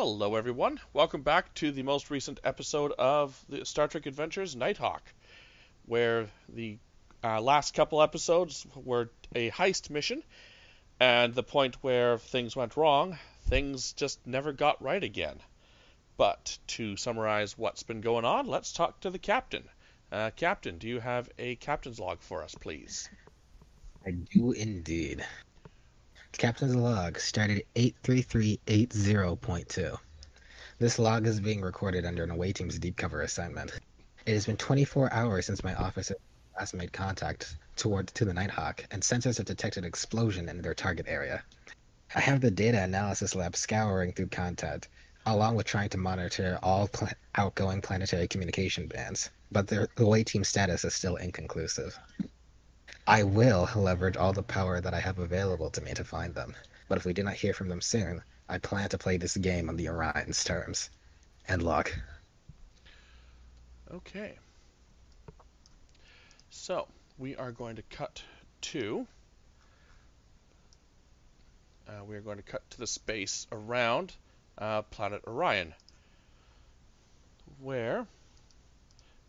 Hello everyone, welcome back to the most recent episode of the Star Trek Adventures Nighthawk, where the last couple episodes were a heist mission, and the point where things went wrong, things just never got right again. But to summarize what's been going on, let's talk to the captain. Captain, do you have a captain's log for us, please? I do indeed. Captain's log, started 83380.2. This log is being recorded under an away team's deep cover assignment. It has been 24 hours since my officer last made contact to the Nighthawk, and sensors have detected an explosion in their target area. I have the data analysis lab scouring through contact, along with trying to monitor all outgoing planetary communication bands, but their away team status is still inconclusive. I will leverage all the power that I have available to me to find them, but if we do not hear from them soon, I plan to play this game on the Orion's terms. End log. Okay. So, we are going to cut to... we are going to cut to the space around planet Orion, where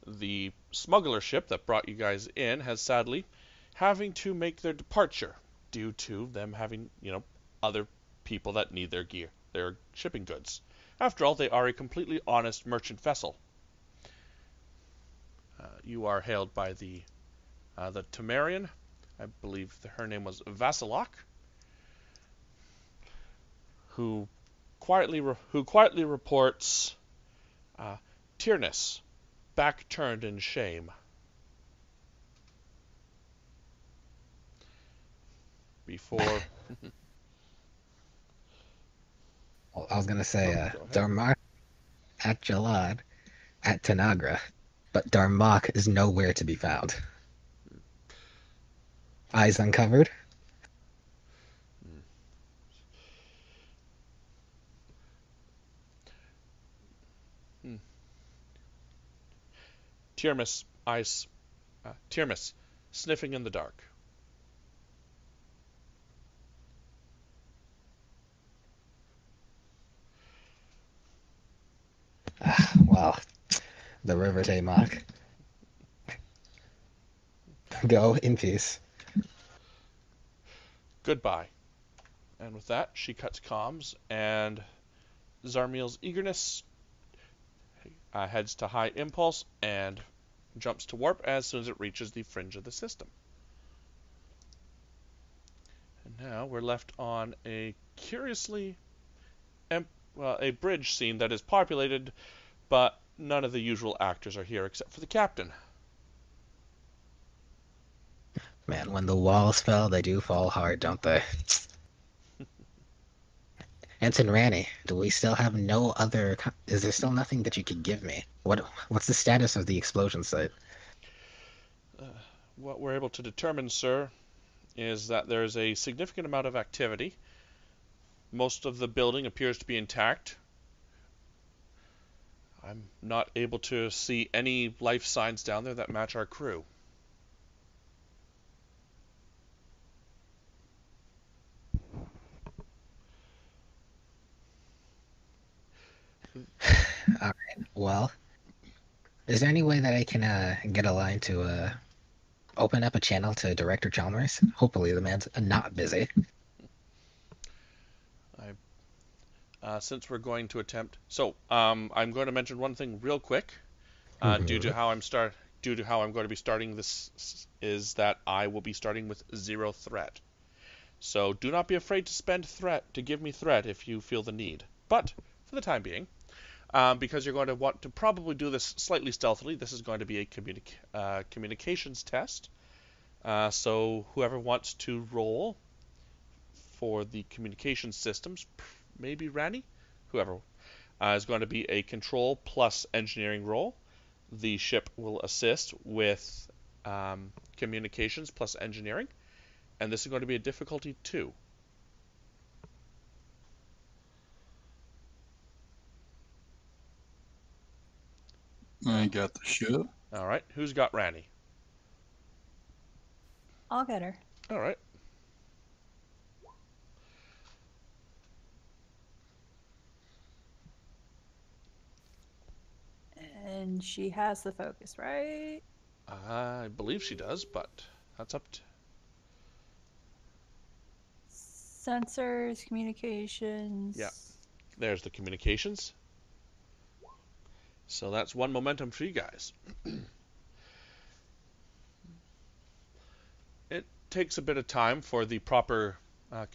the smuggler ship that brought you guys in has sadly... having to make their departure due to them having, other people that need their gear, their shipping goods. After all, they are a completely honest merchant vessel. You are hailed by the Temerian. I believe her name was Vasilok, who quietly reports, Tyrannus, back turned in shame. Before I was gonna say Darmok at Jalad at Tanagra, but Darmok is nowhere to be found. Eyes uncovered. Tyrannus sniffing in the dark. Well, the river Tamok. Go in peace. Goodbye. And with that, she cuts comms, and Zarmiel's eagerness heads to high impulse and jumps to warp as soon as it reaches the fringe of the system. And now we're left on a curiously a bridge scene that is populated, but none of the usual actors are here except for the captain. Man, when the walls fell, they do fall hard, don't they? Anton Rani, do we still have no other... Is there still nothing that you could give me? What's the status of the explosion site? What we're able to determine, sir, is that there's a significant amount of activity. Most of the building appears to be intact. I'm not able to see any life signs down there that match our crew. Alright, well, is there any way that I can get a line to open up a channel to Director Chalmers? Hopefully the man's not busy. Since we're going to attempt, I'm going to mention one thing real quick. Due to how I'm going to be starting this, is that I will be starting with zero threat. So do not be afraid to spend threat to give me threat if you feel the need. But for the time being, because you're going to want to probably do this slightly stealthily, this is going to be a communications test. So whoever wants to roll for the communication systems. Maybe Rani, whoever, is going to be a control plus engineering role. The ship will assist with communications plus engineering, and this is going to be a difficulty 2. I got the ship. All right, who's got Rani? I'll get her. All right. And she has the focus, right? I believe she does, but that's up to... Sensors, communications... Yeah, there's the communications. So that's one momentum for you guys. It takes a bit of time for the proper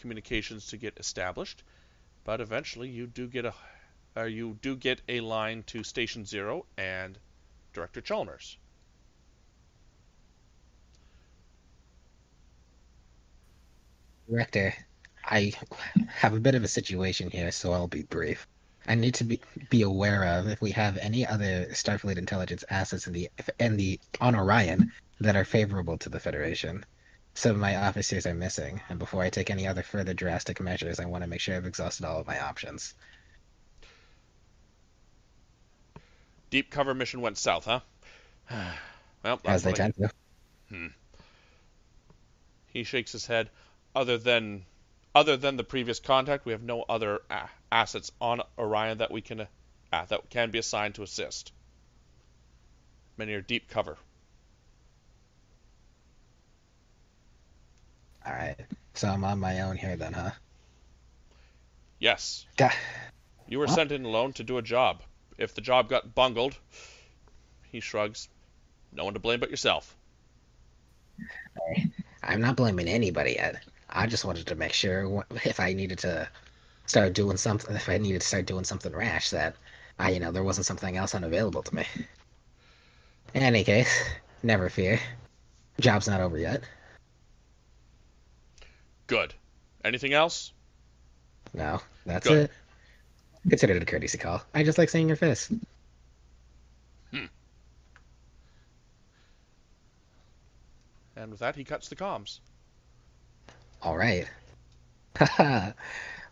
communications to get established, but eventually you do get a... you do get a line to Station Zero and Director Chalmers. Director, I have a bit of a situation here, so I'll be brief. I need to be aware of if we have any other Starfleet intelligence assets on Orion that are favorable to the Federation. Some of my officers are missing, and before I take any other further drastic measures, I want to make sure I've exhausted all of my options. Deep cover mission went south, huh? Well, that's as they tend to. He shakes his head. Other than the previous contact, we have no other assets on Orion that we can that can be assigned to assist. Many are deep cover. All right, so I'm on my own here, then, huh? Yes. You were sent in alone to do a job. If the job got bungled, he shrugs, no one to blame but yourself. I'm not blaming anybody yet. I just wanted to make sure if I needed to start doing something, rash, that I, there wasn't something else unavailable to me. In any case, never fear. Job's not over yet. Good. Anything else? No, that's it. Consider it a courtesy call. I just like seeing your face. And with that, he cuts the comms. All right.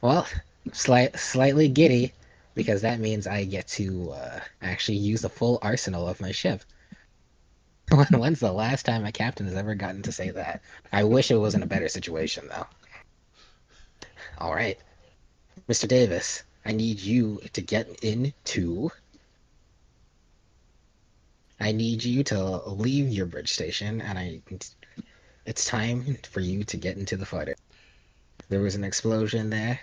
Well, slightly giddy, because that means I get to actually use the full arsenal of my ship. When's the last time a captain has ever gotten to say that? I wish it was in a better situation, though. All right. Mr. Davis, I need you to I need you to leave your bridge station, and it's time for you to get into the fighter. There was an explosion there,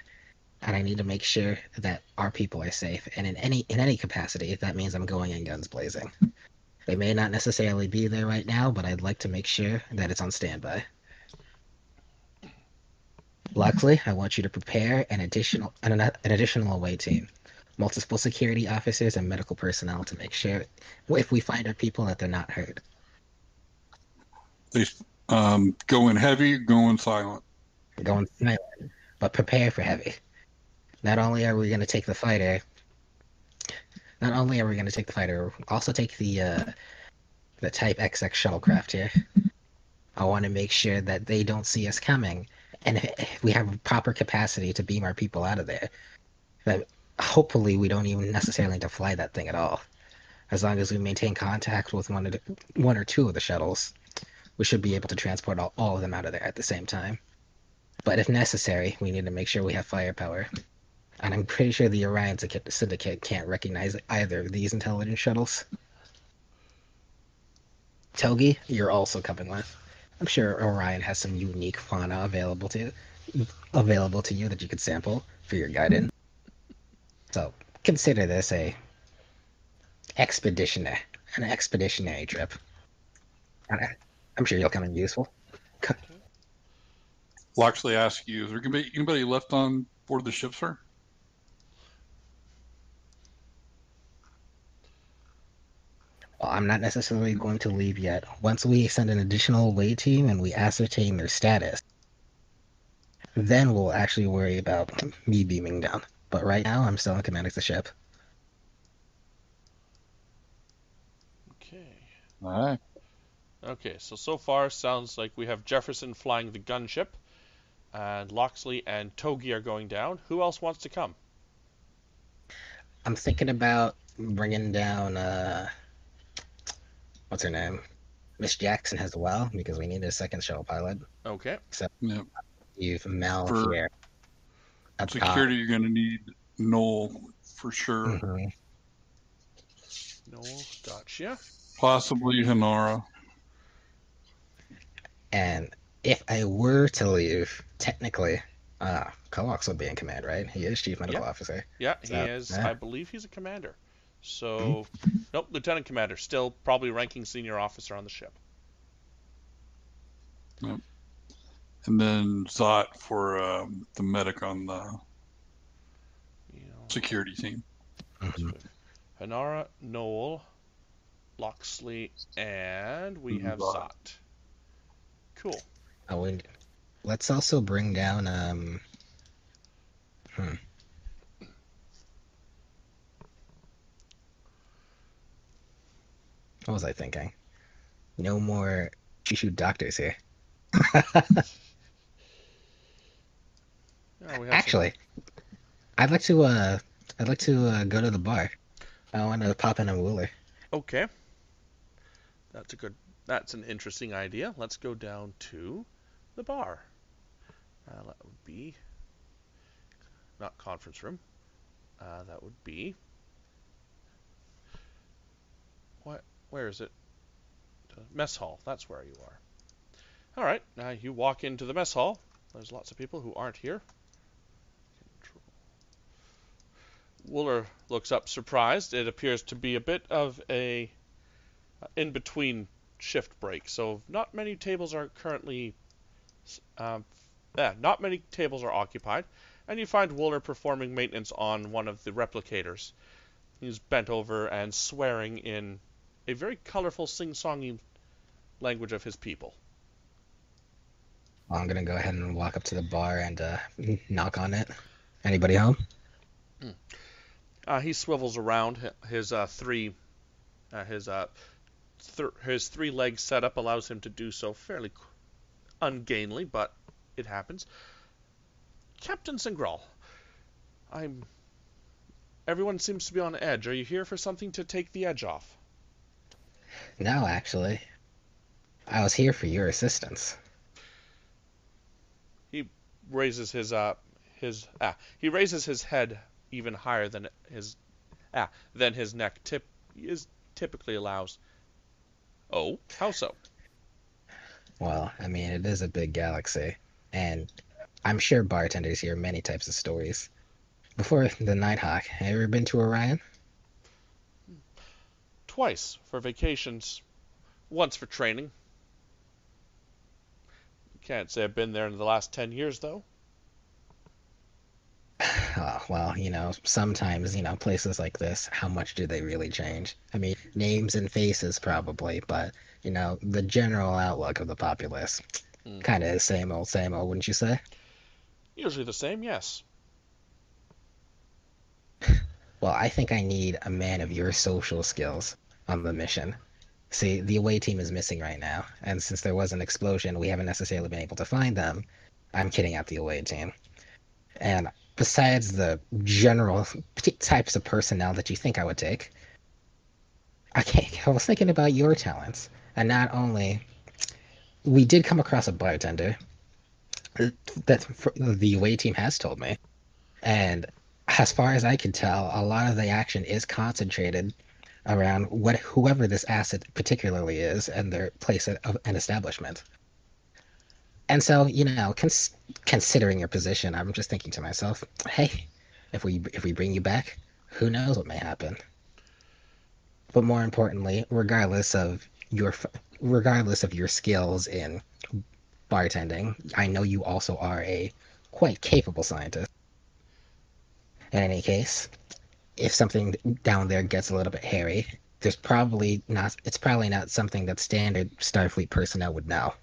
and I need to make sure that our people are safe, and in any capacity, that means I'm going in guns blazing. They may not necessarily be there right now, but I'd like to make sure that it's on standby. Luckily, I want you to prepare an additional away team, multiple security officers and medical personnel to make sure if we find our people that they're not hurt. Please, go in heavy, go in silent. Go in silent, but prepare for heavy. Not only are we going to take the fighter, we'll also take the Type XX shuttlecraft here. I want to make sure that they don't see us coming. And if we have proper capacity to beam our people out of there, then hopefully we don't even necessarily need to fly that thing at all. As long as we maintain contact with one or two of the shuttles, we should be able to transport all of them out of there at the same time. But if necessary, we need to make sure we have firepower. And I'm pretty sure the Orion Syndicate can't recognize either of these intelligence shuttles. Togi, you're also coming with. I'm sure Orion has some unique fauna available to you that you could sample for your guidance. So consider this an expeditionary trip. I'm sure you'll come in useful. I'll actually ask you: is there going to be anybody left on board the ship, sir? Well, I'm not necessarily going to leave yet. Once we send an additional away team and we ascertain their status, then we'll actually worry about me beaming down. But right now, I'm still in command of the ship. Okay. All right. Okay, so far, sounds like we have Jefferson flying the gunship, and Loxley and Togi are going down. Who else wants to come? I'm thinking about bringing down... what's her name? Miss Jackson as well, because we need a second shuttle pilot. Okay. So you've Mel for here. Up security, top. You're going to need Noel for sure. Noel, gotcha. Possibly Hanara. And if I were to leave, technically, Colox would be in command, right? He is chief medical officer. Yeah, so, he is. I believe he's a commander. So, nope, lieutenant commander. Still probably ranking senior officer on the ship. Yep. And then Zot for the medic on the security team. Hanara, Noel, Loxley, and we have Zot. Cool. Oh, and let's also bring down what was I thinking? No more Chishu doctors here. Actually, I'd like to go to the bar. I want to pop in a Wooler. Okay. That's an interesting idea. Let's go down to the bar. That would be not conference room. That would be what? Where is it? Mess hall. That's where you are. All right. Now you walk into the mess hall. There's lots of people who aren't here. Wooler looks up, surprised. It appears to be a bit of a in-between shift break, so not many tables are currently, not many tables are occupied, and you find Wooler performing maintenance on one of the replicators. He's bent over and swearing in a very colorful, sing-songy language of his people. Well, I'm gonna go ahead and walk up to the bar and knock on it. Anybody home? He swivels around. His three-leg setup allows him to do so fairly ungainly, but it happens. Captain Sangral, everyone seems to be on edge. Are you here for something to take the edge off? No, actually. I was here for your assistance. He raises his head even higher than his neck tip is typically allows. Oh, how so? Well, I mean, it is a big galaxy, and I'm sure bartenders hear many types of stories. Before the Nighthawk, have you ever been to Orion? Twice for vacations, once for training. Can't say I've been there in the last 10 years, though. Oh, well, sometimes, places like this, how much do they really change? I mean, names and faces probably, but, the general outlook of the populace, kind of the same old, wouldn't you say? Usually the same, yes. Well, I think I need a man of your social skills on the mission. See, the away team is missing right now, and since there was an explosion, we haven't necessarily been able to find them. I'm kidding out the away team. And besides the general types of personnel that you think I would take, I was thinking about your talents. And not only, we did come across a bartender that the away team has told me. And as far as I can tell, a lot of the action is concentrated around whoever this asset particularly is and their place of an establishment. And so, considering your position, I'm just thinking to myself, hey, if we bring you back, who knows what may happen. But more importantly, regardless of your skills in bartending, I know you also are a quite capable scientist. In any case, if something down there gets a little bit hairy, it's probably not something that standard Starfleet personnel would know.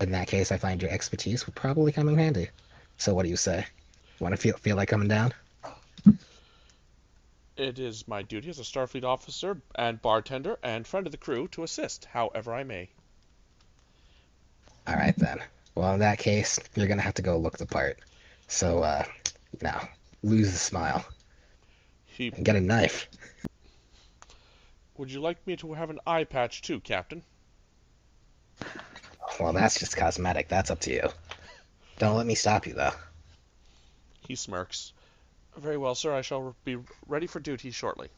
In that case, I find your expertise would probably come in handy. So what do you say? Want to feel like coming down? It is my duty as a Starfleet officer and bartender and friend of the crew to assist, however I may. All right, then. Well, in that case, you're going to have to go look the part. So, now, lose the smile. And get a knife. Would you like me to have an eye patch too, Captain? Well, that's just cosmetic. That's up to you. Don't let me stop you, though. He smirks. Very well, sir. I shall be ready for duty shortly.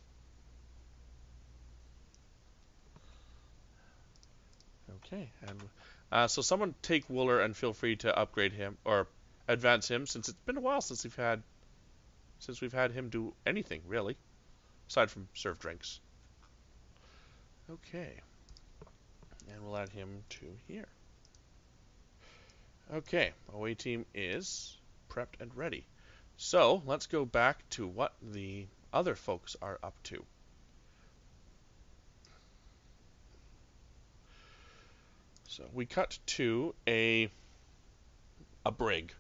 Okay, and so someone take Wooler and feel free to upgrade him or advance him, since it's been a while since we've had him do anything really, aside from serve drinks. Okay, and we'll add him to here. Okay, away team is prepped and ready. So let's go back to what the other folks are up to. So we cut to a brig.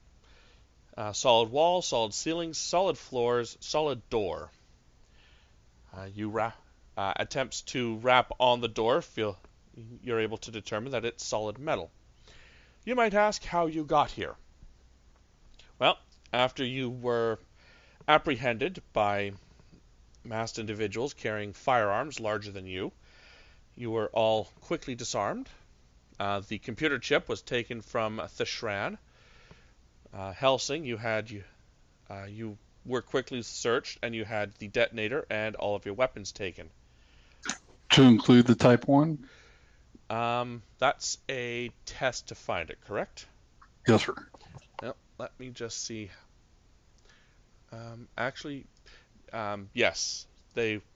Solid wall, solid ceilings, solid floors, solid door. Attempts to rap on the door, you're able to determine that it's solid metal. You might ask how you got here. Well, after you were apprehended by masked individuals carrying firearms larger than you, you were all quickly disarmed. The computer chip was taken from Thishran. Helsing, you were quickly searched, and you had the detonator and all of your weapons taken. To include the Type 1? That's a test to find it, correct? Yes, sir. Now, let me just see. Yes.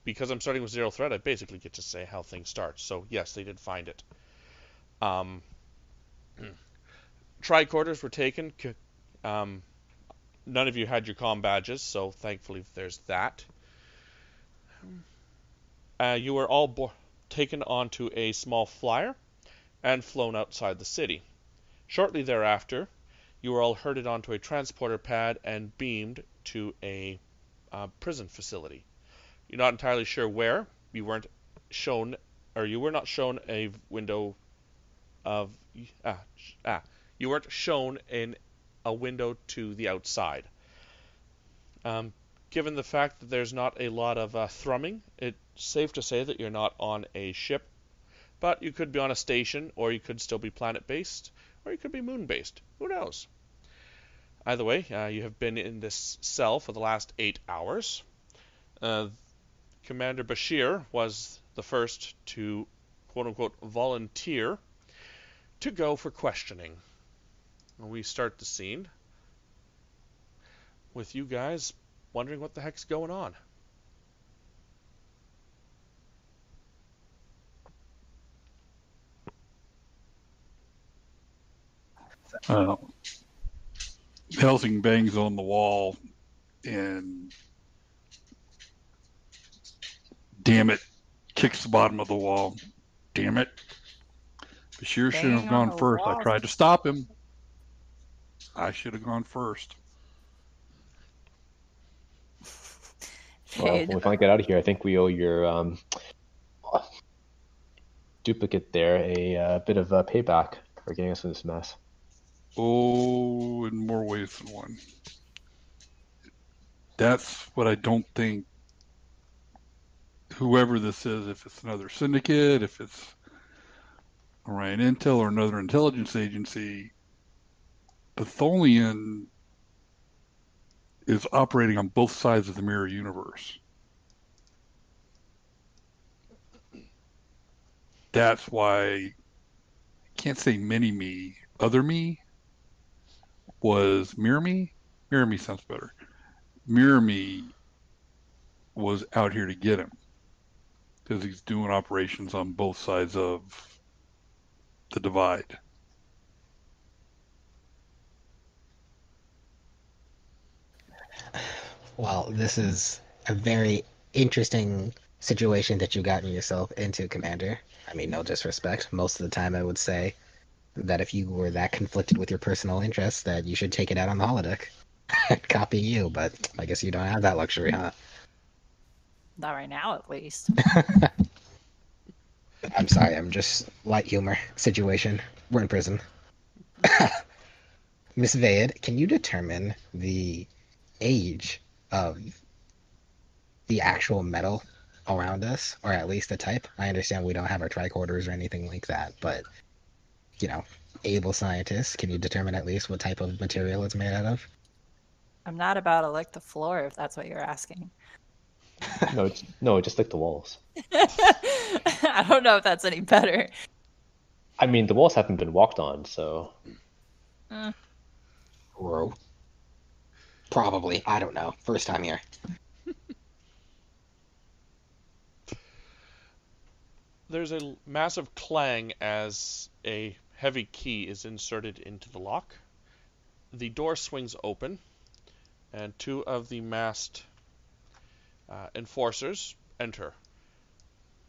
Because I'm starting with zero threat, I basically get to say how things start. So, yes, they did find it. Tricorders were taken. None of you had your comm badges, so thankfully there's that. You were all taken onto a small flyer and flown outside the city. Shortly thereafter, you were all herded onto a transporter pad and beamed to a prison facility. You're not entirely sure where. You were not shown a window of... you weren't shown in a window to the outside. Given the fact that there's not a lot of thrumming, it's safe to say that you're not on a ship, but you could be on a station, or you could still be planet-based, or you could be moon-based. Who knows? Either way, you have been in this cell for the last 8 hours. Commander Bashir was the first to, quote-unquote, volunteer to go for questioning. We start the scene with you guys wondering what the heck's going on. Helsing bangs on the wall and, damn it, kicks the bottom of the wall. Damn it. Bashir should have gone first. I tried to stop him. I should have gone first. Well, when we finally get out of here, I think we owe your duplicate there a bit of payback for getting us in this mess. Oh, in more ways than one. That's what I don't think whoever this is, if it's another syndicate, if it's Orion Intel or another intelligence agency, the Tholian is operating on both sides of the mirror universe. That's why I can't say mini-me. Other me was mirror me. Mirror me sounds better. Mirror me was out here to get him because he's doing operations on both sides of the divide. Well, this is a very interesting situation that you've gotten yourself into, Commander. I mean, no disrespect. Most of the time I would say that if you were that conflicted with your personal interests, that you should take it out on the holodeck. I'd copy you, but I guess you don't have that luxury, huh? Not right now, at least. I'm sorry, I'm just light humor situation. We're in prison. Miss Vaed, can you determine the age of the actual metal around us, or at least the type? I understand we don't have our tricorders or anything like that, but, you know, able scientists, can you determine at least what type of material it's made out of? I'm not about to lick the floor, if that's what you're asking. No, just lick the walls. I don't know if that's any better. I mean, the walls haven't been walked on, so... Or probably. I don't know. First time here. There's a massive clang as a heavy key is inserted into the lock. The door swings open, and two of the masked enforcers enter.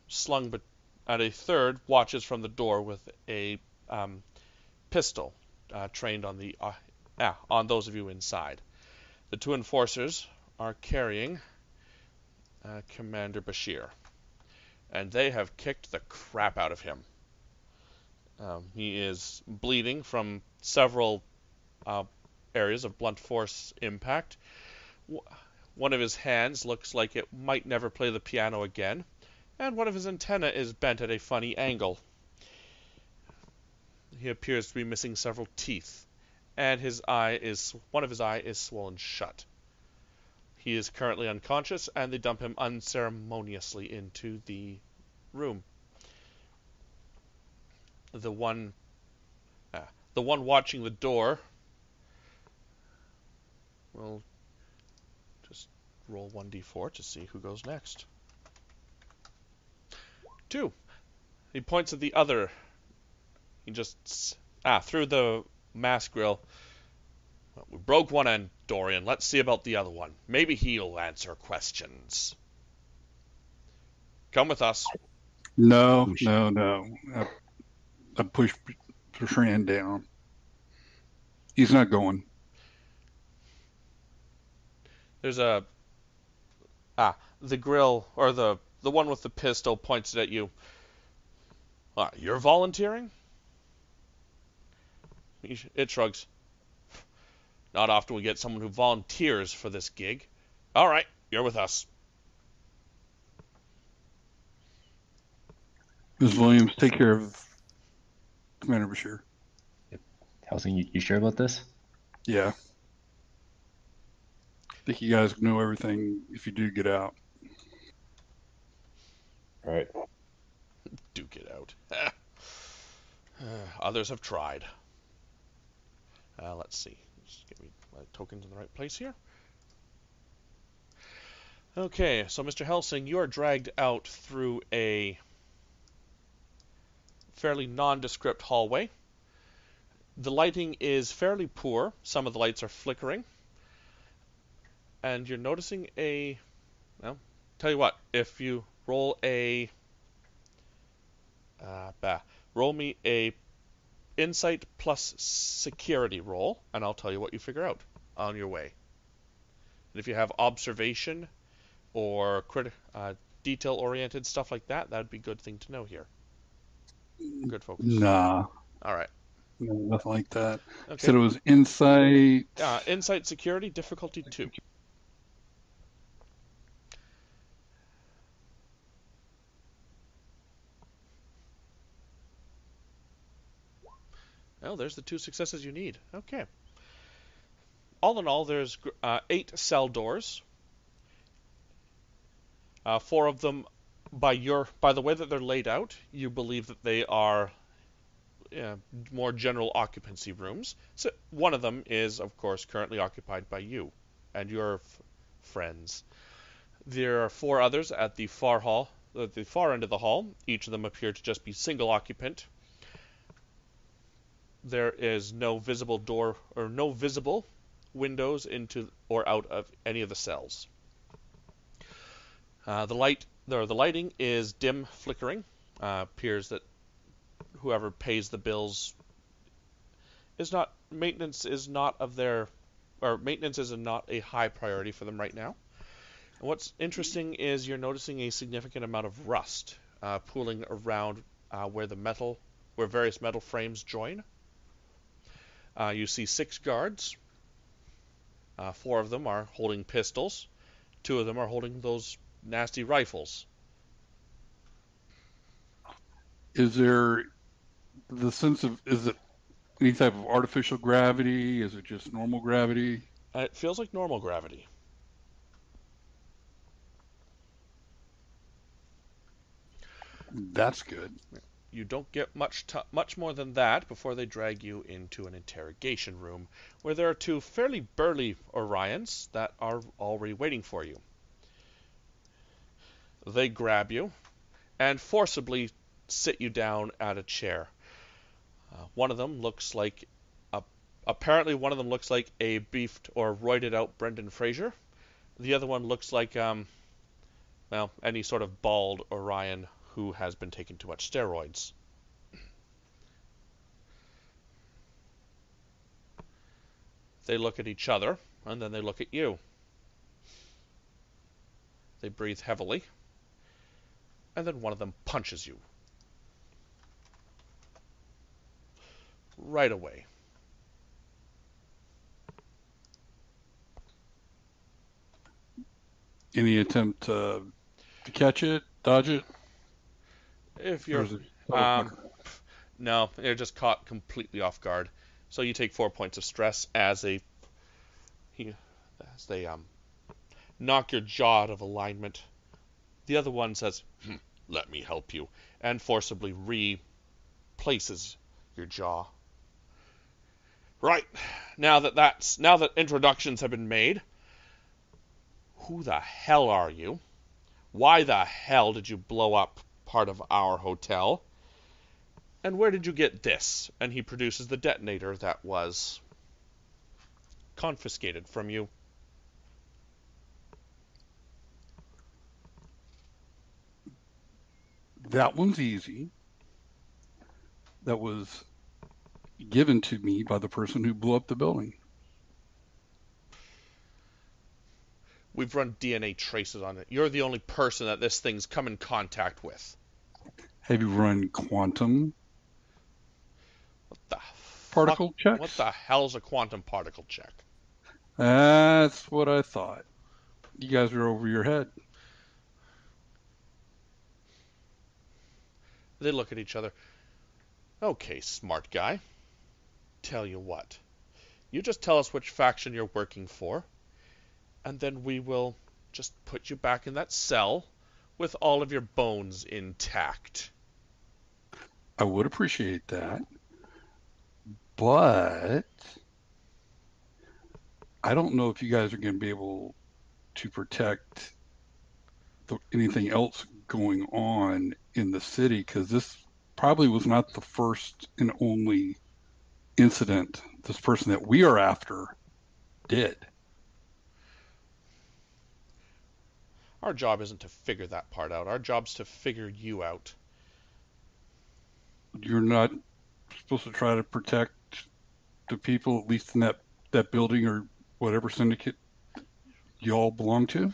Slung at a third watches from the door with a pistol trained on the on those of you inside. The two enforcers are carrying Commander Bashir, and they have kicked the crap out of him. He is bleeding from several areas of blunt force impact. One of his hands looks like it might never play the piano again, and one of his antennae is bent at a funny angle. He appears to be missing several teeth, and one of his eyes is swollen shut. He is currently unconscious, and they dump him unceremoniously into the room. The one watching the door will just roll 1d4 to see who goes next. 2. He points at the other. He just through the mask grill. Well, we broke one end, Dorian. Let's see about the other one. Maybe he'll answer questions. Come with us. No. I push Thishran down. He's not going. There's a the grill or the one with the pistol points it at you. You're volunteering? It shrugs. Not often we get someone who volunteers for this gig. All right, you're with us. Ms. Williams, take care of Commander Bashir. Yep. Helsing, you sure about this? Yeah. I think you guys know everything if you do get out. All right. Do get out. Others have tried. Let's see. Just get me my tokens in the right place here. Okay, so Mr. Helsing, you are dragged out through a fairly nondescript hallway. The lighting is fairly poor. Some of the lights are flickering. And you're noticing a... Well, tell you what, if you roll a... roll me a insight plus security roll, and I'll tell you what you figure out on your way. And if you have observation or detail-oriented stuff like that, that'd be a good thing to know here. Good focus. Nah. All right. No, nothing like that. Okay. Said it was insight. Insight security, difficulty 2. Well, there's the 2 successes you need. Okay. All in all, there's 8 cell doors. 4 of them, by the way that they're laid out, you believe that they are more general occupancy rooms. So one of them is, of course, currently occupied by you and your friends. There are 4 others at the far hall, at the far end of the hall. Each of them appear to just be single occupant. There is no visible door or no visible windows into or out of any of the cells. The lighting is dim, flickering. Appears that whoever pays the bills maintenance is not a high priority for them right now. And what's interesting is you're noticing a significant amount of rust pooling around where various metal frames join. You see 6 guards. 4 of them are holding pistols. 2 of them are holding those nasty rifles. Is there the sense of... Is it any type of artificial gravity? Is it just normal gravity? It feels like normal gravity. That's good. You don't get much more than that before they drag you into an interrogation room where there are two fairly burly Orions that are already waiting for you. They grab you and forcibly sit you down at a chair. Apparently one of them looks like a beefed or roided out Brendan Fraser. The other one looks like, well, any sort of bald Orion who has been taking too much steroids. They look at each other, and then they look at you. They breathe heavily, and then one of them punches you. Right away. Any attempt to catch it, dodge it? If you're no, you're just caught completely off guard. So you take 4 points of stress as they knock your jaw out of alignment. The other one says, "Let me help you," and forcibly replaces your jaw. Right now that introductions have been made. Who the hell are you? Why the hell did you blow up part of our hotel? And where did you get this? And he produces the detonator that was confiscated from you. That one's easy. That was given to me by the person who blew up the building. We've run DNA traces on it. You're the only person that this thing's come in contact with. Have you run quantum? What the particle checks? What the hell's a quantum particle check? That's what I thought. You guys were over your head. They look at each other. Okay, smart guy. Tell you what. You just tell us which faction you're working for. And then we will just put you back in that cell with all of your bones intact. I would appreciate that. But I don't know if you guys are going to be able to protect anything else going on in the city, because this probably was not the first and only incident this person that we are after did. Our job isn't to figure that part out. Our job's to figure you out. You're not supposed to try to protect the people, at least in that building or whatever syndicate y'all belong to?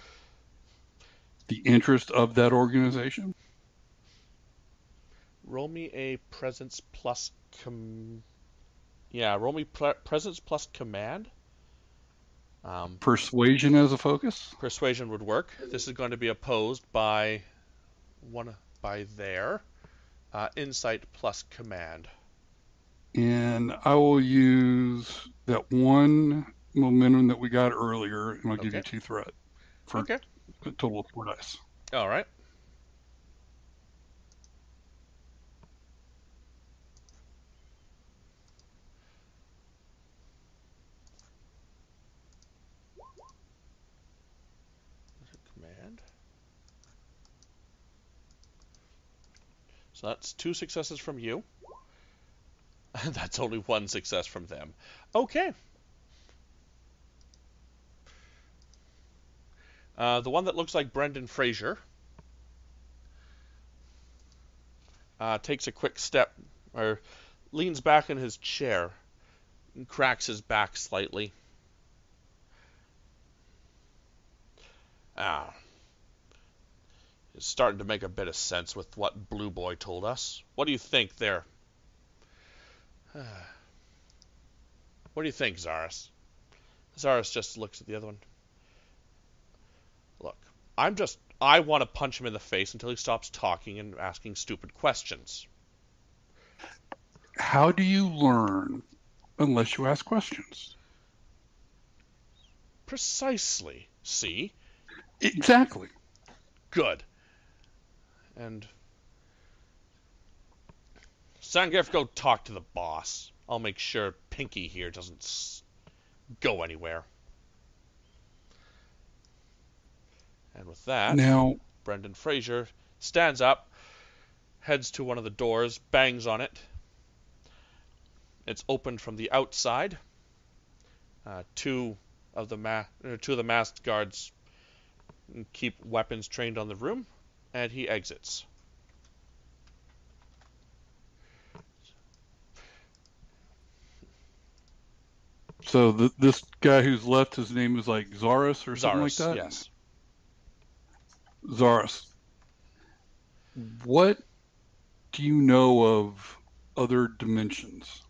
The interest of that organization? Roll me a presence plus presence plus command. Persuasion as a focus? Persuasion would work. This is going to be opposed by their insight plus command. And I will use that one momentum that we got earlier, and I'll give you two threat for a total of 4 dice. All right. That's 2 successes from you. And that's only 1 success from them. Okay. The one that looks like Brendan Fraser takes a quick step, or leans back in his chair and cracks his back slightly. It's starting to make a bit of sense with what Blue Boy told us. What do you think there? What do you think, Zaris? Zaris just looks at the other one. Look, I want to punch him in the face until he stops talking and asking stupid questions. How do you learn unless you ask questions? Precisely. See? Exactly. Good. And Sangaf, go talk to the boss. I'll make sure Pinky here doesn't go anywhere. And with that, now Brendan Fraser stands up, heads to one of the doors, bangs on it. It's opened from the outside. Two of the masked guards keep weapons trained on the room, and he exits. So this guy who's left, his name is like Zaris or something like that? Yes. Zaris, what do you know of other dimensions?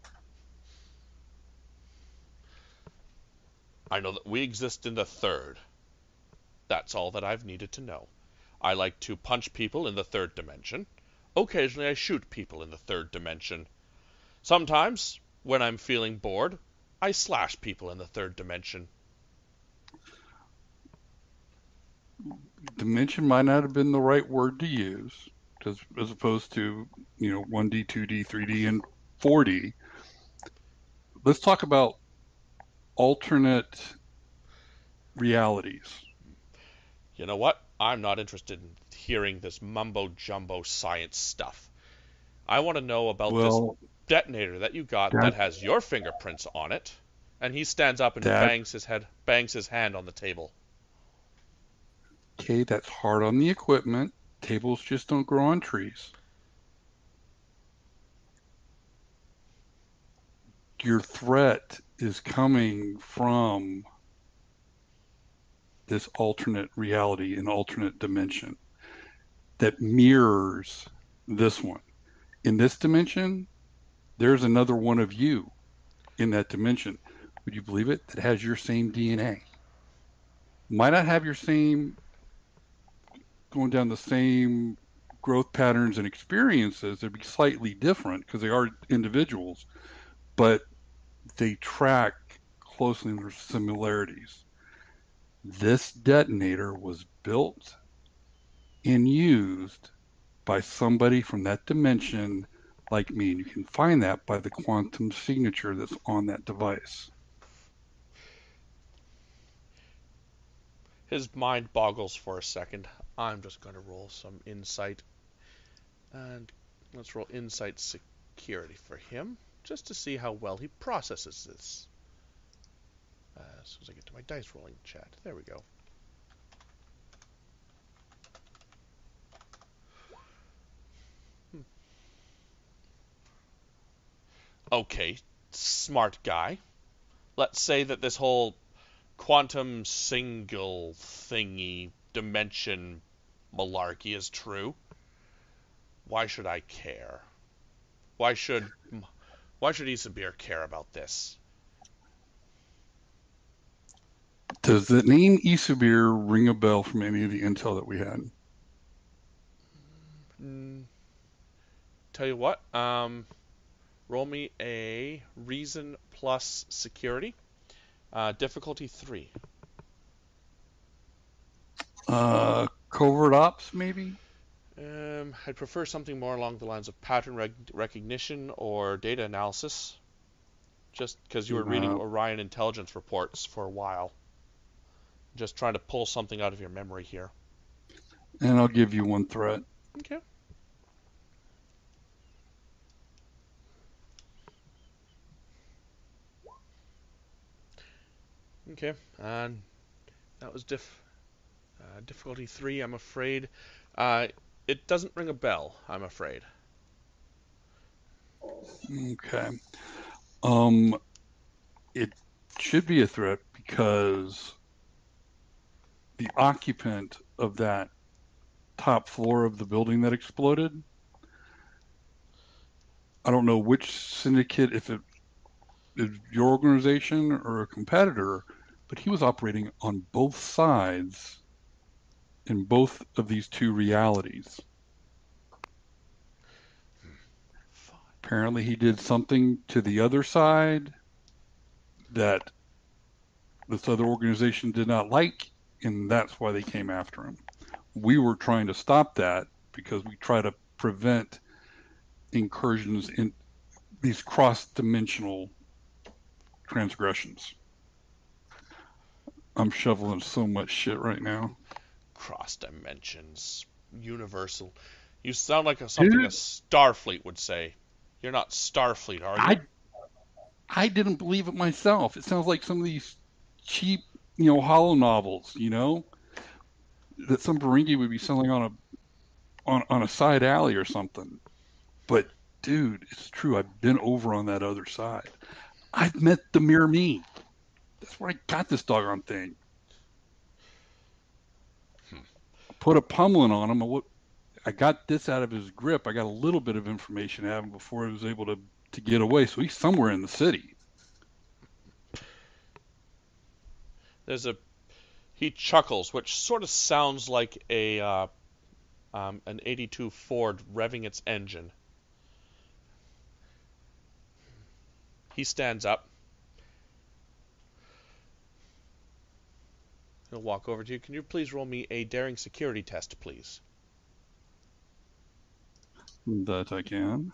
I know that we exist in the third. That's all that I've needed to know. I like to punch people in the third dimension. Occasionally I shoot people in the third dimension. Sometimes, when I'm feeling bored, I slash people in the third dimension. Dimension might not have been the right word to use, because as opposed to, 1D, 2D, 3D, and 4D. Let's talk about alternate realities. You know what? I'm not interested in hearing this mumbo-jumbo science stuff. I want to know about this detonator that you got that has your fingerprints on it. And he stands up and bangs his hand on the table. Okay, that's hard on the equipment. Tables just don't grow on trees. Your threat is coming from this alternate reality and alternate dimension that mirrors this one. In this dimension, there's another one of you in that dimension. Would you believe it? That has your same DNA. Might not have your same, going down the same growth patterns and experiences. They'd be slightly different because they are individuals, but they track closely in their similarities. This detonator was built and used by somebody from that dimension like me, and you can find that by the quantum signature that's on that device. His mind boggles for a second. I'm just going to roll some insight, and let's roll insight security for him, just to see how well he processes this. As soon as I get to my dice rolling chat. There we go. Okay, smart guy. Let's say that this whole quantum single thingy dimension malarkey is true. Why should I care? Why should Isabir care about this? Does the name Isabir ring a bell from any of the intel that we had? Tell you what, roll me a reason plus security, difficulty 3. Covert ops, maybe? I'd prefer something more along the lines of pattern recognition or data analysis, just because you were reading Orion intelligence reports for a while. Just trying to pull something out of your memory here. And I'll give you one threat. Okay. Okay, and that was difficulty 3, I'm afraid. It doesn't ring a bell, I'm afraid. Okay. It should be a threat because the occupant of that top floor of the building that exploded, I don't know which syndicate, if it is your organization or a competitor, but he was operating on both sides in both of these two realities. Apparently he did something to the other side that this other organization did not like, and that's why they came after him. We were trying to stop that because we try to prevent incursions in these cross-dimensional transgressions. I'm shoveling so much shit right now. Cross dimensions, universal. You sound like something a Starfleet would say. You're not Starfleet, are you? I didn't believe it myself. It sounds like some of these cheap, you know, hollow novels, you know, that some Ferengi would be selling on a side alley or something. But dude, it's true. I've been over on that other side. I've met the mere me. That's where I got this doggone thing. I put a pummeling on him. I got this out of his grip. I got a little bit of information out of him before he was able to get away. So he's somewhere in the city. He chuckles, which sort of sounds like a an 82 Ford revving its engine. He stands up. He'll walk over to you. Can you please roll me a daring security test, please? That I can.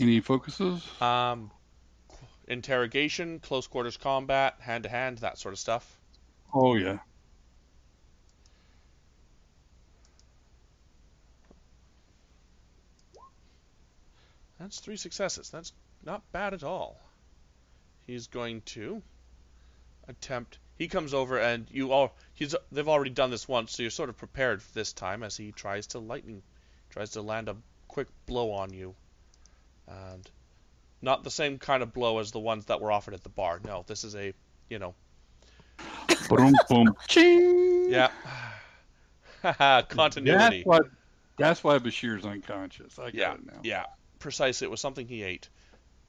Any focuses? Interrogation, close quarters combat, hand-to-hand, that sort of stuff. Oh, yeah. That's 3 successes. That's not bad at all. He's going to attempt... He comes over and they've already done this once, so you're sort of prepared for this time as he tries to land a quick blow on you. And not the same kind of blow as the ones that were offered at the bar. No, this is a, you know. Boom, boom, ching. Yeah. Continuity. That's why Bashir's unconscious. I got it now. Yeah. Precisely. It was something he ate.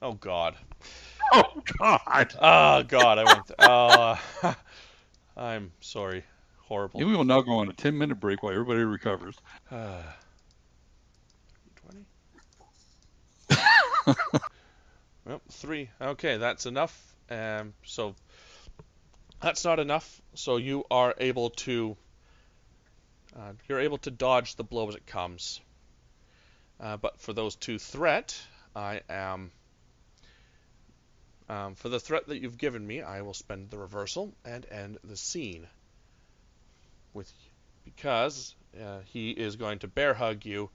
Oh, God. Oh, God. Oh, God. I went. I'm sorry. Horrible. We will now go on a 10-minute break while everybody recovers. 20. Well, 3. Okay, that's enough. So that's not enough. So you are able to dodge the blow as it comes. But for those 2 threat, I am. For the threat that you've given me, I will spend the reversal and end the scene. Because he is going to bear hug you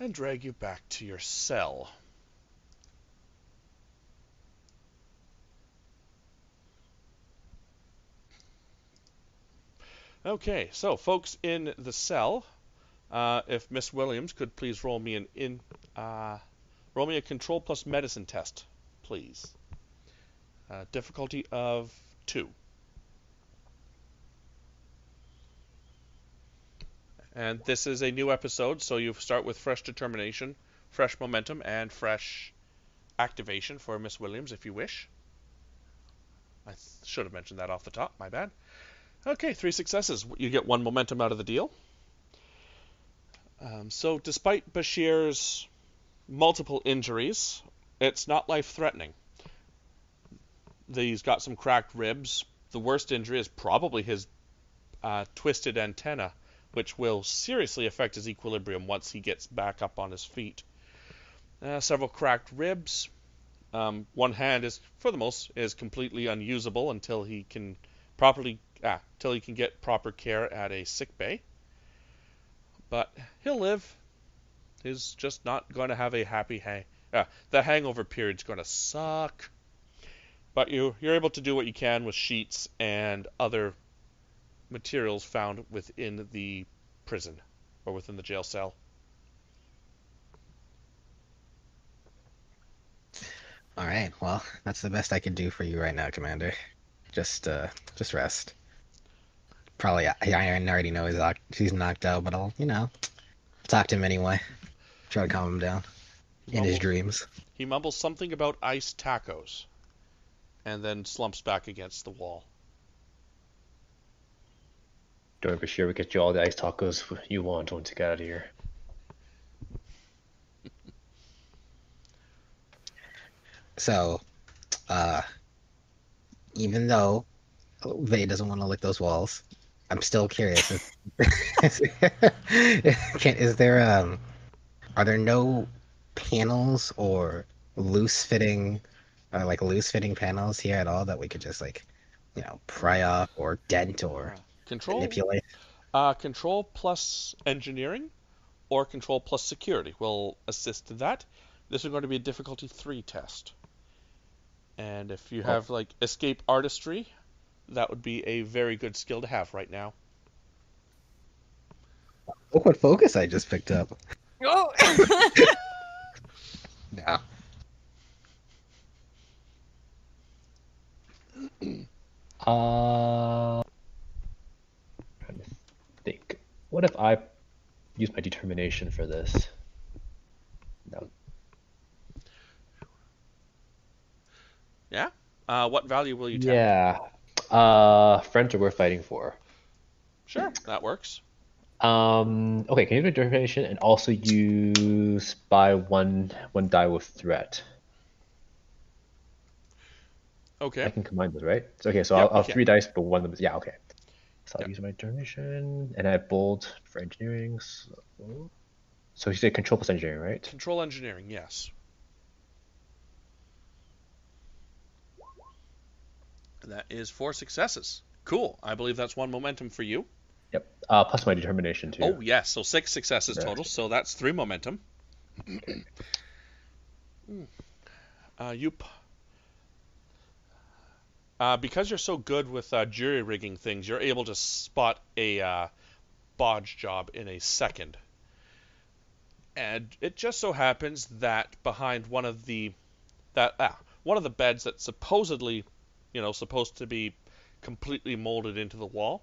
and drag you back to your cell. Okay, so folks in the cell, if Miss Williams could please roll me a control plus medicine test, please. Difficulty of 2. And this is a new episode, so you start with fresh determination, fresh momentum, and fresh activation for Miss Williams, if you wish. I should have mentioned that off the top, my bad. Okay, 3 successes. You get 1 momentum out of the deal. So despite Bashir's multiple injuries, it's not life-threatening. He's got some cracked ribs. The worst injury is probably his twisted antenna, which will seriously affect his equilibrium once he gets back up on his feet. Several cracked ribs. One hand is completely unusable until he can get proper care at a sick bay. But he'll live. He's just not going to have a happy hang. The hangover period's going to suck. But you're able to do what you can with sheets and other materials found within the prison or within the jail cell. All right. Well, that's the best I can do for you right now, Commander. Just rest. Probably, I already know he's knocked out, but I'll, you know, talk to him anyway. Try to calm him down in his dreams. He mumbles something about ice tacos. And then slumps back against the wall. Don't be sure we get you all the ice tacos you want once you get out of here. So, even though Vaed doesn't want to lick those walls, I'm still curious. Is there are there no panels or loose fitting panels here at all that we could just pry off or dent or control manipulate? Control plus engineering or control plus security will assist to that. This is going to be a difficulty 3 test. And if you have escape artistry, that would be a very good skill to have right now. Look what focus I just picked up. Oh! Nah. I'm trying to think. What if I use my determination for this? No. Yeah? What value will you take? Yeah. Friends that we're fighting for. Sure, that works. Okay, can you do determination and also use buy one die with threat? Okay. I can combine those, right? Okay, so I'll three dice, but one of them is... Yeah, okay. So I'll use my determination, and I have bold for engineering. So you said control plus engineering, right? Control engineering, yes. That is 4 successes. Cool. I believe that's 1 momentum for you. Yep. Plus my determination, too. Oh, yes. So 6 successes total. So that's 3 momentum. Because you're so good with jury-rigging things, you're able to spot a bodge job in a second. And it just so happens that behind one of the beds that supposedly... supposed to be completely molded into the wall.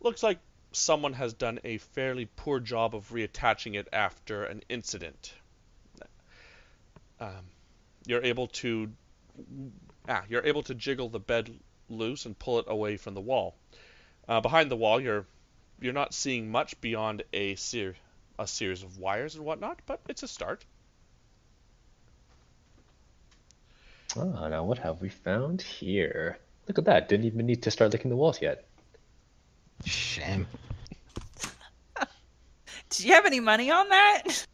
Looks like someone has done a fairly poor job of reattaching it after an incident. You're able to jiggle the bed loose and pull it away from the wall. Behind the wall, you're not seeing much beyond a series of wires and whatnot, but it's a start. Oh, now what have we found here? Look at that. Didn't even need to start licking the walls yet. Shame. Did you have any money on that?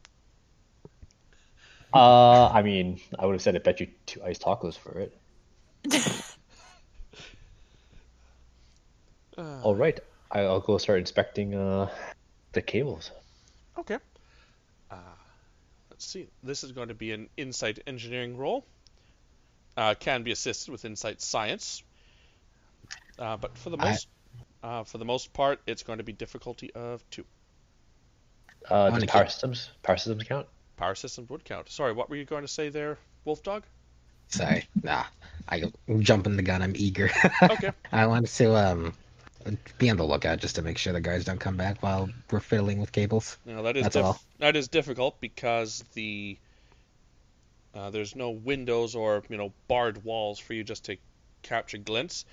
I mean, I would have said I bet you 2 iced tacos for it. Alright, I'll go start inspecting the cables. Okay. Let's see. This is going to be an insight engineering role. Can be assisted with insight science, but for the most part, it's going to be difficulty of 2. Does power systems count? Power systems would count. Sorry, what were you going to say there, Wolf Dog? Sorry, I'm jumping the gun. I'm eager. Okay. I want to be on the lookout just to make sure the guards don't come back while we're fiddling with cables. No, that is difficult because the. There's no windows or barred walls for you just to catch a glance.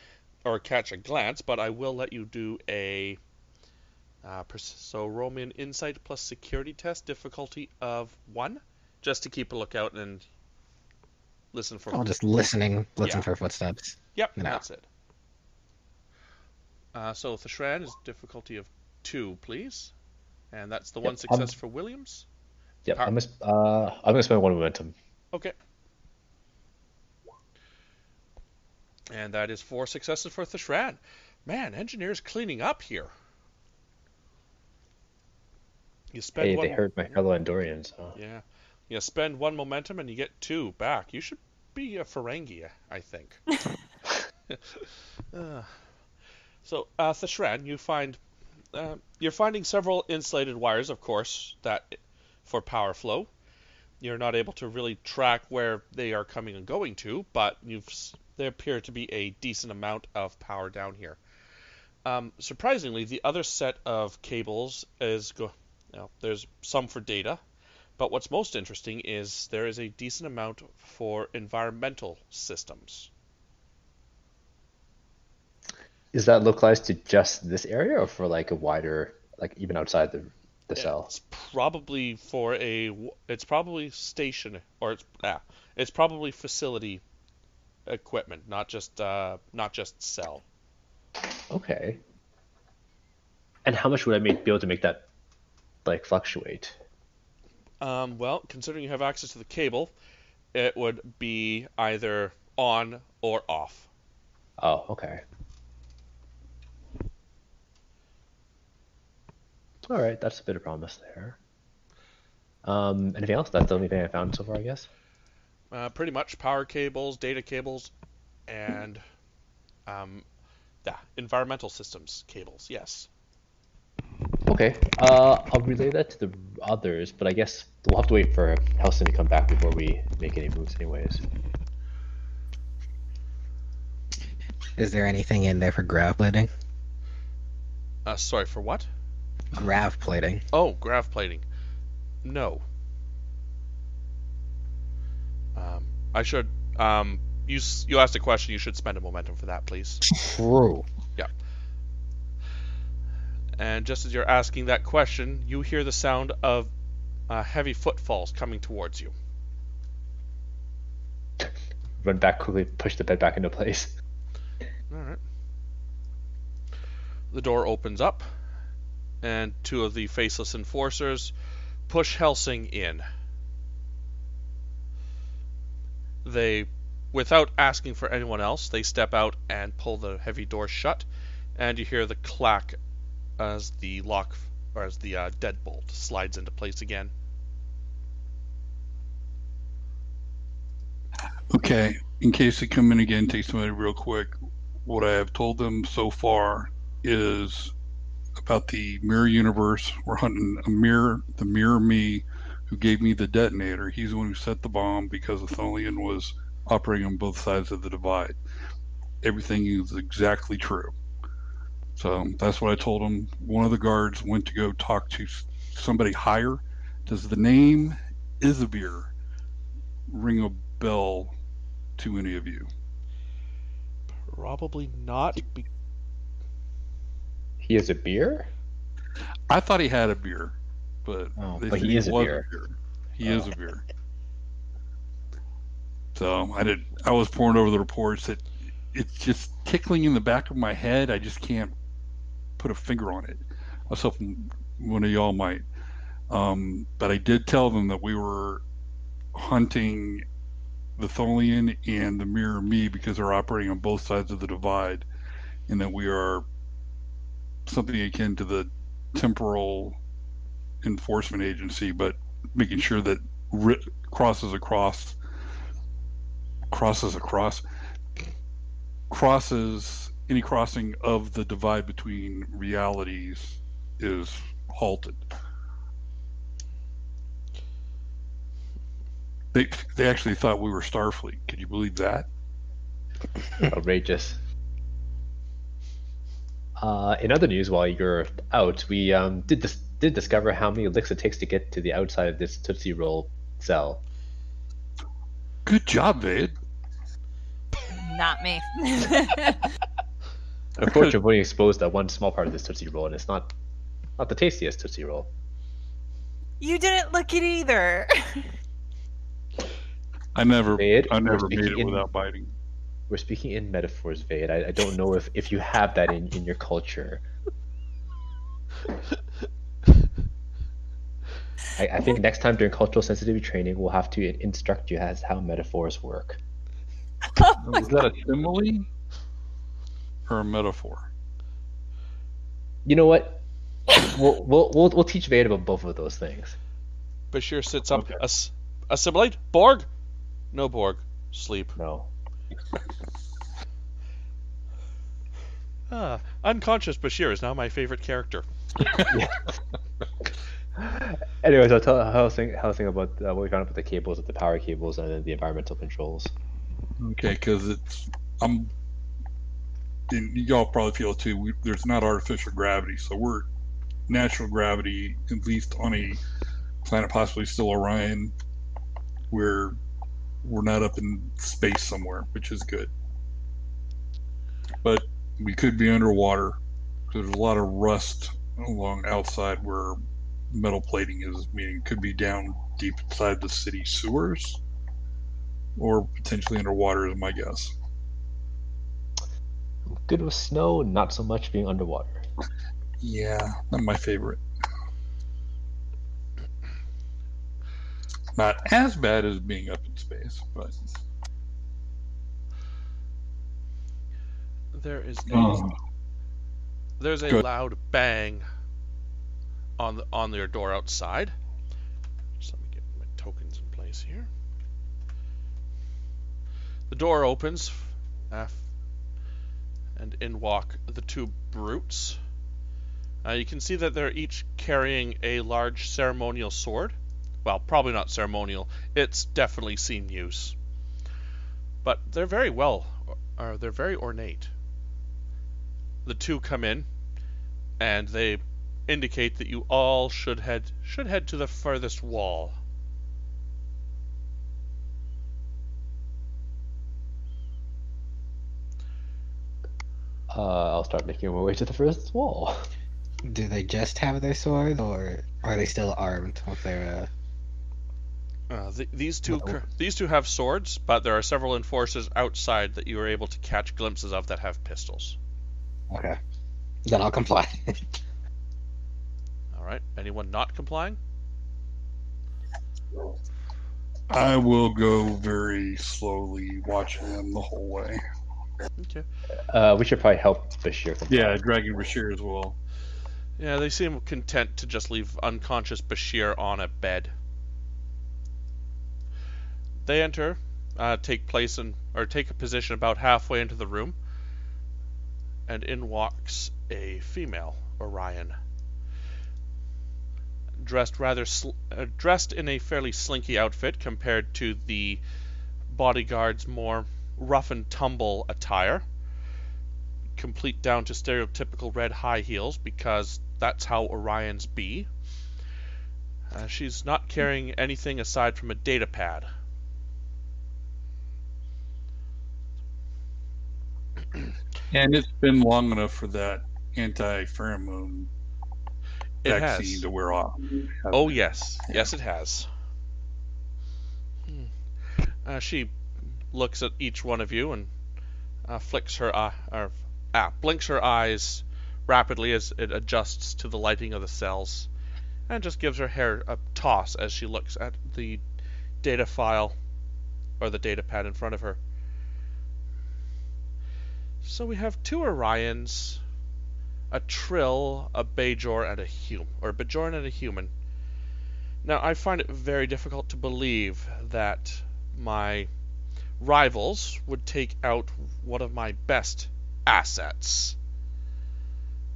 But I will let you do a so roll me an insight plus security test, difficulty of 1, just to keep a lookout and listen for. Oh, just listening for footsteps. Yep, that's it. So Thishran is difficulty of 2, please, and that's the 1 success for Williams. Yep, I'm gonna spend 1 momentum. Okay. And that is 4 successes for Thishran. Man, engineers cleaning up here. They hurt my fellow Andorians. Huh? Yeah. You spend 1 momentum and you get 2 back. You should be a Ferengi, I think. So Thishran, you're finding several insulated wires, of course, that for power flow. You're not able to really track where they are coming and going to, but there appear to be a decent amount of power down here. Surprisingly, the other set of cables is... there's some for data, but what's most interesting is there is a decent amount for environmental systems. Is that localized to just this area or for a wider... even outside the cell? It's probably facility equipment, not just cell. Okay. And how much would I be able to make that, like, fluctuate? Well, considering you have access to the cable, it would be either on or off. Oh, okay. All right, that's a bit of promise there. Anything else? That's the only thing I found so far, I guess. Pretty much power cables, data cables, and environmental systems cables. Yes. Okay. I'll relay that to the others, but I guess we'll have to wait for Helsing to come back before we make any moves, anyways. Is there anything in there for grav plating? Sorry, for what? Grav plating. Oh, grav plating. No. I should. You asked a question. You should spend a momentum for that, please. True. Yeah. And just as you're asking that question, you hear the sound of heavy footfalls coming towards you. Run back quickly. Push the bed back into place. All right. The door opens up, and two of the faceless enforcers push Helsing in. They, without asking for anyone else, they step out and pull the heavy door shut, and you hear the clack as the lock, or as the deadbolt slides into place again. Okay, in case they come in again, take somebody real quick. What I have told them so far is about the mirror universe. We're hunting a mirror, the mirror me, who gave me the detonator. He's the one who set the bomb because the Tholian was operating on both sides of the divide. Everything is exactly true. So that's what I told him. One of the guards went to go talk to somebody higher. Does the name Isabir ring a bell to any of you? Probably not. He is a beer? I thought he had a beer, but he is a beer. He is a beer. So I was poring over the reports that it's just tickling in the back of my head. I just can't put a finger on it. I was hoping one of y'all might. But I did tell them that we were hunting the Tholian and the mirror me because they're operating on both sides of the divide, and that we are something akin to the temporal enforcement agency, but making sure that crosses any crossing of the divide between realities is halted. They actually thought we were Starfleet. Could you believe that? Outrageous. In other news, while you're out, we did discover how many licks it takes to get to the outside of this Tootsie Roll cell. Good job, Vaed. Not me. Unfortunately, we exposed that one small part of this Tootsie Roll, and it's not the tastiest Tootsie Roll. You didn't look it either. I never made it without biting. We're speaking in metaphors, Vaed. I don't know if you have that in your culture. I think next time during cultural sensitivity training, we'll have to instruct you as how metaphors work. Was that a simile or a metaphor? You know what? We'll teach Vaed about both of those things. Bashir sits up. Okay. Assimilate? Borg? No Borg. Sleep. No. Unconscious Bashir is now my favorite character. Anyways, I'll tell Helsing about what we found about the cables, the power cables, and then the environmental controls. Okay, because and y'all probably feel it too. There's not artificial gravity, so we're natural gravity, at least on a planet, possibly still Orion, where we're not up in space somewhere, which is good. But we could be underwater. There's a lot of rust along outside where metal plating is, meaning it could be down deep inside the city sewers, or potentially underwater is my guess. Good with snow, not so much being underwater. Yeah, not my favorite. Not as bad as being up in space, but there is a there's a loud bang on the their door outside. Just let me get my tokens in place here. The door opens, and in walk the two brutes. You can see that they're each carrying a large ceremonial sword. Well, probably not ceremonial. It's definitely seen use. But they're very well, or they're very ornate. The two come in, and they indicate that you all should head to the furthest wall. I'll start making my way to the furthest wall. Do they just have their sword, or are they still armed with their? These two have swords, but there are several enforcers outside that you are able to catch glimpses of that have pistols. Okay, then I'll comply. All right. Anyone not complying? I will go very slowly, watching them the whole way. Okay. We should probably help Bashir. Yeah, dragging Bashir as well. Yeah, they seem content to just leave unconscious Bashir on a bed. They enter, take a position about halfway into the room, and in walks a female Orion, dressed in a fairly slinky outfit compared to the bodyguard's more rough and tumble attire, complete down to stereotypical red high heels, because that's how Orions be. She's not carrying anything aside from a data pad. And it's been long enough for that anti-pheromone vaccine to wear off. Oh, yes. Yeah. Yes, it has. She looks at each one of you and flicks her eye, or blinks her eyes rapidly as it adjusts to the lighting of the cells, and just gives her hair a toss as she looks at the data file, or the data pad in front of her. So we have two Orions, a Trill, a Bajor, and a human, or a Bajoran and a human. Now, I find it very difficult to believe that my rivals would take out one of my best assets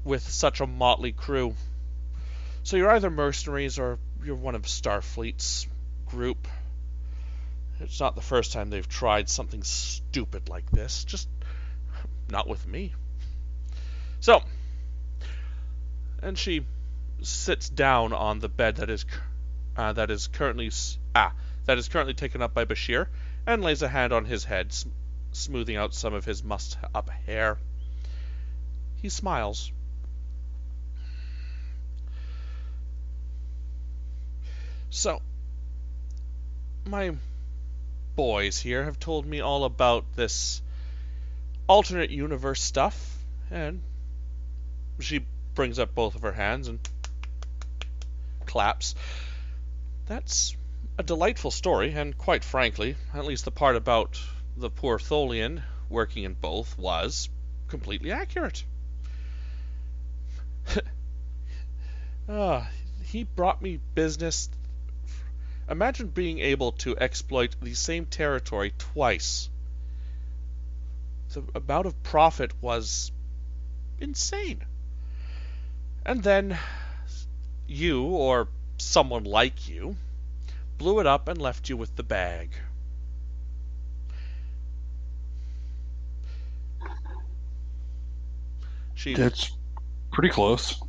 with such a motley crew. So you're either mercenaries or you're one of Starfleet's group. It's not the first time they've tried something stupid like this, just not with me. So, and she sits down on the bed that is currently taken up by Bashir, and lays a hand on his head, smoothing out some of his mussed-up hair. He smiles. So, my boys here have told me all about this alternate universe stuff, and she brings up both of her hands and claps. That's a delightful story, and quite frankly, at least the part about the poor Tholian working in both was completely accurate. He brought me business. Imagine being able to exploit the same territory twice. The amount of profit was insane. And then you, or someone like you, blew it up and left you with the bag. That's pretty close.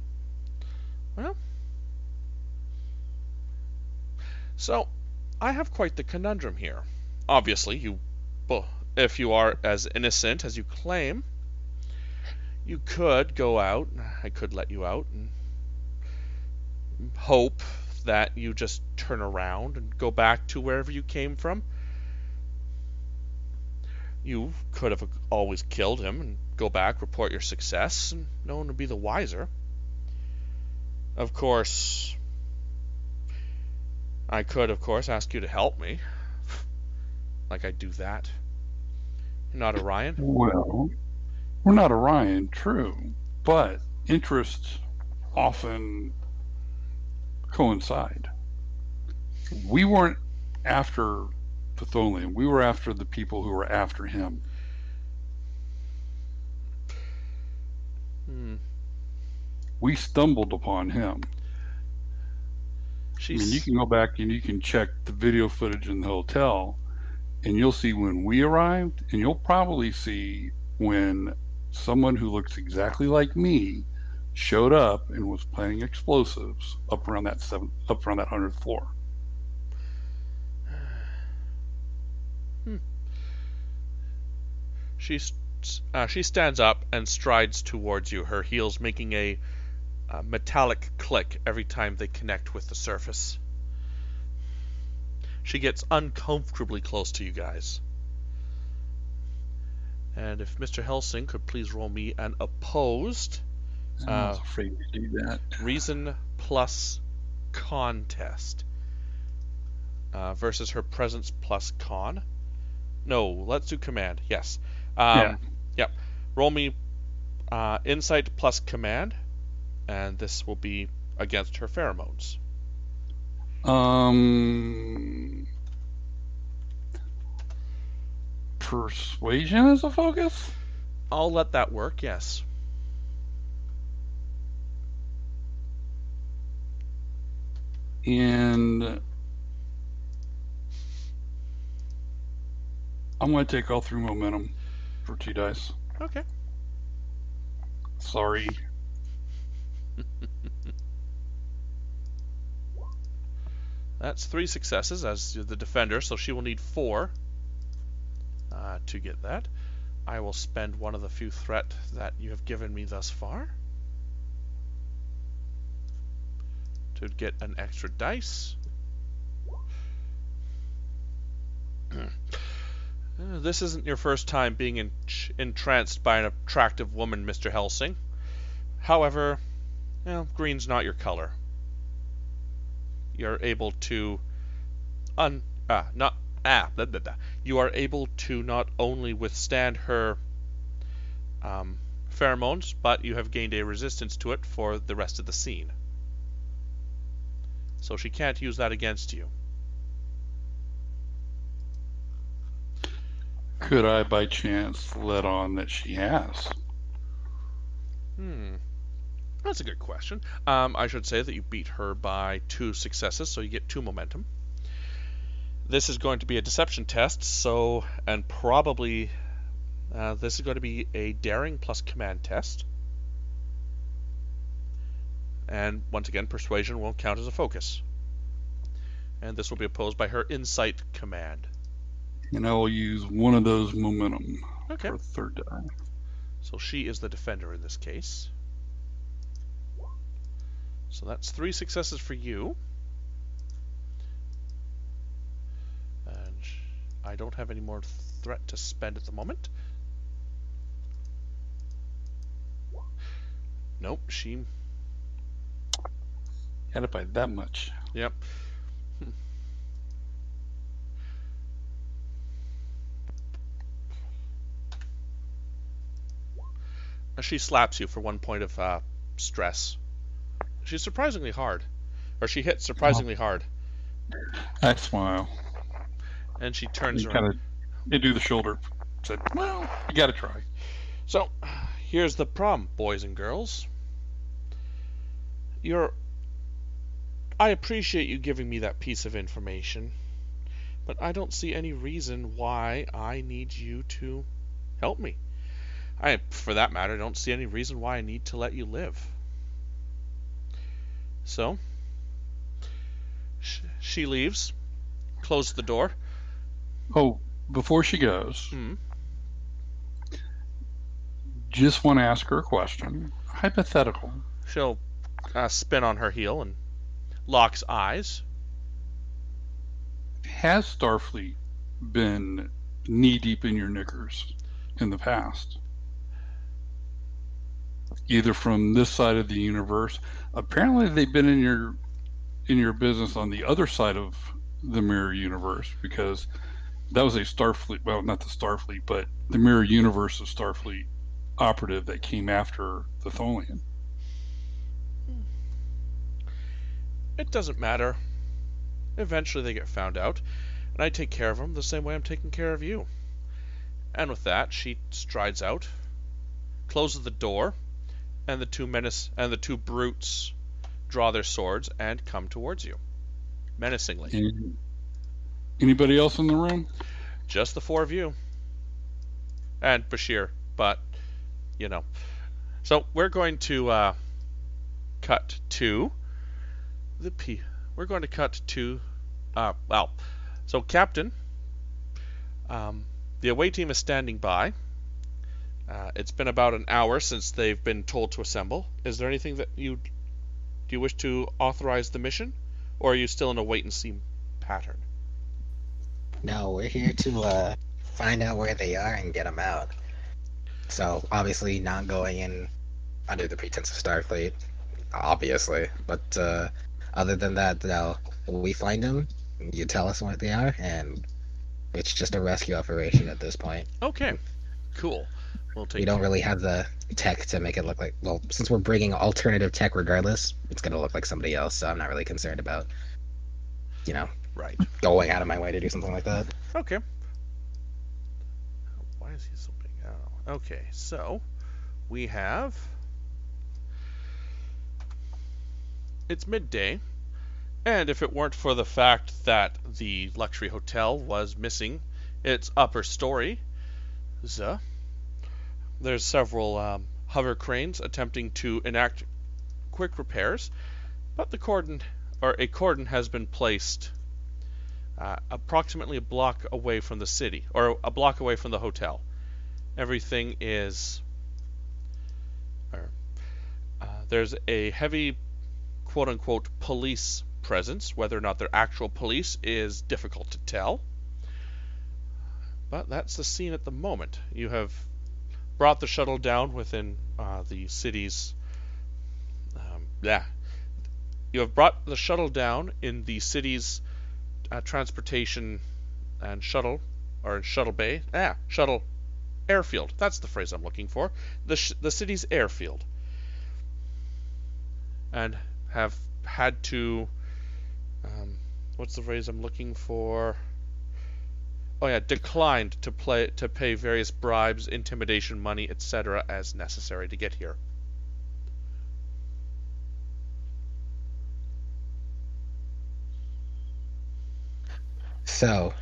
Well, so I have quite the conundrum here. Obviously, if you are as innocent as you claim, you could go out. I could let you out and hope that you just turn around and go back to wherever you came from. You could have always killed him and go back, report your success, and no one would be the wiser. Of course, I could, of course, ask you to help me. Like I do that. You're not Orion? Well, we're not Orion, true. But interests often coincide. We weren't after the Tholian. We were after the people who were after him. Hmm. We stumbled upon him. I mean, you can go back and you can check the video footage in the hotel, and you'll see when we arrived, and you'll probably see when someone who looks exactly like me showed up and was planting explosives up around that 100th floor. Hmm. She stands up and strides towards you, her heels making a metallic click every time they connect with the surface. She gets uncomfortably close to you guys. And if Mr. Helsing could please roll me an opposed reason plus con test versus her presence plus con. No, let's do command. Yes. Yep. Roll me insight plus command, and this will be against her pheromones. Persuasion is a focus? I'll let that work, yes. And I'm going to take all three momentum for 2 dice. Okay. Sorry. That's 3 successes as the defender, so she will need 4 to get that. I will spend one of the few threat that you have given me thus far to get an extra dice. This isn't your first time being entranced by an attractive woman, Mr. Helsing. However, well, green's not your color. You're able to You are able to not only withstand her pheromones, but you have gained a resistance to it for the rest of the scene. So she can't use that against you. Could I, by chance, let on that she has? That's a good question. I should say that you beat her by 2 successes, so you get 2 momentum. This is going to be a deception test, so, and probably this is going to be a daring plus command test. And once again, persuasion won't count as a focus. And this will be opposed by her insight command. And I will use one of those momentum for a 3rd die. So she is the defender in this case. So that's 3 successes for you. And I don't have any more threat to spend at the moment. Nope, she had it by that much. Yep. She slaps you for 1 point of stress. She's surprisingly hard. Or she hits surprisingly hard. I smile. And she turns around. They do the shoulder. Said, well, you gotta try. So, here's the problem, boys and girls. I appreciate you giving me that piece of information, but I don't see any reason why I need you to help me. For that matter, don't see any reason why I need to let you live. So, she leaves, closes the door. Oh, before she goes, just want to ask her a question. Hypothetical. She'll spin on her heel and locks eyes. Has Starfleet been knee-deep in your knickers in the past? either from this side of the universe. Apparently they've been in your business on the other side of the mirror universe, because that was a Starfleet, well, not the Starfleet, but the mirror universe of Starfleet operative that came after the Tholian. It doesn't matter. Eventually they get found out, and I take care of them the same way I'm taking care of you. And with that, she strides out, closes the door, and the two brutes draw their swords and come towards you, menacingly. Anybody else in the room? Just the four of you. And Bashir, but, you know. So we're going to cut to the P. We're going to cut to, well, so Captain, the away team is standing by. It's been about an hour since they've been told to assemble. Is there anything that do you wish to authorize the mission? Or are you still in a wait-and-see pattern? No, we're here to find out where they are and get them out. So, obviously, not going in under the pretense of Starfleet, obviously. But other than that, now, we find them, you tell us where they are, and it's just a rescue operation at this point. Okay, cool. We don't really have the tech to make it look like... Well, since we're bringing alternative tech regardless, it's going to look like somebody else, so I'm not really concerned about, you know... Right. Going out of my way to do something like that. Okay. Why is he so big? Oh, okay, so we have... It's midday, and if it weren't for the fact that the luxury hotel was missing its upper story, there's several hover cranes attempting to enact quick repairs, but a cordon has been placed... approximately a block away from the city, or a block away from the hotel. Everything is... there's a heavy, quote-unquote, police presence. Whether or not they're actual police is difficult to tell. But that's the scene at the moment. You have brought the shuttle down within the city's... You have brought the shuttle down in the city's transportation and shuttle, or shuttle bay, shuttle airfield. That's the phrase I'm looking for. The city's airfield, and have had to. What's the phrase I'm looking for? Oh yeah, declined to pay various bribes, intimidation, money, etc., as necessary to get here. So,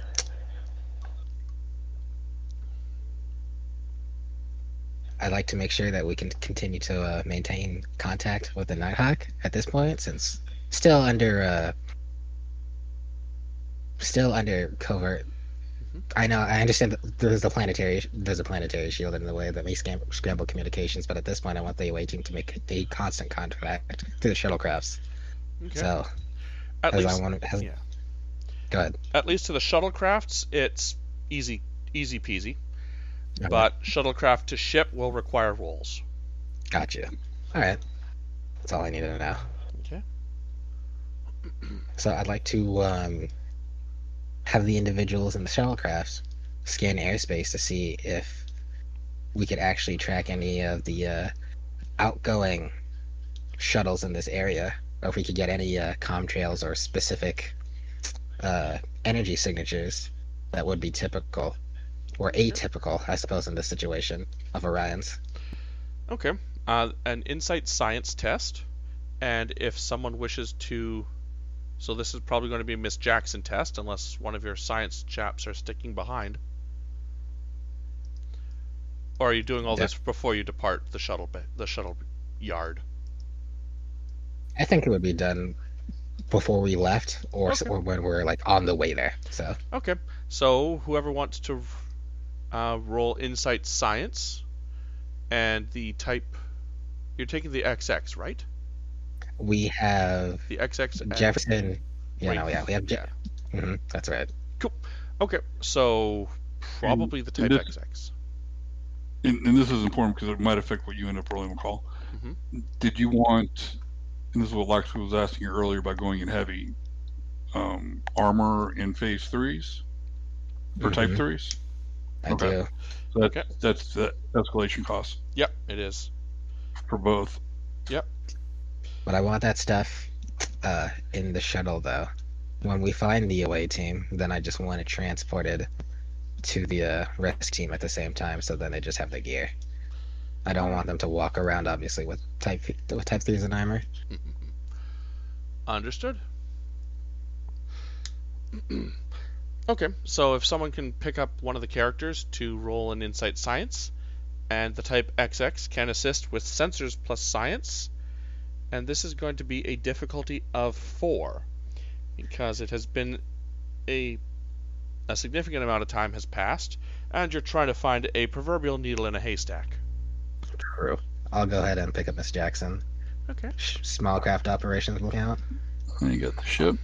I'd like to make sure that we can continue to maintain contact with the Nighthawk at this point, since still under covert. Mm-hmm. I know, I understand that there's a planetary shield in the way that may scramble communications, but at this point, I want the away team to make a constant contact through the shuttlecrafts. Okay. So, go ahead. At least to the shuttlecrafts, it's easy peasy. Okay. But shuttlecraft to ship will require rolls. Gotcha. All right. That's all I needed to know. Okay. So I'd like to have the individuals in the shuttlecrafts scan airspace to see if we could actually track any of the outgoing shuttles in this area, or if we could get any comtrails or specific... energy signatures that would be typical, or atypical, I suppose, in this situation of Orion's. Okay. An insight science test, and if someone wishes to... So this is probably going to be a Miss Jackson test, unless one of your science chaps are sticking behind. Or are you doing all this before you depart the shuttle yard? I think it would be done before we left, or, okay, or when we're like on the way there. So okay, so whoever wants to roll insight science, and the type you're taking, the XX, right? We have the XX Jefferson. Yeah, right. We have Jeff. Yeah. Mm-hmm, that's right. Cool. Okay, so probably the type XX. and this is important because it might affect what you end up rolling, McCall. Mm-hmm. Did you want, and this is what Loxley was asking you earlier about going in heavy, armor in phase threes or type threes? Okay. I do. So that, that's the escalation cost. Yep, it is. For both. Yep. But I want that stuff in the shuttle, though. When we find the away team, then I just want it transported to the rest team at the same time, so then they just have the gear. I don't want them to walk around, obviously, with type 3s and armor. Understood. Okay, so if someone can pick up one of the characters to roll an Insight Science, and the type XX can assist with Sensors plus Science, and this is going to be a difficulty of 4, because it has been a significant amount of time has passed, and you're trying to find a proverbial needle in a haystack. True. I'll go ahead and pick up Miss Jackson. Okay. Small craft operations will count. You got the ship.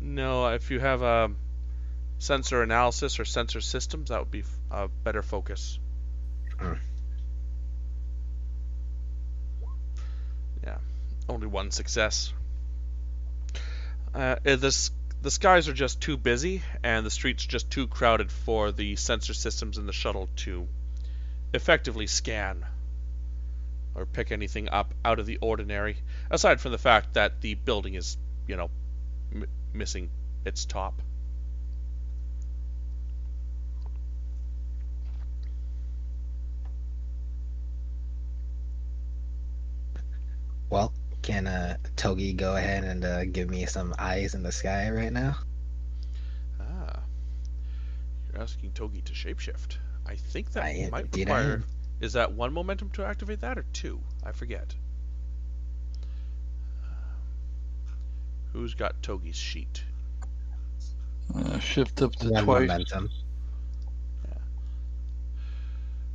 No, if you have a sensor analysis or sensor systems, that would be a better focus. Yeah, only one success. The skies are just too busy, and the streets just too crowded for the sensor systems in the shuttle to effectively scan or pick anything up out of the ordinary, aside from the fact that the building is, you know, missing its top. Well, can Togi go ahead and give me some eyes in the sky right now? Ah, you're asking Togi to shapeshift. I think that might require... Is that one momentum to activate that, or two? I forget. Who's got Togi's sheet? Shift up to twice. Momentum.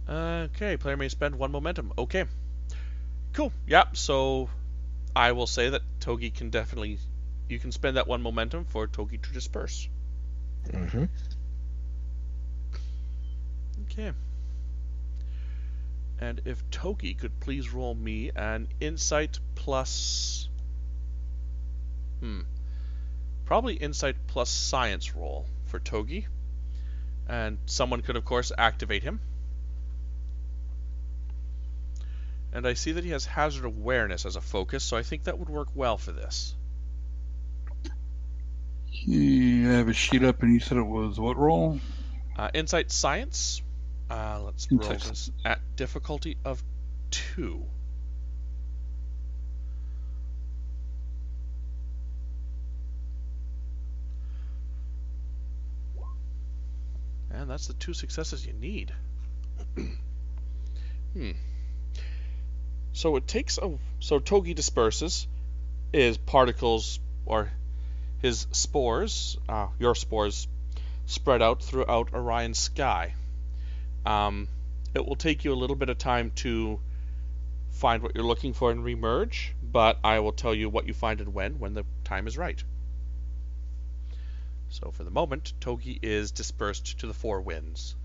Yeah. Okay, player may spend one momentum. Okay. Cool. Yeah, so I will say that Togi can definitely... You can spend that one momentum for Togi to disperse. Mm-hmm. Okay. And if Togi could please roll me an Insight plus... Probably Insight plus Science roll for Togi. And someone could, of course, activate him. And I see that he has hazard awareness as a focus, so I think that would work well for this. You have a sheet up, and you said it was what roll? Insight Science. Let's roll this at difficulty of 2. And that's the 2 successes you need. So it takes a... So Togi disperses his particles, or his spores, your spores, spread out throughout Orion's sky. It will take you a little bit of time to find what you're looking for and remerge, but I will tell you what you find and when the time is right. So for the moment, Togi is dispersed to the 4 winds.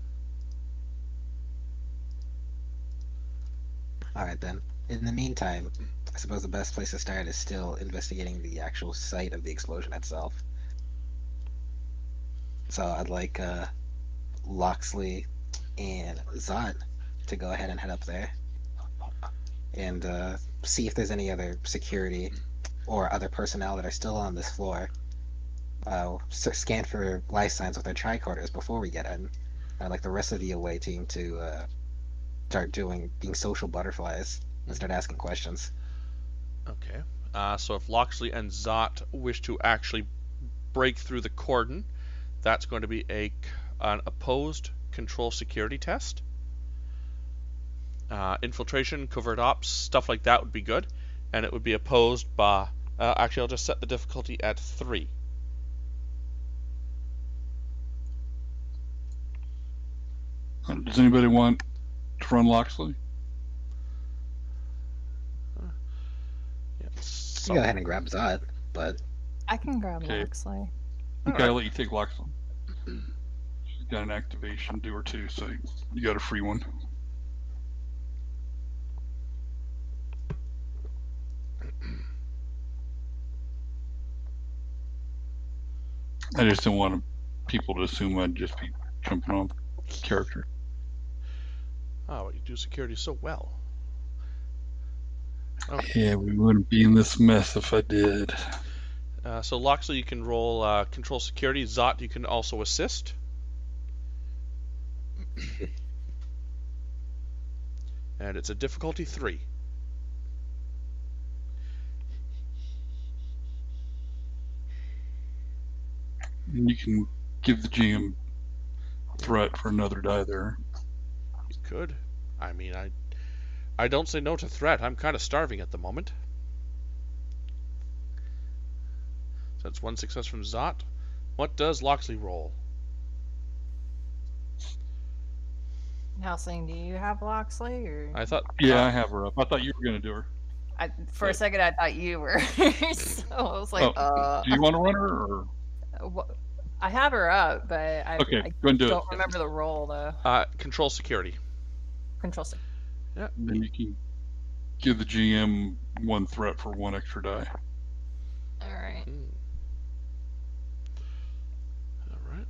Alright then. In the meantime, I suppose the best place to start is still investigating the actual site of the explosion itself. So I'd like Loxley and Zot to go ahead and head up there and see if there's any other security or other personnel that are still on this floor. Scan for life signs with their tricorders before we get in. I'd like the rest of the away team to start being social butterflies and start asking questions. Okay. So if Loxley and Zot wish to actually break through the cordon, that's going to be an opposed control security test. Infiltration, covert ops, stuff like that would be good, and it would be opposed by... actually, I'll just set the difficulty at 3. Does anybody want to run Loxley? You go ahead and grab Zod, but... I can grab Loxley. Okay, I'll let you take Loxley. She's got an activation, do or two, so you got a free one. I just didn't want people to assume I'd just be jumping off character. Oh, you do security so well. Oh. Yeah, we wouldn't be in this mess if I did. So Loxley, you can roll control security. Zot, you can also assist. And it's a difficulty 3. And you can give the GM a threat for another die there. You could. I mean, I don't say no to threat. I'm kind of starving at the moment. So that's one success from Zot. What does Loxley roll? Helsing, do you have Loxley? Or... I thought, yeah, I have her up. I thought you were going to do her. For a second, I thought you were. So I was like, do you want to run her? Or... I have her up, but I don't remember the role though. Control security. Control security. Yeah. Then you can give the GM one threat for one extra die. All right. All right.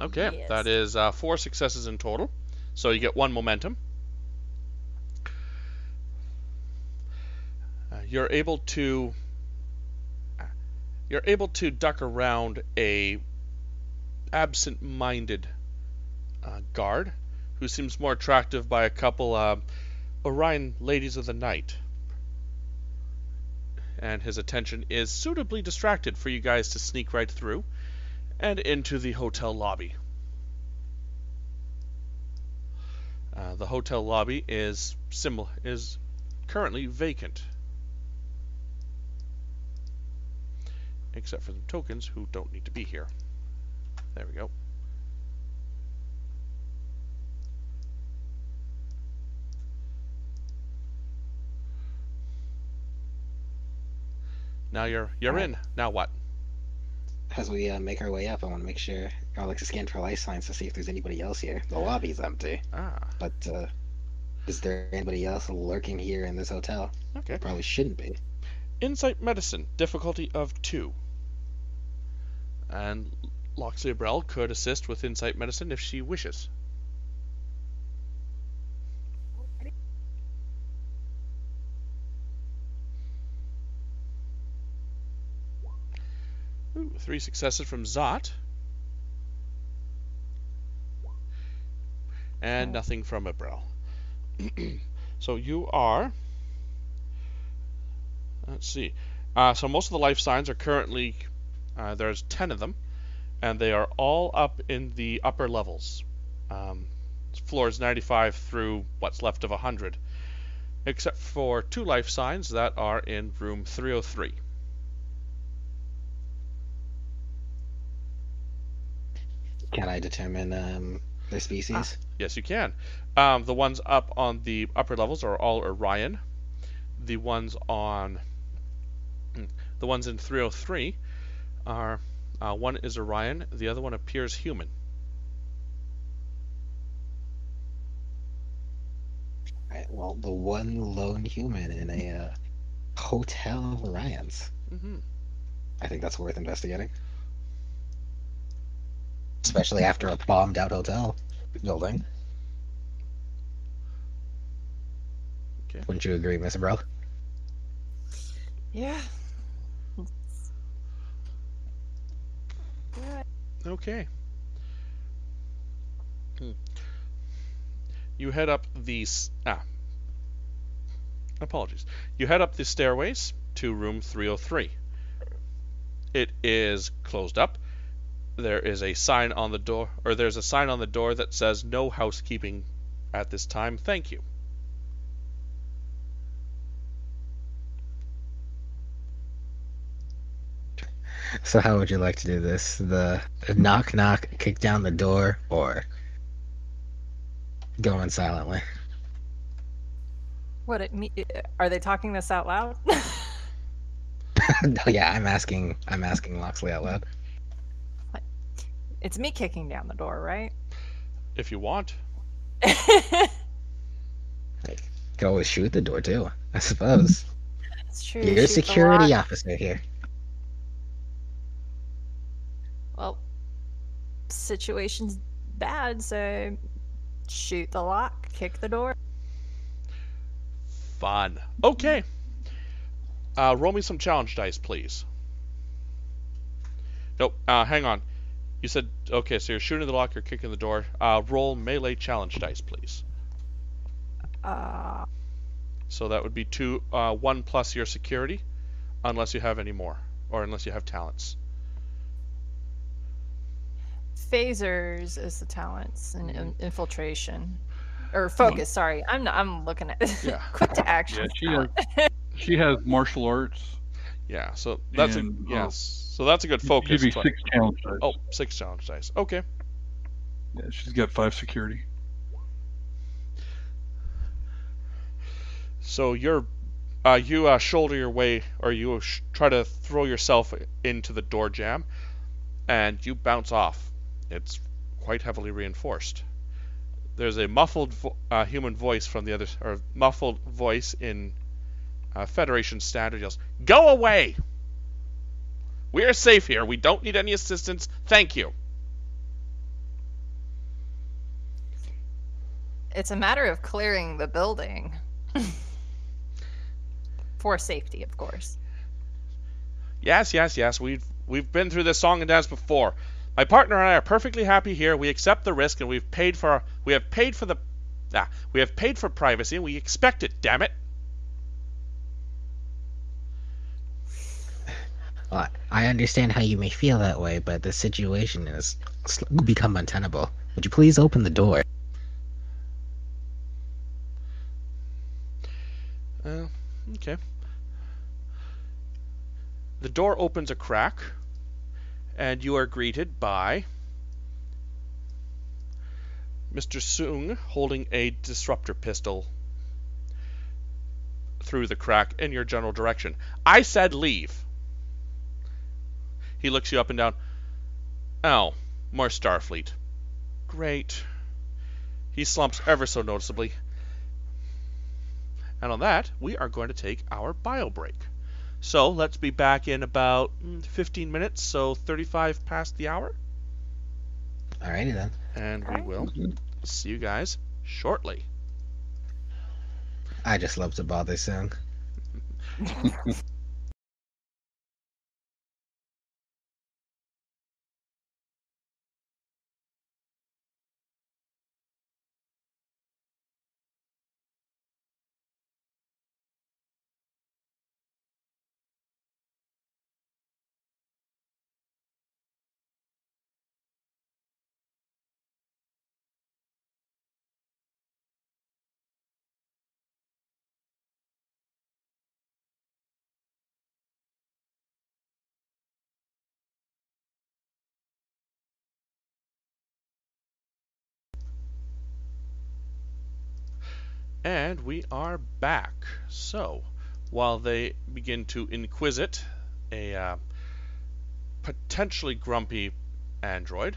Okay, yes. That is 4 successes in total. So you get 1 momentum. You're able to. You're able to duck around a absent-minded guard who seems more attractive by a couple Orion ladies of the night. And his attention is suitably distracted for you guys to sneak right through and into the hotel lobby. The hotel lobby is currently vacant, except for the tokens who don't need to be here. There we go. Now you're in. Now what? As we make our way up, I want to make sure Alex is scanning for life signs to see if there's anybody else here. The lobby's empty. But is there anybody else lurking here in this hotel? Okay. Probably shouldn't be. Insight medicine, difficulty of 2. And Loxley Brell could assist with insight medicine if she wishes. Ooh, 3 successes from Zot. And nothing from Brell. So you are... Let's see. So most of the life signs are currently, there's 10 of them, and they are all up in the upper levels. Floors 95 through what's left of 100, except for 2 life signs that are in room 303. Can I determine their species? Yes, you can. The ones up on the upper levels are all Orion. The ones in 303 are one is Orion, the other one appears human. All right, well, the one lone human in a hotel of Orions. I think that's worth investigating, especially after a bombed out hotel building. Okay. Wouldn't you agree, Miss Brell? Yeah. Okay. You head up these. Apologies. You head up the stairways to room 303. It is closed up. There is a sign on the door, or there's a sign on the door that says "No housekeeping at this time. Thank you." So how would you like to do this? The knock knock, kick down the door, or go in silently? What are they talking this out loud? Yeah, I'm asking Loxley out loud. What? It's me kicking down the door, right? If you want. You could always shoot the door too, I suppose. That's true. You're a security officer here. situation's bad, so shoot the lock, kick the door. Fun. Okay. Roll me some challenge dice, please. Nope. Hang on. You said, okay, so you're shooting the lock, you're kicking the door. Roll melee challenge dice, please. So that would be 1 plus your security, unless you have any more, or unless you have talents. Phasers is the talents, and infiltration. Or focus, sorry. I'm looking at this. Yeah. Quick to action. Yeah, she has martial arts. Yeah, so that's and, so that's a good focus. Give you 6 challenge dice. Oh, 6 challenge dice. Okay. Yeah, she's got 5 security. So you're, you shoulder your way, or you try to throw yourself into the door jamb, and you bounce off. It's quite heavily reinforced. There's a muffled human voice from the other, or muffled voice in Federation standard yells, "Go away! We are safe here. We don't need any assistance. Thank you." It's a matter of clearing the building. For safety, of course. Yes, yes, yes. We've been through this song and dance before. My partner and I are perfectly happy here. We accept the risk, and we have paid for privacy, and we expect it. Damn it. Well, I understand how you may feel that way, but the situation has become untenable. Would you please open the door? Okay. The door opens a crack, and you are greeted by Mr. Soong holding a disruptor pistol through the crack in your general direction. I said leave. He looks you up and down. Oh, more Starfleet. Great. He slumps ever so noticeably. And on that, we are going to take our bio break. So let's be back in about 15 minutes, so 35 past the hour. Alrighty then. And we will see you guys shortly. I just love to bother Soong. And we are back. So, while they begin to inquisit a potentially grumpy android,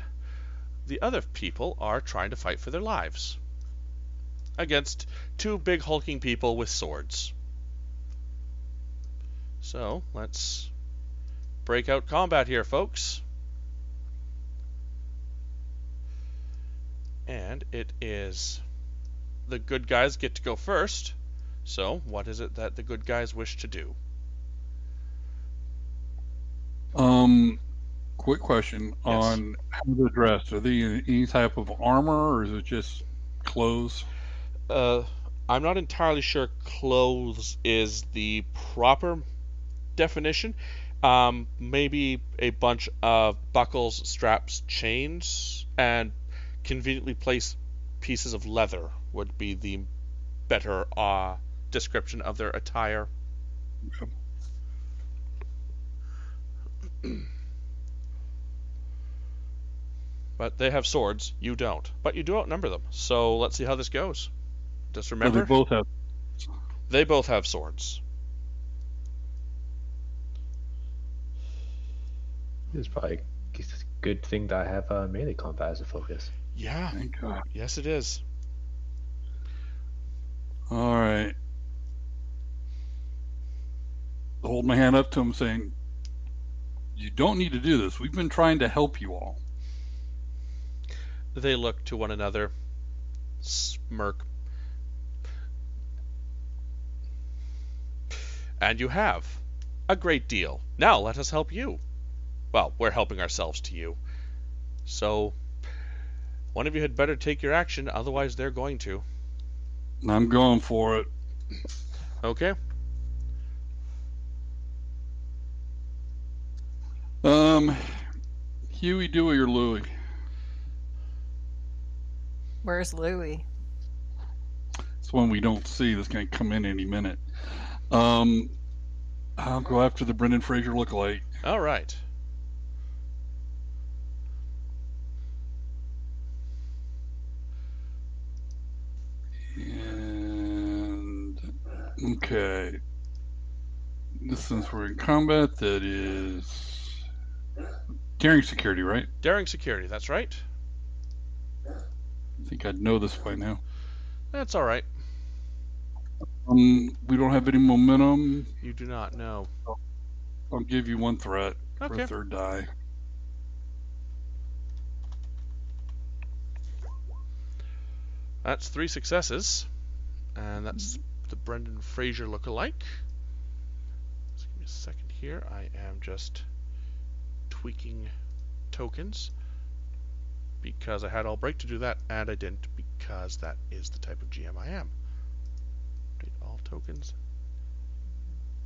the other people are trying to fight for their lives against 2 big hulking people with swords. So, let's break out combat here, folks. And it is... the good guys get to go first. So, what is it that the good guys wish to do? Quick question on how they're dressed. Are they in any type of armor, or is it just clothes? I'm not entirely sure clothes is the proper definition. Maybe a bunch of buckles, straps, chains, and conveniently placed pieces of leather would be the better description of their attire. Okay. But they have swords. You don't. But you do outnumber them. So let's see how this goes. Just remember... well, they both have swords. It's probably a good thing that I have melee combat as a focus. Yeah. Thank God. Yes, it is. Alright. I hold my hand up to him saying, "You don't need to do this. We've been trying to help you all." They look to one another, smirk. And you have. A great deal. Now let us help you. Well, we're helping ourselves to you. So, one of you had better take your action, otherwise they're going to. I'm going for it. Okay. Huey, Dewey, or Louie? Where's Louie? It's one we don't see that's going to come in any minute. I'll go after the Brendan Fraser lookalike. All right. And okay, since we're in combat, that is daring security, right? Daring security, that's right. I think I'd know this by now. That's all right. We don't have any momentum. You do not know. I'll give you one threat for a third die. That's three successes, and that's the Brendan Fraser look-alike. Just give me a second here. I am just tweaking tokens because I had all break to do that, and I didn't because that is the type of GM I am. Update all tokens.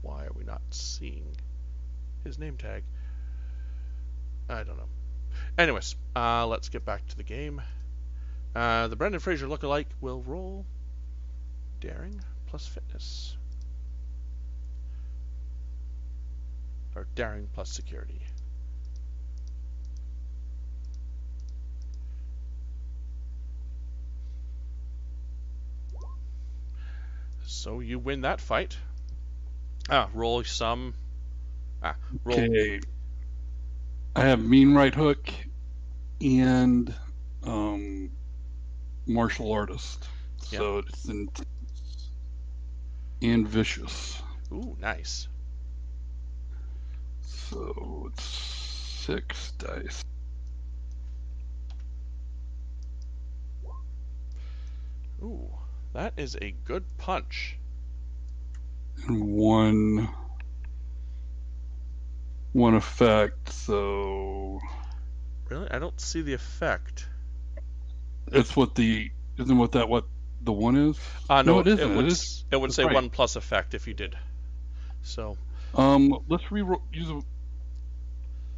Why are we not seeing his name tag? I don't know. Anyways, let's get back to the game. The Brendan Fraser lookalike will roll daring plus fitness. Or daring plus security. So you win that fight. Roll some. Roll. Okay. I have mean right hook and martial artist, so it's intense and vicious. Ooh, nice. So it's 6 dice. Ooh, that is a good punch. And one effect. So really, I don't see the effect. That's what the isn't that what the one is? No, it isn't. It would say right. 1 plus effect if you did. So let's reroll. Use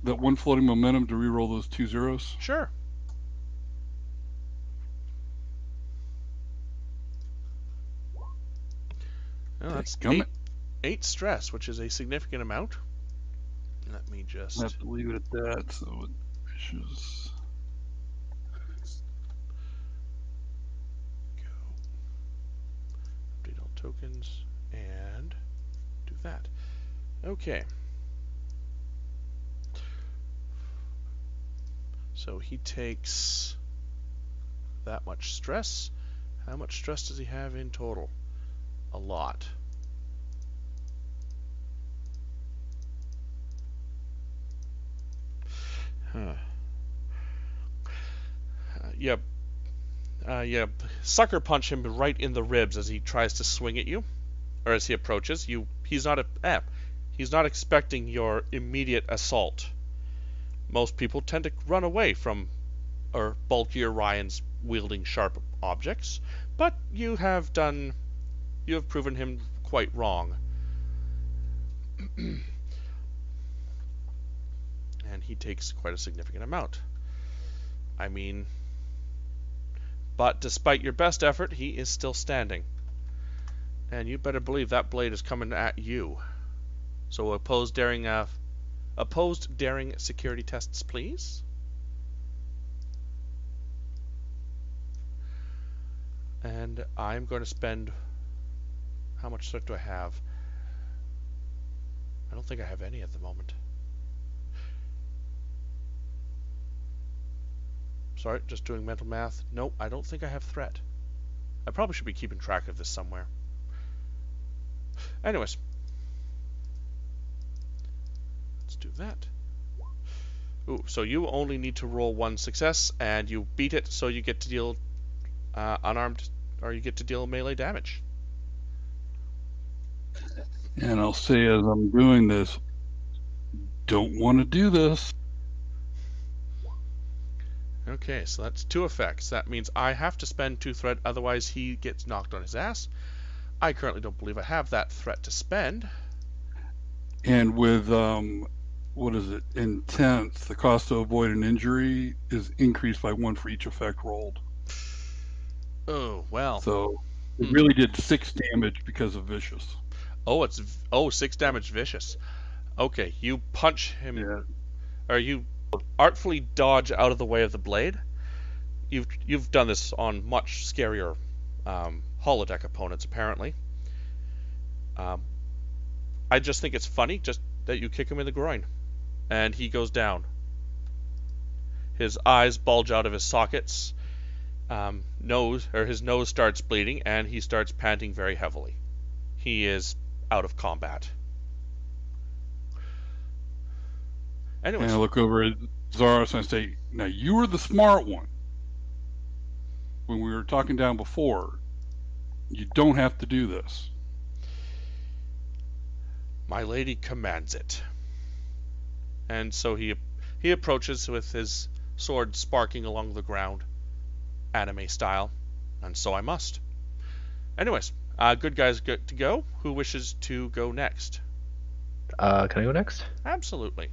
that 1 floating momentum to reroll those 2 zeros. Sure. Well, that's 8 stress, which is a significant amount. Let me just. I have to leave it at that. So it is. Tokens and do that. Okay. So he takes that much stress. How much stress does he have in total? A lot. Huh. Yep. You sucker punch him right in the ribs as he tries to swing at you, or as he approaches you. He's not expecting your immediate assault. Most people tend to run away from, or bulkier Ryans wielding sharp objects, but you have proven him quite wrong. And he takes quite a significant amount. I mean. But despite your best effort, he is still standing. And you better believe that blade is coming at you. So opposed daring security tests, please. And I'm going to spend... How much threat do I have? I don't think I have any at the moment. Sorry, just doing mental math. Nope, I don't think I have threat. I probably should be keeping track of this somewhere. Anyways. Let's do that. Ooh, so you only need to roll one success, and you beat it, so you get to deal unarmed, or you get to deal melee damage. And I'll say as I'm doing this, don't want to do this. Okay, so that's two effects. That means I have to spend two threat, otherwise he gets knocked on his ass. I currently don't believe I have that threat to spend. And with, what is it, intent, the cost to avoid an injury is increased by 1 for each effect rolled. Oh, well. So it really did 6 damage because of vicious. Oh, it's 6 damage vicious. Okay, you punch him, or you artfully dodge out of the way of the blade. You've done this on much scarier holodeck opponents, apparently. I just think it's funny just that you kick him in the groin, and he goes down. His eyes bulge out of his sockets, his nose starts bleeding, and he starts panting very heavily. He is out of combat. Anyways. And I look over at Zaris and I say, now you were the smart one. When we were talking down before, you don't have to do this. My lady commands it. And so he approaches with his sword sparking along the ground, anime style, and so I must. Anyways, good guys good to go. Who wishes to go next? Can I go next? Absolutely.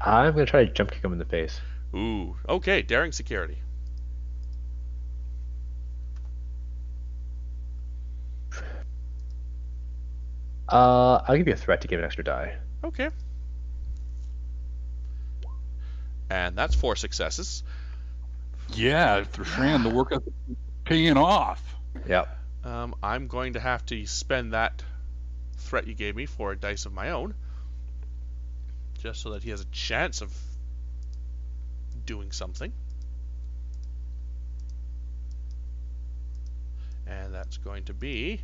I'm going to try to jump kick him in the face. Ooh, okay, daring security. I'll give you a threat to give an extra die. Okay. And that's 4 successses. Yeah, Thishran, the work is paying off. Yep. I'm going to have to spend that threat you gave me for a dice of my own, just so that he has a chance of doing something. And that's going to be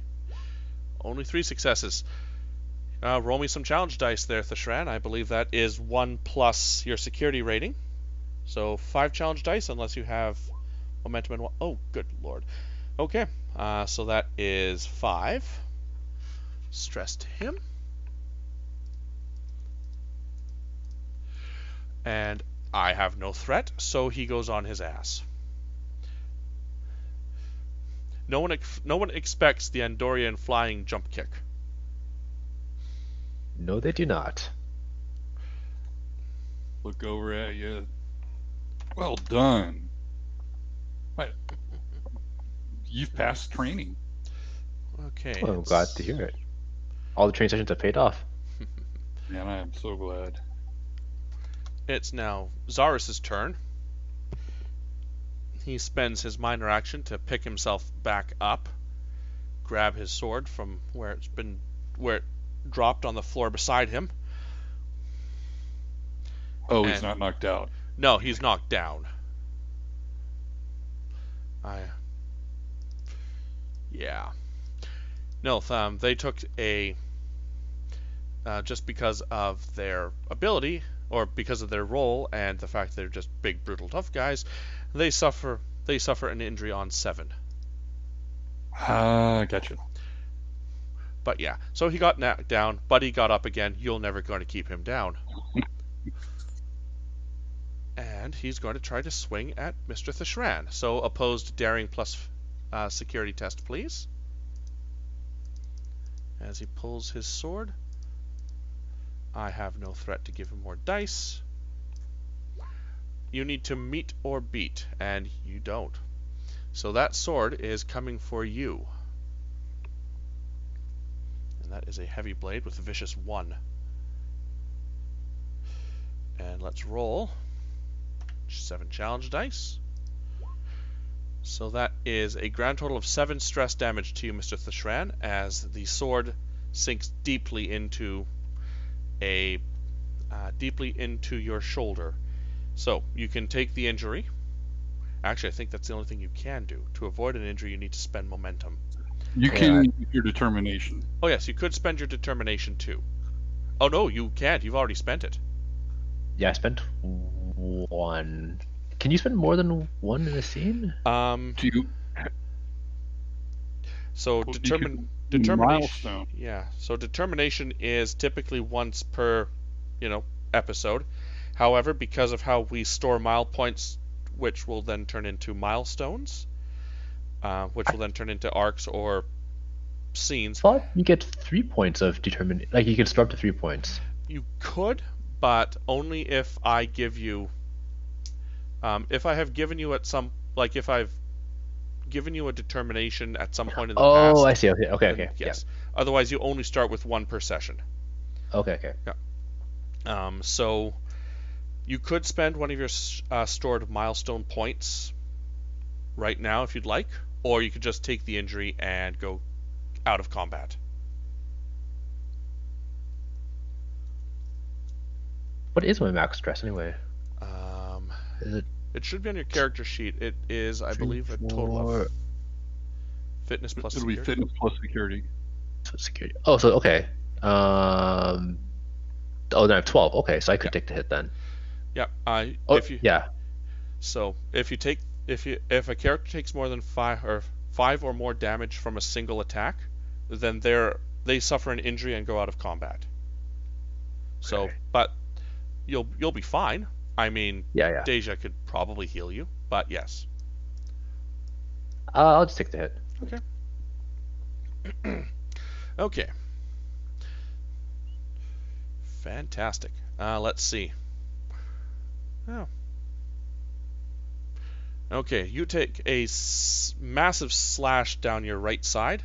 only 3 successes. Roll me some challenge dice there, Thishran. I believe that is 1 plus your security rating. So 5 challenge dice unless you have momentum and one. Oh, good lord. Okay, so that is 5. Stress to him. And I have no threat, so he goes on his ass. No one expects the Andorian flying jump kick. No, they do not. Look over at you. Well done. What? You've passed training. Okay. Well, I'm glad to hear it. All the training sessions have paid off. Man, I am so glad. It's now Zaris' turn. He spends his minor action to pick himself back up, grab his sword from where it dropped on the floor beside him. Oh, and he's not knocked out. No, he's knocked down. No, they took a just because of their ability, or because of their role and the fact they're just big, brutal, tough guys, they suffer an injury on 7. Ah, gotcha. But yeah, so he got knocked down, but he got up again. You're never going to keep him down. And he's going to try to swing at Mr. Thishran. So opposed daring plus security test, please. As he pulls his sword. I have no threat to give him more dice. You need to meet or beat, and you don't. So that sword is coming for you. And that is a heavy blade with a vicious 1. And let's roll 7 challenge dice. So that is a grand total of 7 stress damage to you, Mr. Thishran, as the sword sinks deeply into your shoulder. So you can take the injury. Actually, I think that's the only thing you can do. To avoid an injury, you need to spend momentum. You can use your determination. Oh yes, you could spend your determination too. Oh no, you can't. You've already spent it. Yeah, I spent one. Can you spend more than one in a scene? Do you? So well, determination. Yeah. So determination is typically once per, episode. However, because of how we store mile points, which will then turn into milestones, which will then turn into arcs or scenes. But you get 3 points of determination. Like you can store up to 3 points. You could, but only if I give you. If I have given you at some, like if I've given you a determination at some point in the past. Oh, I see. Okay, okay. Yes. Yeah. Otherwise, you only start with one per session. Okay, okay. Yeah. So you could spend one of your stored milestone points right now if you'd like, or you could just take the injury and go out of combat. What is my max stress anyway? Is it? It should be on your character sheet. It is, I believe, a total of fitness plus security. It'll be fitness plus security. Oh, so okay. Oh, then I have 12. Okay, so I could take the hit then. Yeah. So if a character takes more than five or more damage from a single attack, then they suffer an injury and go out of combat. So, but you'll be fine. I mean, Deja could probably heal you, but yes. I'll just take the hit. Okay. Okay. Fantastic. Let's see. Oh. Okay, you take a massive slash down your right side.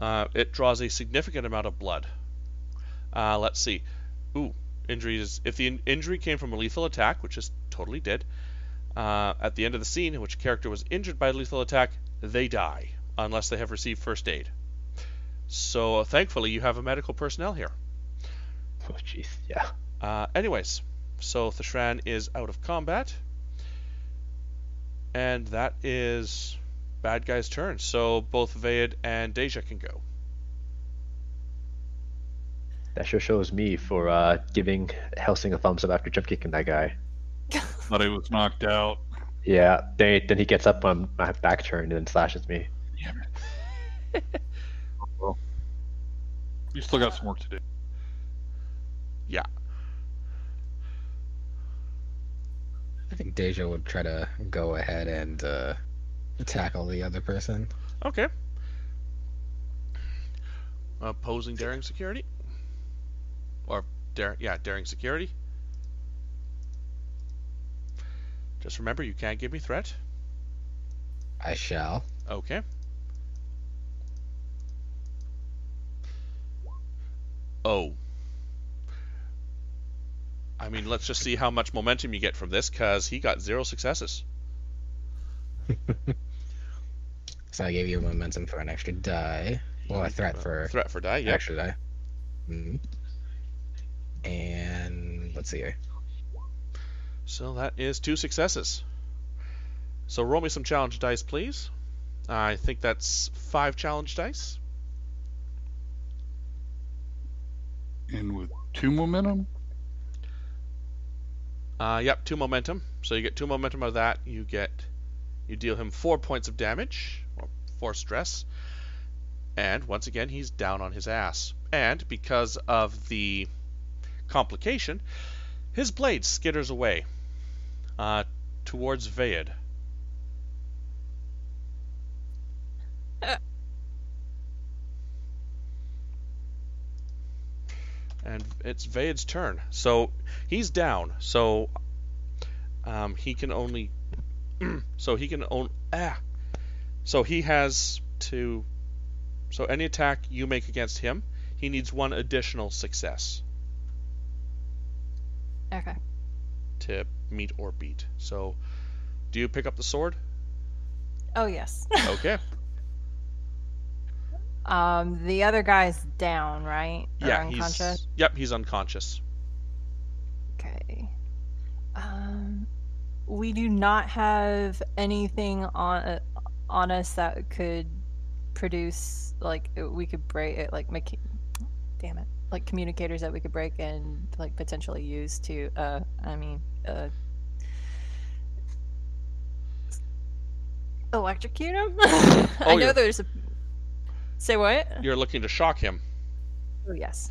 It draws a significant amount of blood. Let's see. Ooh. Injuries. If the injury came from a lethal attack, which is totally did, at the end of the scene in which a character was injured by a lethal attack, they die, unless they have received first aid. So, thankfully, you have a medical personnel here. Oh, jeez, yeah. Anyways, so Thishran is out of combat. And that is bad guy's turn, so both Vaed and Deja can go. That sure shows me for giving Helsing a thumbs up after jump kicking that guy. Thought he was knocked out. Yeah, then he gets up on my back turn and slashes me. Damn it. Well, you still got some work to do. Yeah. I think Deja would try to go ahead and tackle the other person. Okay. Opposing daring security. Or, daring security. Just remember, you can't give me threat. I shall. Okay. Oh. I mean, let's just see how much momentum you get from this, because he got 0 successes. So I gave you momentum for an extra die. Well, a threat for... Threat for die, yeah. Extra die. Mm-hmm. And let's see here. So that is 2 successes. So roll me some challenge dice, please. I think that's 5 challenge dice. And with 2 momentum? Yep, 2 momentum. So you get 2 momentum out of that. You deal him 4 points of damage, or 4 stress. And once again, he's down on his ass. And because of the complication, his blade skitters away towards Vaed. And it's Vaed's turn. So he's down. So he can only so he has to any attack you make against him, he needs 1 additional success. Okay. To meet or beat. So, do you pick up the sword? Oh, yes. Okay. The other guy's down, right? Yeah, unconscious? Yep, he's unconscious. Okay. We do not have anything on us that could produce, like, we could break it, like, damn it, like communicators that we could break and like potentially use to electrocute him. Oh, I know there's a say what? You're looking to shock him. Oh yes.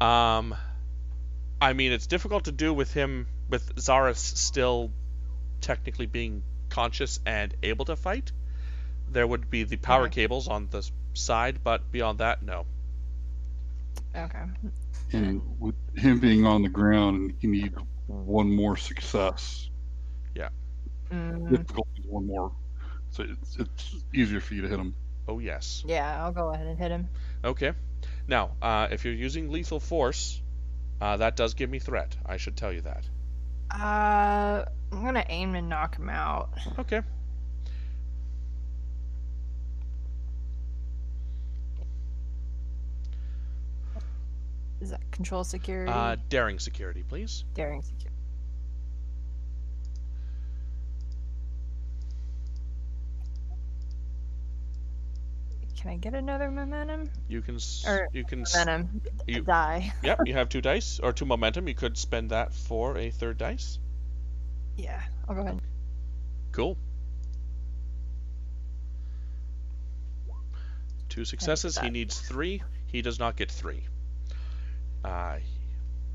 I mean, it's difficult to do with him, with Zaris still technically being conscious and able to fight. There would be the power cables on the side, but beyond that, no. Okay. And with him being on the ground, he needs one more success. Yeah. Difficulty is one more. So it's easier for you to hit him. Oh, yes. Yeah, I'll go ahead and hit him. Okay. Now, if you're using lethal force, that does give me threat. I should tell you that. I'm going to aim and knock him out. Okay. Is that control security? Daring security, please. Daring security. Can I get another momentum? You can. Or you can. Momentum. You die. Yep. You have two dice or two momentum. You could spend that for a third dice. Yeah, I'll go ahead. Cool. Two successes. He needs three. He does not get three.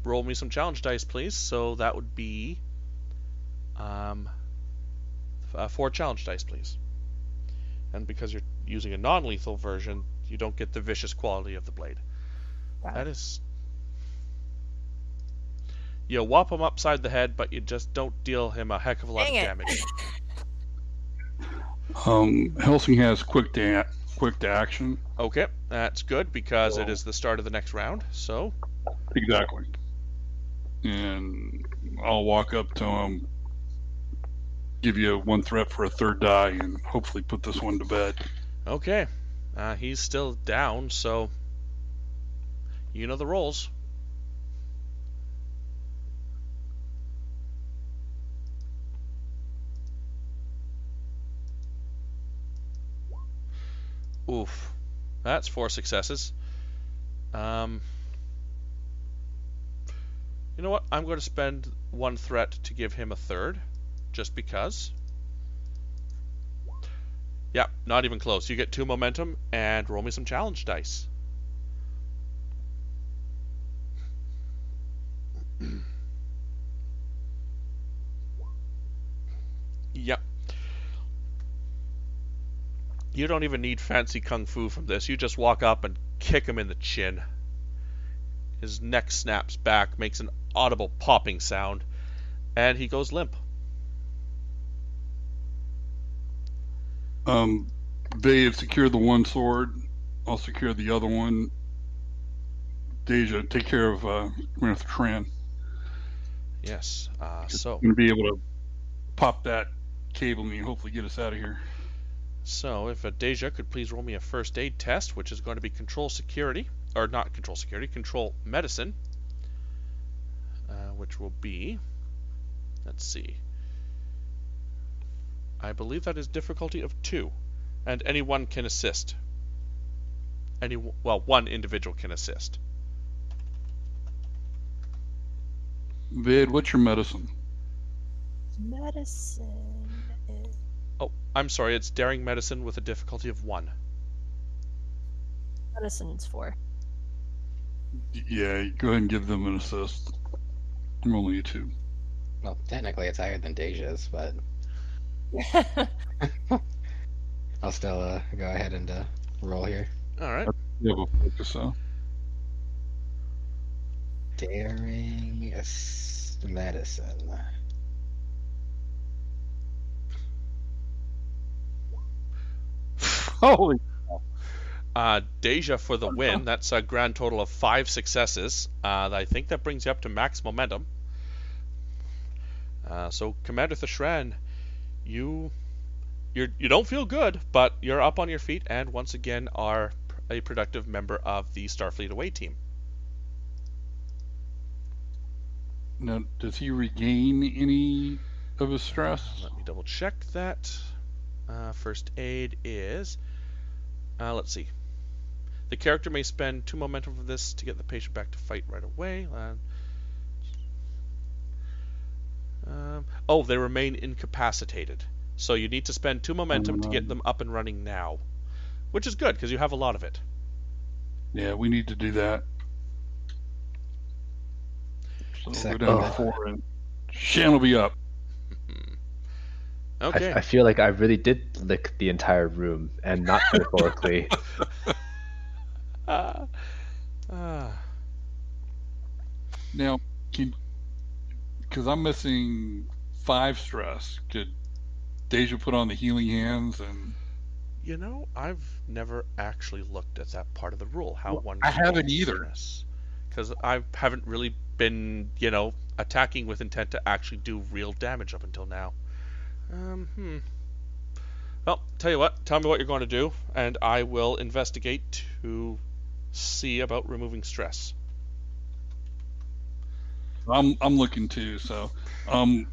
Roll me some challenge dice, please. So that would be four challenge dice, please. And because you're using a non-lethal version, you don't get the vicious quality of the blade. Wow. That is... You whop him upside the head, but you just don't deal him a heck of a lot of damage. Helsing has quick to action. Okay, that's good because it is the start of the next round, so... Exactly. And I'll walk up to him, give you one threat for a third die, and hopefully put this one to bed. Okay. He's still down, so... You know the rolls. Oof. That's four successes. You know what? I'm going to spend one threat to give him a third, just because. Yeah, not even close. You get two momentum and roll me some challenge dice. Yep. You don't even need fancy kung fu from this. You just walk up and kick him in the chin. His neck snaps back, makes an audible popping sound, and he goes limp. They have secured the one sword. I'll secure the other one. Deja, take care of Thishran. Yes. So I'm going to be able to pop that cable and hopefully get us out of here. So, if Deja could please roll me a first aid test, which is going to be control security, or not control security, control medicine, which will be, let's see, I believe that is difficulty of 2, and anyone can assist. One individual can assist. Vaed, what's your medicine? Medicine is... Oh, I'm sorry, it's daring medicine with a difficulty of 1. Medicine's 4. Yeah, go ahead and give them an assist. I'm only a 2. Well, technically it's higher than Deja's, but... I'll still go ahead and roll here. Alright. Yeah, we'll focus on. Daring medicine. Holy cow. Deja for the win. That's a grand total of 5 successes. I think that brings you up to max momentum. So Commander Thishran, you don't feel good, but you're up on your feet and once again are a productive member of the Starfleet Away team. Now, does he regain any of his stress? Let me double check that. First aid is... let's see. The character may spend 2 momentum from this to get the patient back to fight right away. Oh, they remain incapacitated. So you need to spend 2 momentum to get them up and running now. Which is good, because you have a lot of it. Yeah, we need to do that. So we'll go down to 4 and Shan will be up. Okay. I feel like I really did lick the entire room, and not metaphorically. Now, because I'm missing 5 stress, could Deja put on the healing hands? And you know, I've never actually looked at that part of the rule. How well, one I haven't either, because I haven't really been, you know, attacking with intent to actually do real damage up until now. Well, tell you what. Tell me what you're going to do, and I will investigate to see about removing stress. I'm looking too, so we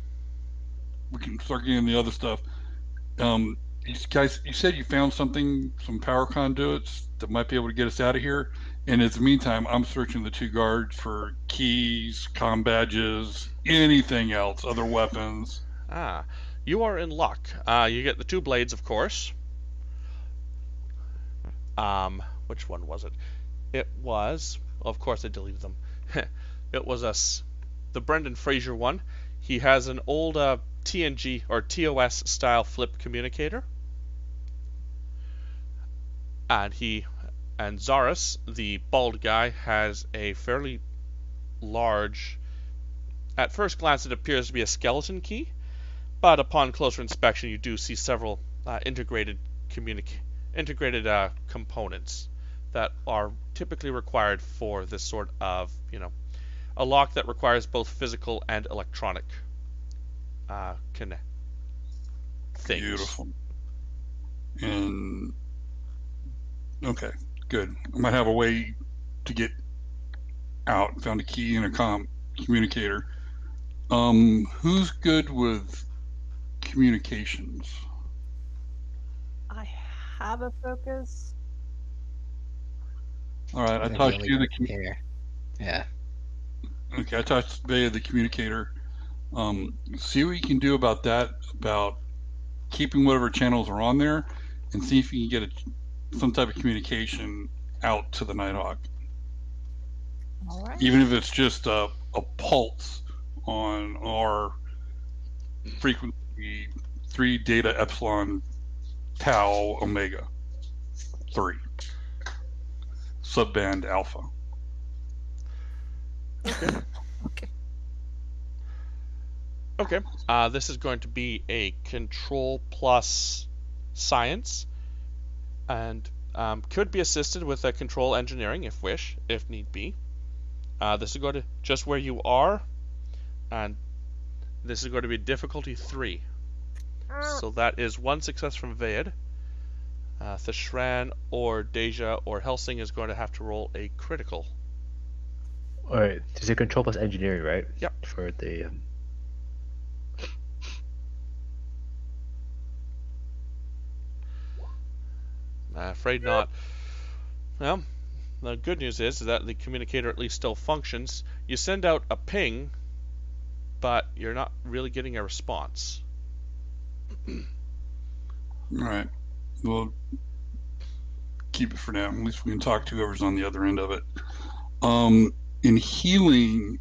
can start getting the other stuff. You guys, you said you found something, some power conduits that might be able to get us out of here. And in the meantime, I'm searching the 2 guards for keys, comm badges, anything else, other weapons. Ah. You are in luck. You get the 2 blades, of course. Which one was it? It was... Well, of course I deleted them. It was the Brendan Fraser one. He has an old TNG or TOS style flip communicator. And Zaris, the bald guy, has a fairly large... At first glance it appears to be a skeleton key. But upon closer inspection, you do see several integrated components that are typically required for this sort of, you know, a lock that requires both physical and electronic things. Beautiful. And okay, good. I might have a way to get out. Found a key and a communicator. Who's good with communications? I have a focus. All right, I touched you the communicator. Yeah. Okay, I touched Vaed the communicator. See what you can do about that, about keeping whatever channels are on there, and see if you can get some type of communication out to the Nighthawk. All right. Even if it's just a pulse on our frequency. 3 Data Epsilon Tau Omega 3 Subband Alpha. Okay. This is going to be a control plus science, and could be assisted with a control engineering if wish, if need be. This is going to just where you are, and this is going to be difficulty 3. So that is 1 success from Vaed. Thishran or Deja or Helsing is going to have to roll a critical. Alright, is it control plus engineering, right? Yep. For the... afraid not. Well, the good news is that the communicator at least still functions. You send out a ping, but you're not really getting a response. Alright, we'll keep it for now. At least we can talk to whoever's on the other end of it. In healing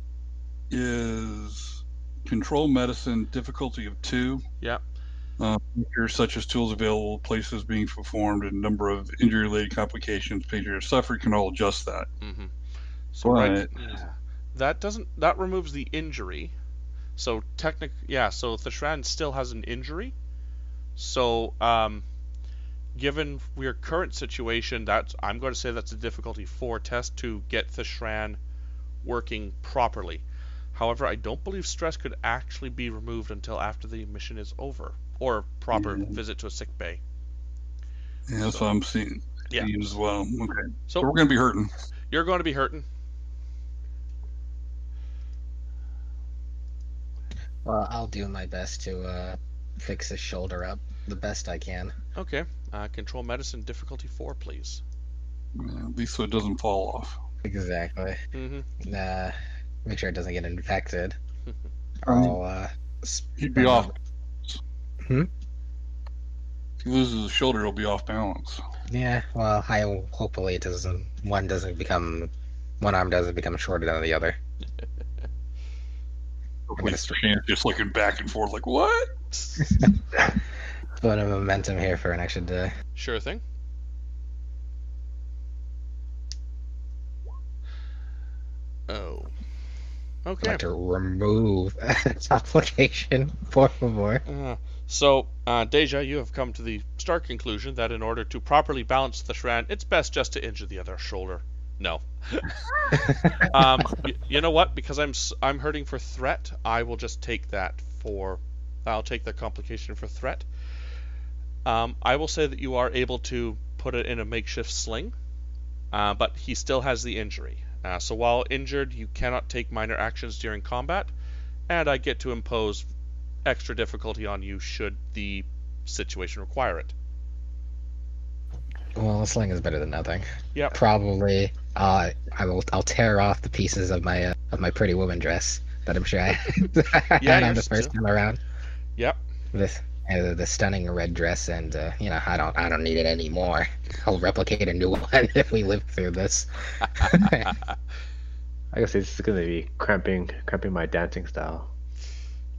is control medicine, difficulty of 2. Yep. Features such as tools available, places being performed, and number of injury-related complications patients suffered can all adjust that. Mm-hmm. So but, that removes the injury. So so Thishran still has an injury. So given your current situation, I'm going to say that's a difficulty 4 test to get Thishran working properly. However, I don't believe stress could actually be removed until after the mission is over, or proper visit to a sick bay. Yeah, that's what I'm seeing. Yeah. As well. Okay. So we're going to be hurting. You're going to be hurting. Well, I'll do my best to fix his shoulder up the best I can. Okay. Control medicine, difficulty 4, please. Yeah, at least so it doesn't fall off. Exactly. Mm-hmm. Make sure it doesn't get infected. I'll, he'd be off. Hmm? If he loses his shoulder, he'll be off balance. Yeah, well, hopefully it doesn't. One arm doesn't become shorter than the other. Just looking back and forth, like what? Put a momentum here for an extra day. Sure thing. Oh. Okay. I'd like to remove its application for more. Deja, you have come to the stark conclusion that in order to properly balance the Thishran, it's best just to injure the other shoulder. No. You know what? Because I'm hurting for threat, I will just take that for... I'll take the complication for threat. I will say that you are able to put it in a makeshift sling, but he still has the injury. So while injured, you cannot take minor actions during combat, and I get to impose extra difficulty on you should the situation require it. Well, a sling is better than nothing. Yeah. Probably, I'll tear off the pieces of my pretty woman dress that I'm sure I had on the first time around. Yep. The stunning red dress, and you know, I don't need it anymore. I'll replicate a new one if we live through this. I guess this is going to be cramping my dancing style.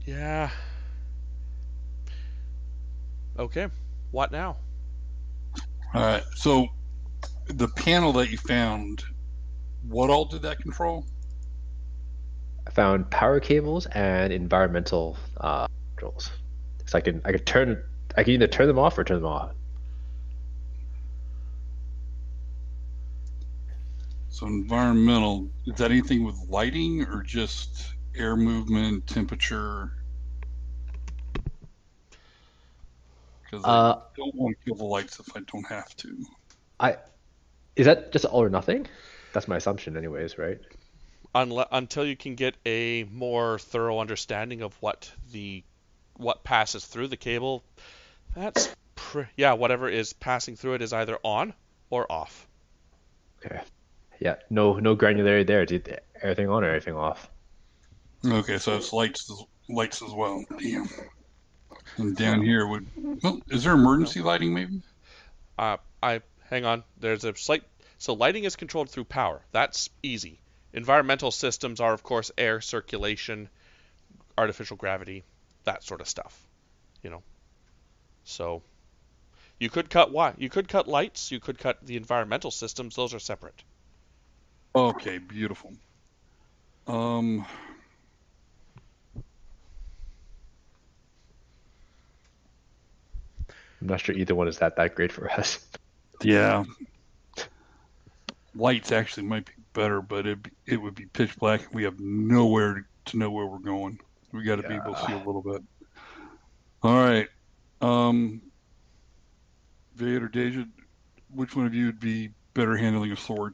Yeah. Okay. What now? All right. So, the panel that you found, what all did that control? I found power cables and environmental controls. So I can either turn them off or turn them on. So environmental, is that anything with lighting or just air movement, temperature? Because I don't want to kill the lights if I don't have to. Is that just all or nothing? That's my assumption anyways, right? Until you can get a more thorough understanding of what passes through the cable, that's whatever is passing through it is either on or off. Okay. Yeah, no granularity there. Did everything on or everything off? Okay, so it's lights as well. Damn. And down here is there emergency lighting maybe? Hang on. There's a slight... So lighting is controlled through power. That's easy. Environmental systems are, of course, air circulation, artificial gravity, that sort of stuff, you know. So you could cut lights, you could cut the environmental systems, those are separate. Okay, beautiful. I'm not sure either one is that great for us. Yeah. Lights actually might be better, but it would be pitch black and we have nowhere to know where we're going. We got to be able to see a little bit. All right. Vaed or Deja, which one of you would be better handling a sword?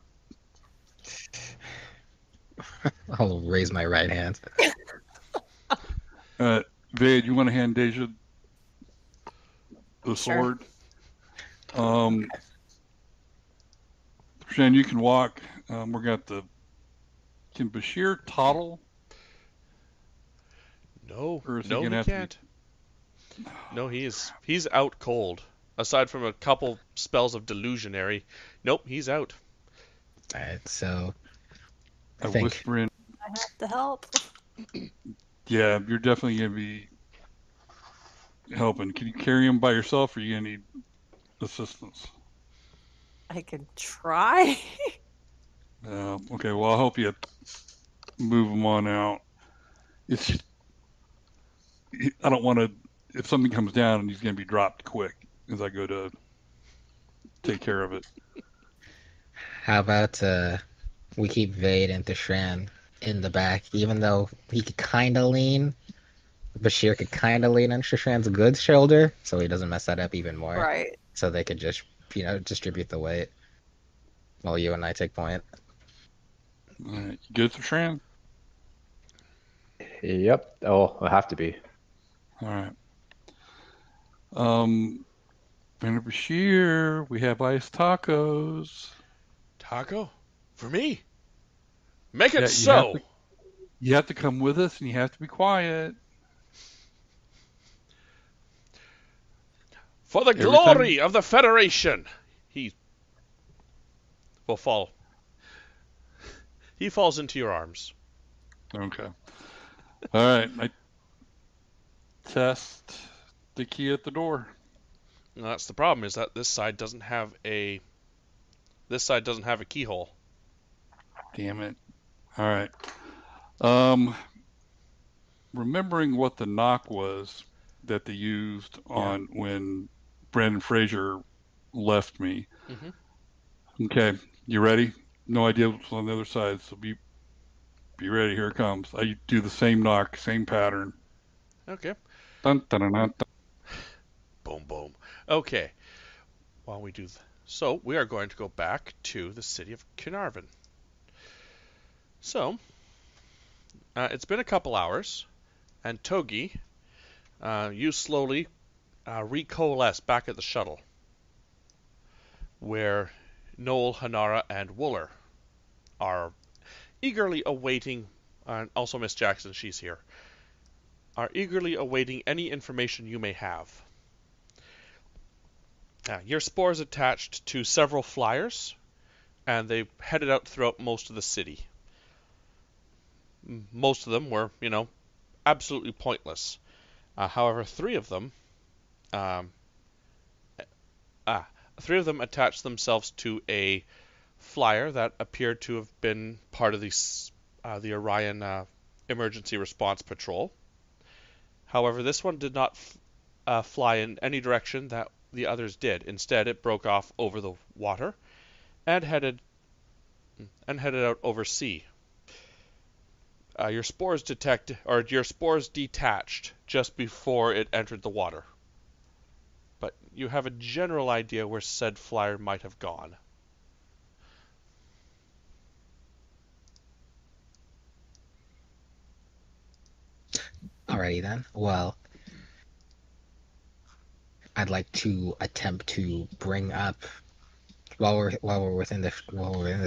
I'll raise my right hand. Vaed, you want to hand Deja the sword? Sure. Shan, you can walk. We're got the... Can Bashir toddle? No, he can't. No, he's out cold. Aside from a couple spells of delusionary, nope, he's out. All right, so I think whisper in. I have to help. Yeah, you're definitely gonna be helping. Can you carry him by yourself, or are you gonna need assistance? I can try. Okay, well, I'll help you move him on out. It's... I don't want to, if something comes down and he's going to be dropped quick as I go to take care of it. How about we keep Vaed and Thishran in the back, even though he could kind of lean, Bashir could kind of lean on Thishran's good shoulder, so he doesn't mess that up even more. Right. So they could just, you know, distribute the weight while you and I take point. All right. You good, Thishran? Yep. Oh, I have to be. All right. Bashir, we have iced tacos. Taco? For me? Make it so! You have to come with us, and you have to be quiet. For the glory of the Federation! He will fall. He falls into your arms. Okay. All right. I test the key at the door. Now that's the problem, is that this side doesn't have a keyhole. Damn it. All right. Remembering what the knock was that they used on when Brandon Fraser left me. Mm-hmm. Okay, you ready? No idea what's on the other side, so be ready. Here it comes. I do the same knock, same pattern. Okay. Dun, dun, dun, dun, dun. Boom, boom. Okay. While we do that. So, we are going to go back to the city of Carnarvon. So, it's been a couple hours, and Togi, you slowly recoalesce back at the shuttle, where Noel, Hanara, and Wooler are eagerly awaiting, and also Miss Jackson, she's here, are eagerly awaiting any information you may have. Your spore is attached to several flyers, and they headed out throughout most of the city. Most of them were, absolutely pointless. However, three of them attached themselves to a flyer that appeared to have been part of the Orion Emergency Response Patrol. However, this one did not fly in any direction that the others did. Instead, it broke off over the water and headed out over sea. Your spores detached just before it entered the water, but you have a general idea where said flyer might have gone. Alrighty then. Well, I'd like to attempt to bring up, while we're within the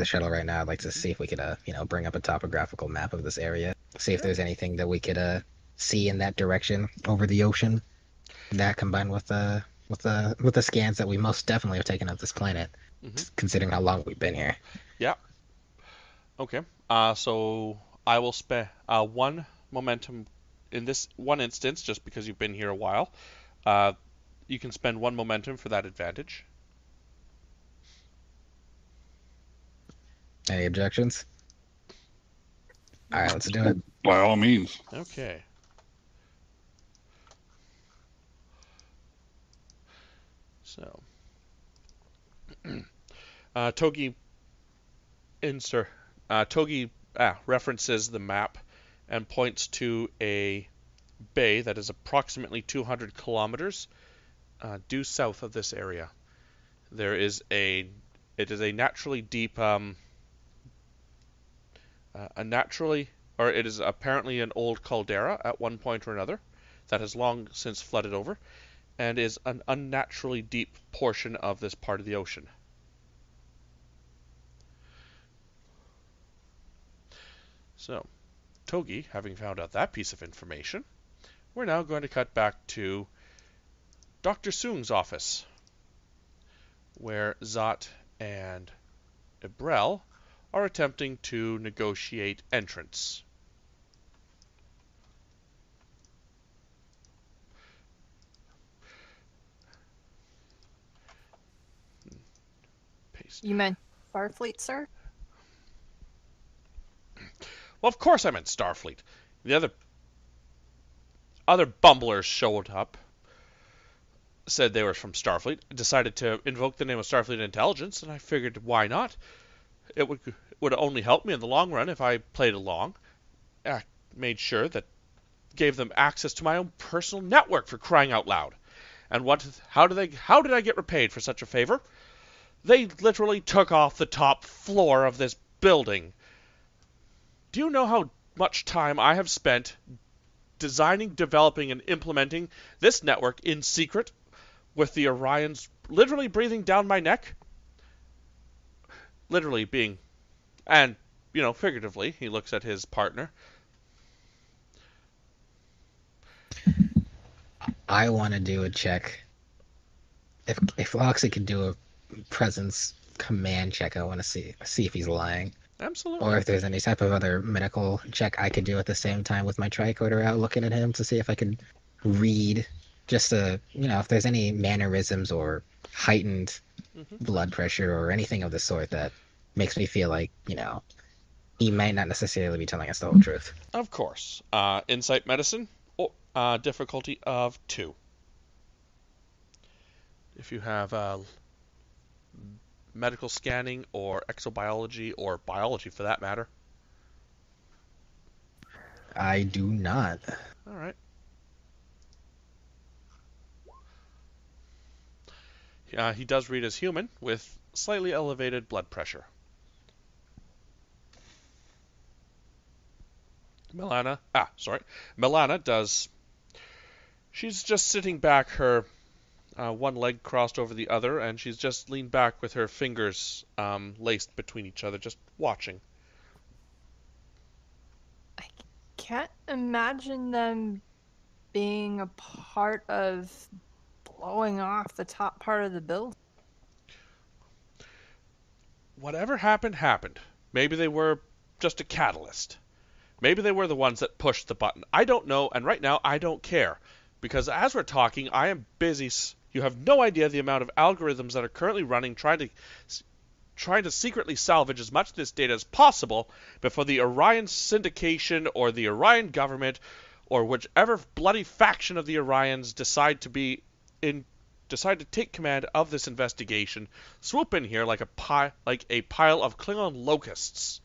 shuttle right now, I'd like to see if we could bring up a topographical map of this area. See if there's anything that we could see in that direction over the ocean. That combined with the scans that we most definitely have taken of this planet, considering how long we've been here. Yeah. Okay. So I will spend one momentum in this one instance, just because you've been here a while. You can spend one momentum for that advantage. Any objections? All right, let's do it. By all means. Okay. So, Togi references the map and points to a bay that is approximately 200 kilometers due south of this area. It is apparently an old caldera at one point or another that has long since flooded over and is an unnaturally deep portion of this part of the ocean. So, Togi, having found out that piece of information, we're now going to cut back to Dr. Soong's office, where Zot and Ibrel are attempting to negotiate entrance. Paste. You meant Starfleet, sir? Well, of course I meant Starfleet. The other bumblers showed up, said they were from Starfleet, decided to invoke the name of Starfleet Intelligence, and I figured, why not? It would only help me in the long run if I played along. I made sure that gave them access to my own personal network, for crying out loud. And how did I get repaid for such a favor? They literally took off the top floor of this building. Do you know how much time I have spent designing, developing, and implementing this network in secret with the Orions literally breathing down my neck? literally being, and, you know, figuratively, he looks at his partner. I want to do a check. If Loxley can do a presence command check, I want to see if he's lying. Absolutely. Or if there's any type of other medical check I could do at the same time with my tricorder out looking at him to see if I can read just a, you know, if there's any mannerisms or heightened blood pressure or anything of the sort that makes me feel like, you know, he might not necessarily be telling us the whole truth. Of course. Insight medicine, difficulty of 2. If you have medical scanning or exobiology or biology for that matter. I do not. All right. He does read as human with slightly elevated blood pressure. Milana does. She's just sitting back, her one leg crossed over the other, and she's just leaned back with her fingers laced between each other, just watching. I can't imagine them being a part of blowing off the top part of the building. Whatever happened, happened. Maybe they were just a catalyst. Maybe they were the ones that pushed the button. I don't know, and right now I don't care. Because as we're talking, I am busy. You have no idea the amount of algorithms that are currently running, trying to secretly salvage as much of this data as possible before the Orion syndication or the Orion government or whichever bloody faction of the Orions decide to take command of this investigation, swoop in here like a pile of Klingon locusts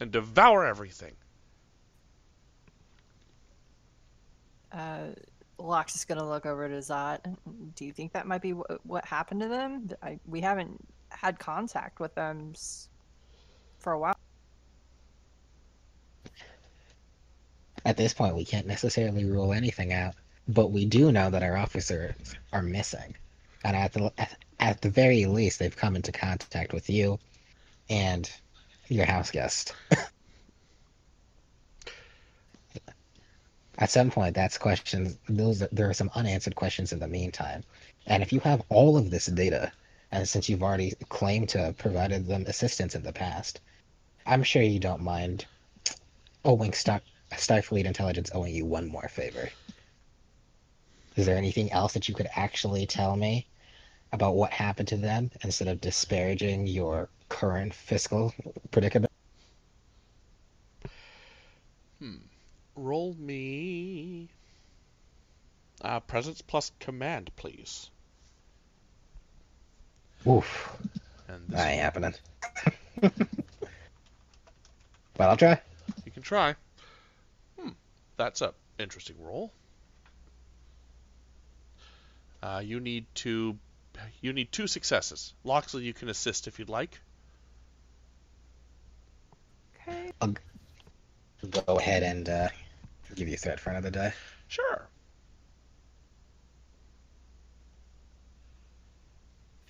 and devour everything. Lox is going to look over to Zot. Do you think that might be what happened to them? We haven't had contact with them for a while. At this point, we can't necessarily rule anything out, but we do know that our officers are missing. And at the very least, they've come into contact with you and your house guest. At some point, that's questions. There are some unanswered questions in the meantime. And if you have all of this data, and since you've already claimed to have provided them assistance in the past, I'm sure you don't mind owing Starfleet Intelligence owing you one more favor. Is there anything else that you could actually tell me about what happened to them instead of disparaging your current fiscal predicament? Roll me presence plus command, please. Oof. And that ain't happening. But I'll try. You can try. That's an interesting roll. You need 2 successes. Loxley, you can assist if you'd like. Okay. I'll go ahead and give you threat for another day. Sure.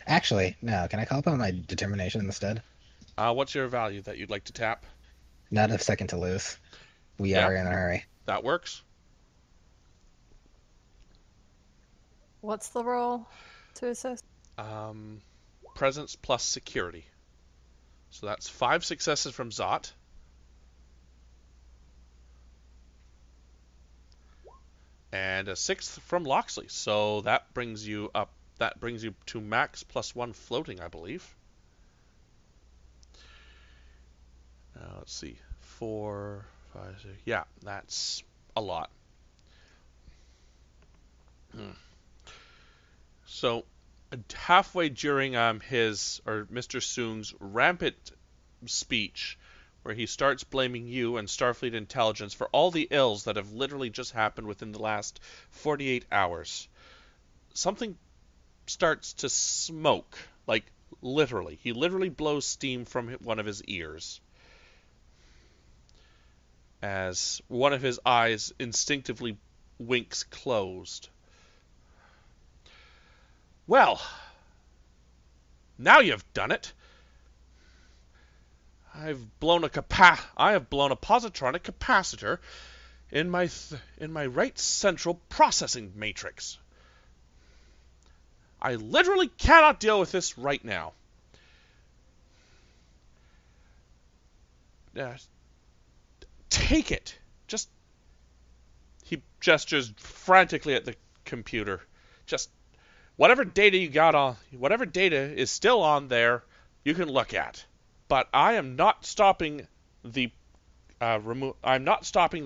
Actually, no. Can I call upon my determination instead? What's your value that you'd like to tap? Not a second to lose. We are in a hurry. That works. What's the role to assist? Presence plus security. So that's 5 successes from Zot. And a 6th from Loxley, so that brings you up. That brings you to max plus 1 floating, I believe. Let's see, 4, 5, 6. Yeah, that's a lot. So, halfway during Mr. Soong's rampant speech, where he starts blaming you and Starfleet Intelligence for all the ills that have literally just happened within the last 48 hours. Something starts to smoke, like literally. He literally blows steam from one of his ears, as one of his eyes instinctively winks closed. Well, Now you've done it! I have blown a positronic capacitor in my right central processing matrix. I literally cannot deal with this right now. Take it. Just... He gestures frantically at the computer. Just whatever data you got on, whatever data is still on there, you can look at. But I am not stopping the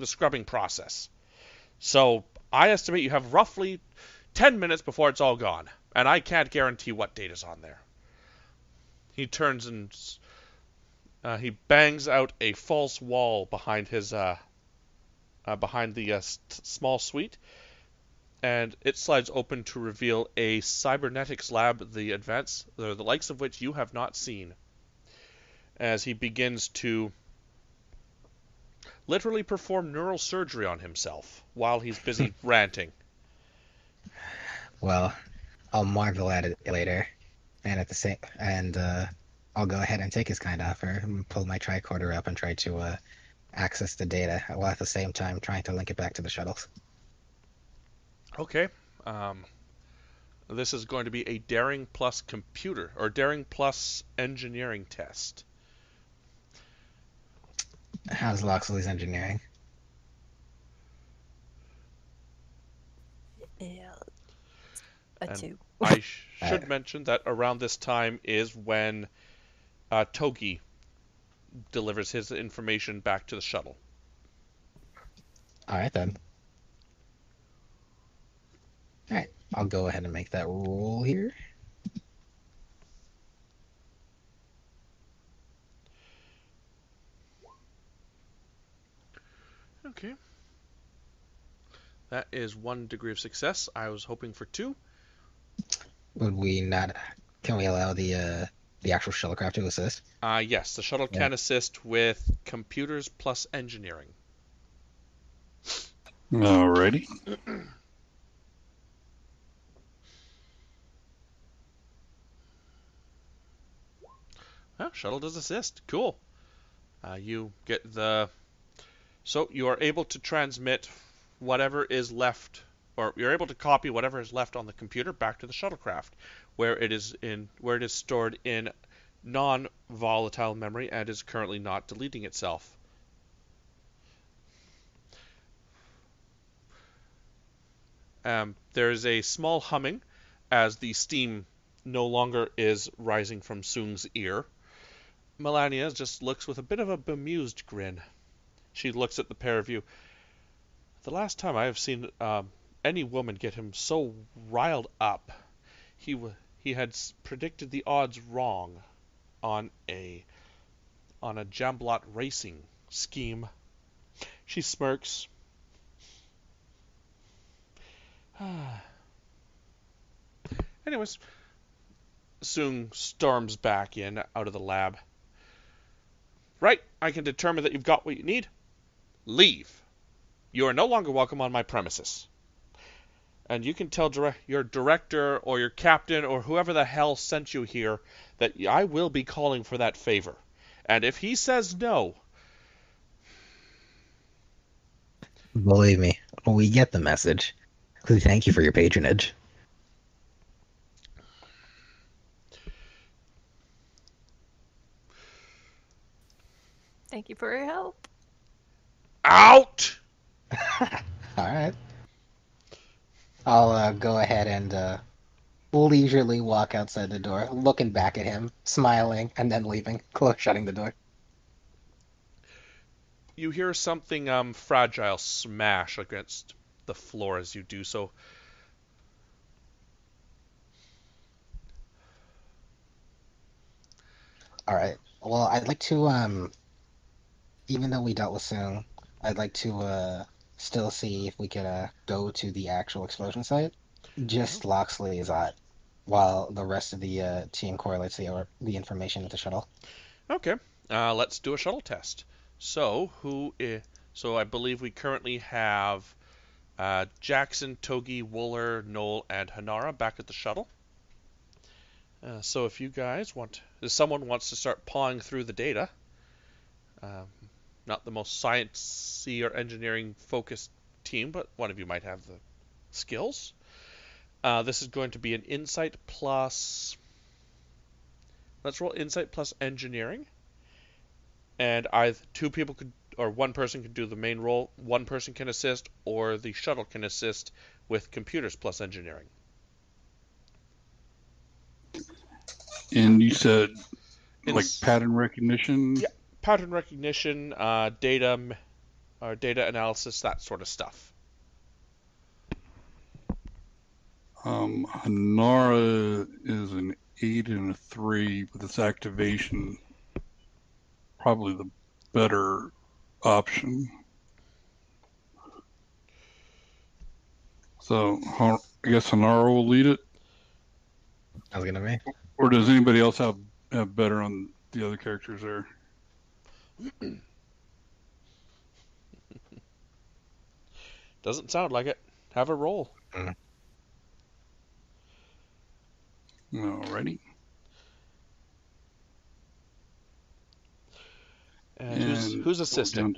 scrubbing process. So I estimate you have roughly 10 minutes before it's all gone, and I can't guarantee what data's on there. He turns and he bangs out a false wall behind his small suite, and it slides open to reveal a cybernetics lab, the likes of which you have not seen, as he begins to literally perform neural surgery on himself while he's busy ranting. Well, I'll marvel at it later, and I'll go ahead and take his kind offer and pull my tricorder up and try to access the data, while at the same time trying to link it back to the shuttles. Okay. This is going to be a daring plus computer, or daring plus engineering test. How's Loxley's engineering? Yeah. A 2. I should mention that around this time is when Togi delivers his information back to the shuttle. Alright then. Alright, I'll go ahead and make that roll here. Okay. That is 1 degree of success. I was hoping for 2. Would we not... Can we allow the actual shuttlecraft to assist? Yes, the shuttle can assist with computers plus engineering. Alrighty. Well, shuttle does assist. Cool. You get the... So you are able to transmit whatever is left, or you're able to copy whatever is left on the computer back to the shuttlecraft, where it is stored in non-volatile memory and is currently not deleting itself. There is a small humming as the steam no longer is rising from Soong's ear. Melania just looks with a bit of a bemused grin. She looks at the pair of you. The last time I have seen any woman get him so riled up, he had predicted the odds wrong on a Jamblot racing scheme. She smirks. Anyways, Soong storms back in out of the lab. Right, I can determine that you've got what you need. Leave. You are no longer welcome on my premises. And you can tell your director or your captain or whoever the hell sent you here that I will be calling for that favor. And if he says no... Believe me, we get the message. We thank you for your patronage. Thank you for your help. Out! Alright. I'll go ahead and leisurely walk outside the door, looking back at him, smiling, and then leaving, shutting the door. You hear something fragile smash against the floor as you do so. Alright. Well, I'd like to, even though we dealt with Soong, I'd like to still see if we could go to the actual explosion site. Just Loxley is out, while the rest of the team correlates the information with the shuttle. Okay, let's do a shuttle test. So so I believe we currently have Jackson, Togi, Wooler, Noel, and Hanara back at the shuttle. So if you guys want, if someone wants to start pawing through the data, not the most sciencey or engineering focused team, but one of you might have the skills. This is going to be an insight plus, let's roll insight plus engineering. And either two people could, or one person could do the main role, one person can assist, or the shuttle can assist with computers plus engineering. And you said, like, pattern recognition? Yeah, pattern recognition, data, or data analysis, that sort of stuff. Hanara is an 8 and a 3 with its activation. Probably the better option. So I guess Hanara will lead it. Sounds good to me. Or does anybody else have better on the other characters there? Doesn't sound like it. Have a roll. Alrighty. And who's assisting?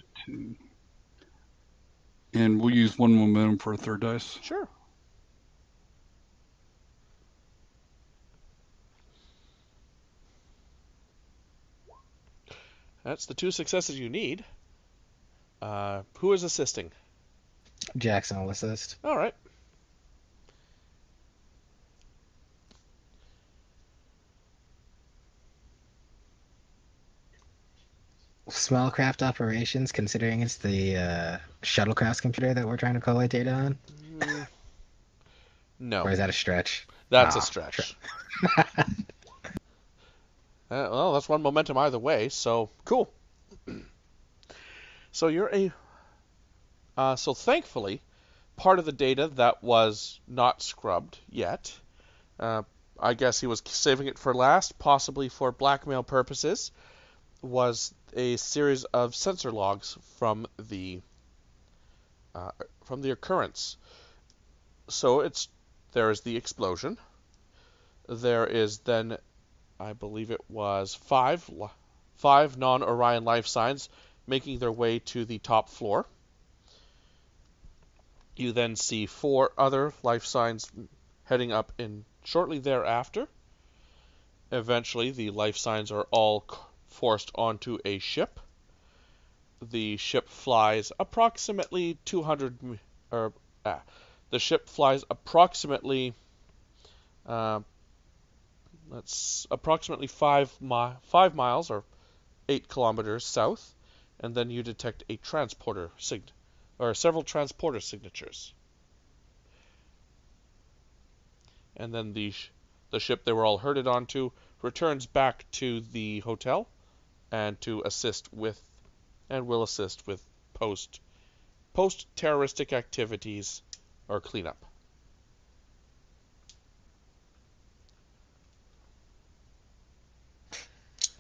And we'll use one momentum for a third dice. Sure. That's the two successes you need. Who is assisting? Jackson will assist. All right. Small craft operations, considering it's the shuttlecraft's computer that we're trying to collate data on? No. Or is that a stretch? That's a stretch. Well, that's one momentum either way, so cool. So you're a... so thankfully, part of the data that was not scrubbed yet, I guess he was saving it for last, possibly for blackmail purposes, was a series of sensor logs from the occurrence. So there is the explosion. There is then, I believe it was five non-Orion life signs making their way to the top floor. You then see 4 other life signs heading up in shortly thereafter. Eventually, the life signs are all forced onto a ship. The ship flies approximately 5 miles or 8 kilometers south, and then you detect a transporter or several transporter signatures. And then the ship they were all herded onto returns back to the hotel. And will assist with post-terroristic activities or cleanup.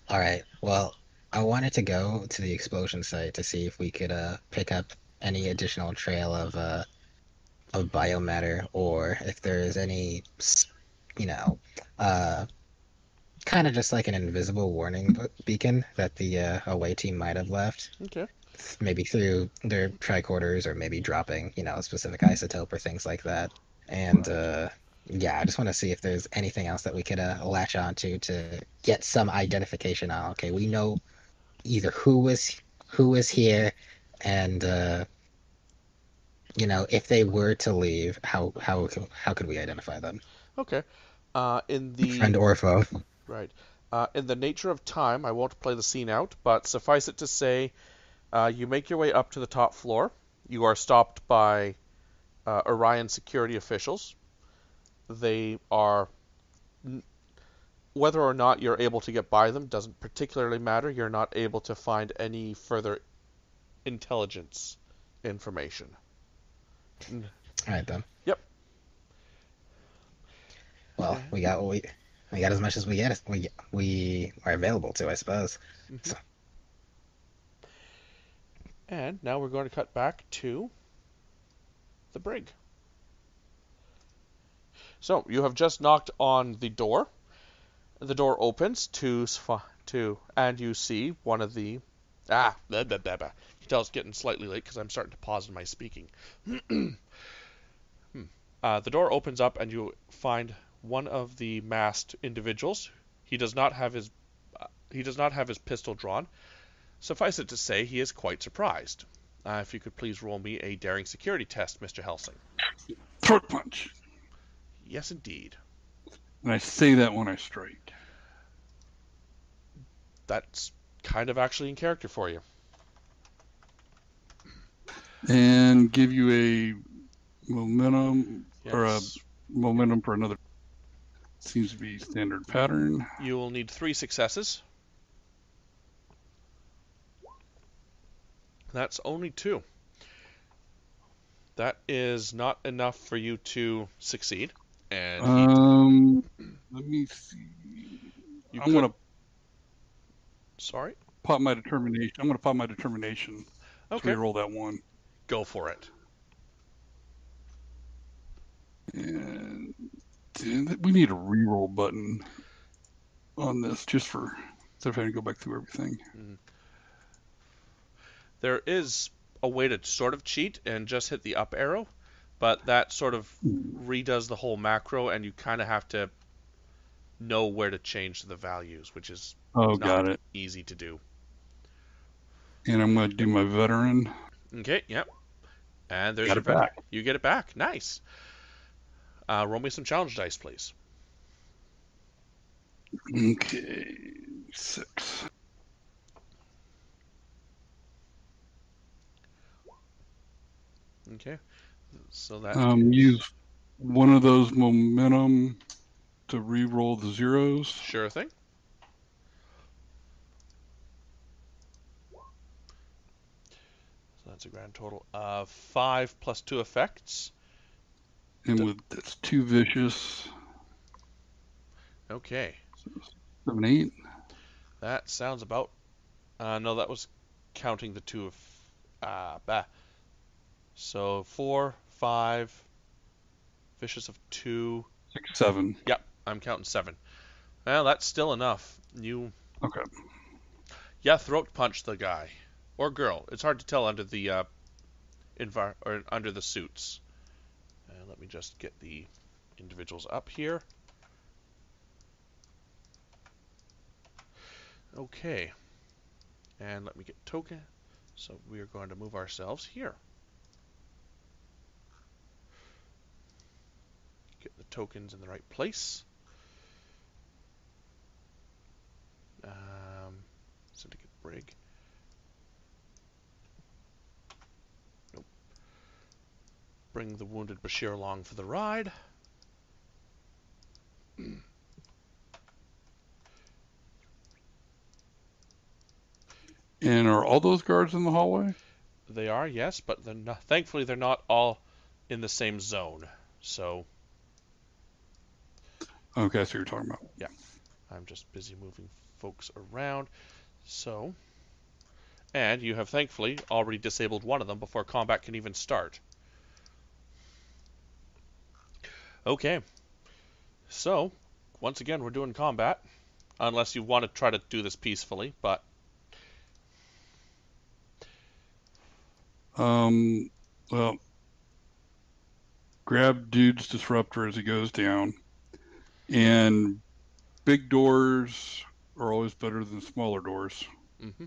All right. Well, I wanted to go to the explosion site to see if we could pick up any additional trail of biomatter, or if there is any, kind of just like an invisible warning beacon that the away team might have left. Okay. Maybe through their tricorders, or maybe dropping, a specific isotope or things like that. And, I just want to see if there's anything else that we could latch onto to get some identification on. Okay, we know either who was here, and, if they were to leave, how could we identify them? Okay. In the... Friend or foe. Right. In the nature of time, I won't play the scene out, but suffice it to say, you make your way up to the top floor. You are stopped by Orion security officials. They are... Whether or not you're able to get by them doesn't particularly matter. You're not able to find any further intelligence information. All right, then. Yep. Well, we got what we got as much as we get. We are available to, I suppose. Mm-hmm. So. And now we're going to cut back to the brig. So you have just knocked on the door. The door opens and you see one of the... You tell it's getting slightly late because I'm starting to pause in my speaking. The door opens up and you find one of the masked individuals. He does not have his pistol drawn. Suffice it to say, he is quite surprised. If you could please roll me a daring security test, Mr. Helsing. Throat punch. Yes, indeed. And I say that when I strike. That's kind of actually in character for you. And give you a momentum, yes, or a momentum for another. Seems to be standard pattern. You will need 3 successes. That's only 2. That is not enough for you to succeed. And let me see. I'm gonna. Sorry. Pop my determination. I'm gonna pop my determination. Okay. Reroll that one. Go for it. And we need a reroll button on this, just for instead of having to go back through everything. Mm-hmm. There is a way to sort of cheat and just hit the up arrow, but that sort of redoes the whole macro, and you kind of have to know where to change the values, which is not easy to do. And I'm going to do my veteran. Okay, yep. And there's your back. You get it back. Nice. Roll me some challenge dice, please. Okay, 6. Okay, so that use one of those momentum to re-roll the zeros. Sure thing. So that's a grand total of 5 plus 2 effects. And that's 2 vicious. Okay. 7, 8. That sounds about. No, that was counting the 2 of. So 4, 5, vicious of 2, 6, 7. Yep, I'm counting 7. Well, that's still enough. You. Okay. Yeah, throat punch the guy or girl. It's hard to tell under the or under the suits. Let me just get the individuals up here. Okay. And let me get token. So we are going to move ourselves here. Get the tokens in the right place. Syndicate Brig. Nope. Bring the wounded Bashir along for the ride. And are all those guards in the hallway? They are, yes, but they're not, thankfully they're not all in the same zone. So... Okay, that's what you're talking about. Yeah. I'm just busy moving folks around. So, and you have thankfully already disabled one of them before combat can even start. Okay. So, once again, we're doing combat. Unless you want to try to do this peacefully, but... Well, grab dude's disruptor as he goes down. And big doors are always better than smaller doors. Mm-hmm.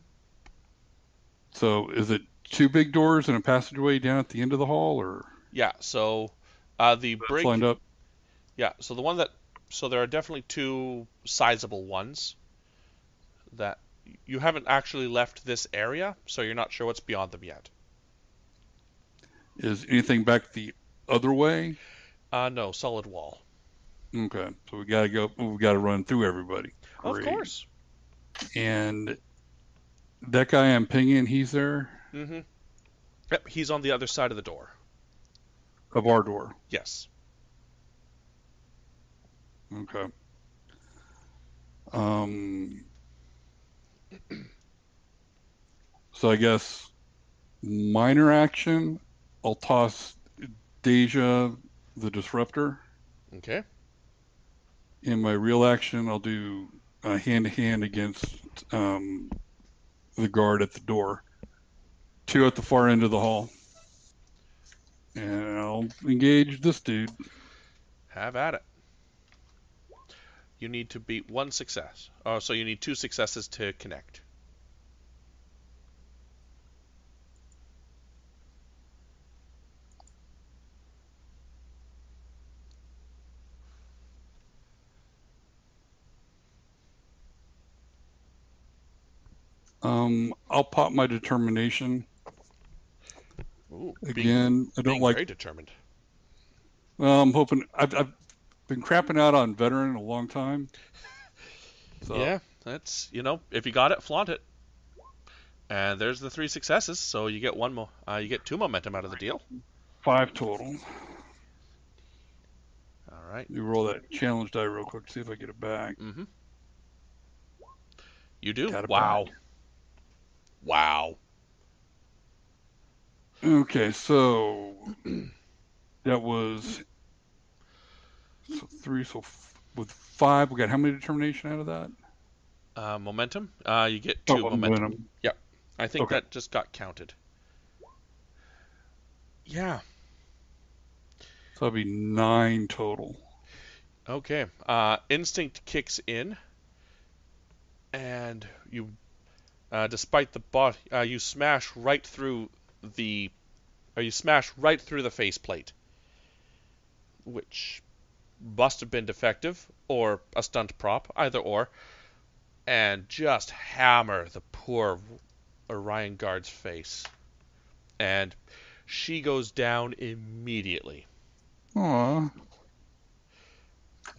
So is it 2 big doors and a passageway down at the end of the hall, or? Yeah. So the brig lined up. Yeah. So the one that there are definitely 2 sizable ones that you haven't actually left this area, so you're not sure what's beyond them yet. Is anything back the other way? No, solid wall. Okay, so we gotta go. We gotta run through everybody. Great. Of course. And that guy I'm pinging, he's there. Mm-hmm. Yep, he's on the other side of the door. Of our door. Yes. Okay. So I guess minor action. I'll toss Deja the disruptor. Okay. In my real action, I'll do hand-to-hand against the guard at the door. Two at the far end of the hall. And I'll engage this dude. Have at it. You need to beat one success. Oh, so you need two successes to connect. I'll pop my determination. Ooh, again. I don't like very determined. Well, I'm hoping I've been crapping out on veteran a long time. So. Yeah, that's, you know, if you got it, flaunt it. And there's the three successes, so you get one more. You get two momentum out of the deal. 5 total. All right. You roll that challenge die real quick, see if I get it back. Mm-hmm. You do. Wow. Back. Wow. Okay, so that was so 3. So with 5, we got how many determination out of that? Momentum. You get 2 momentum. Yep. I think that just got counted. Yeah. So that'd be 9 total. Okay. Instinct kicks in, and you, despite the body, you smash right through the, or you smash right through the faceplate, which must have been defective or a stunt prop, either or, and just hammer the poor Orion guard's face, and she goes down immediately. Aww.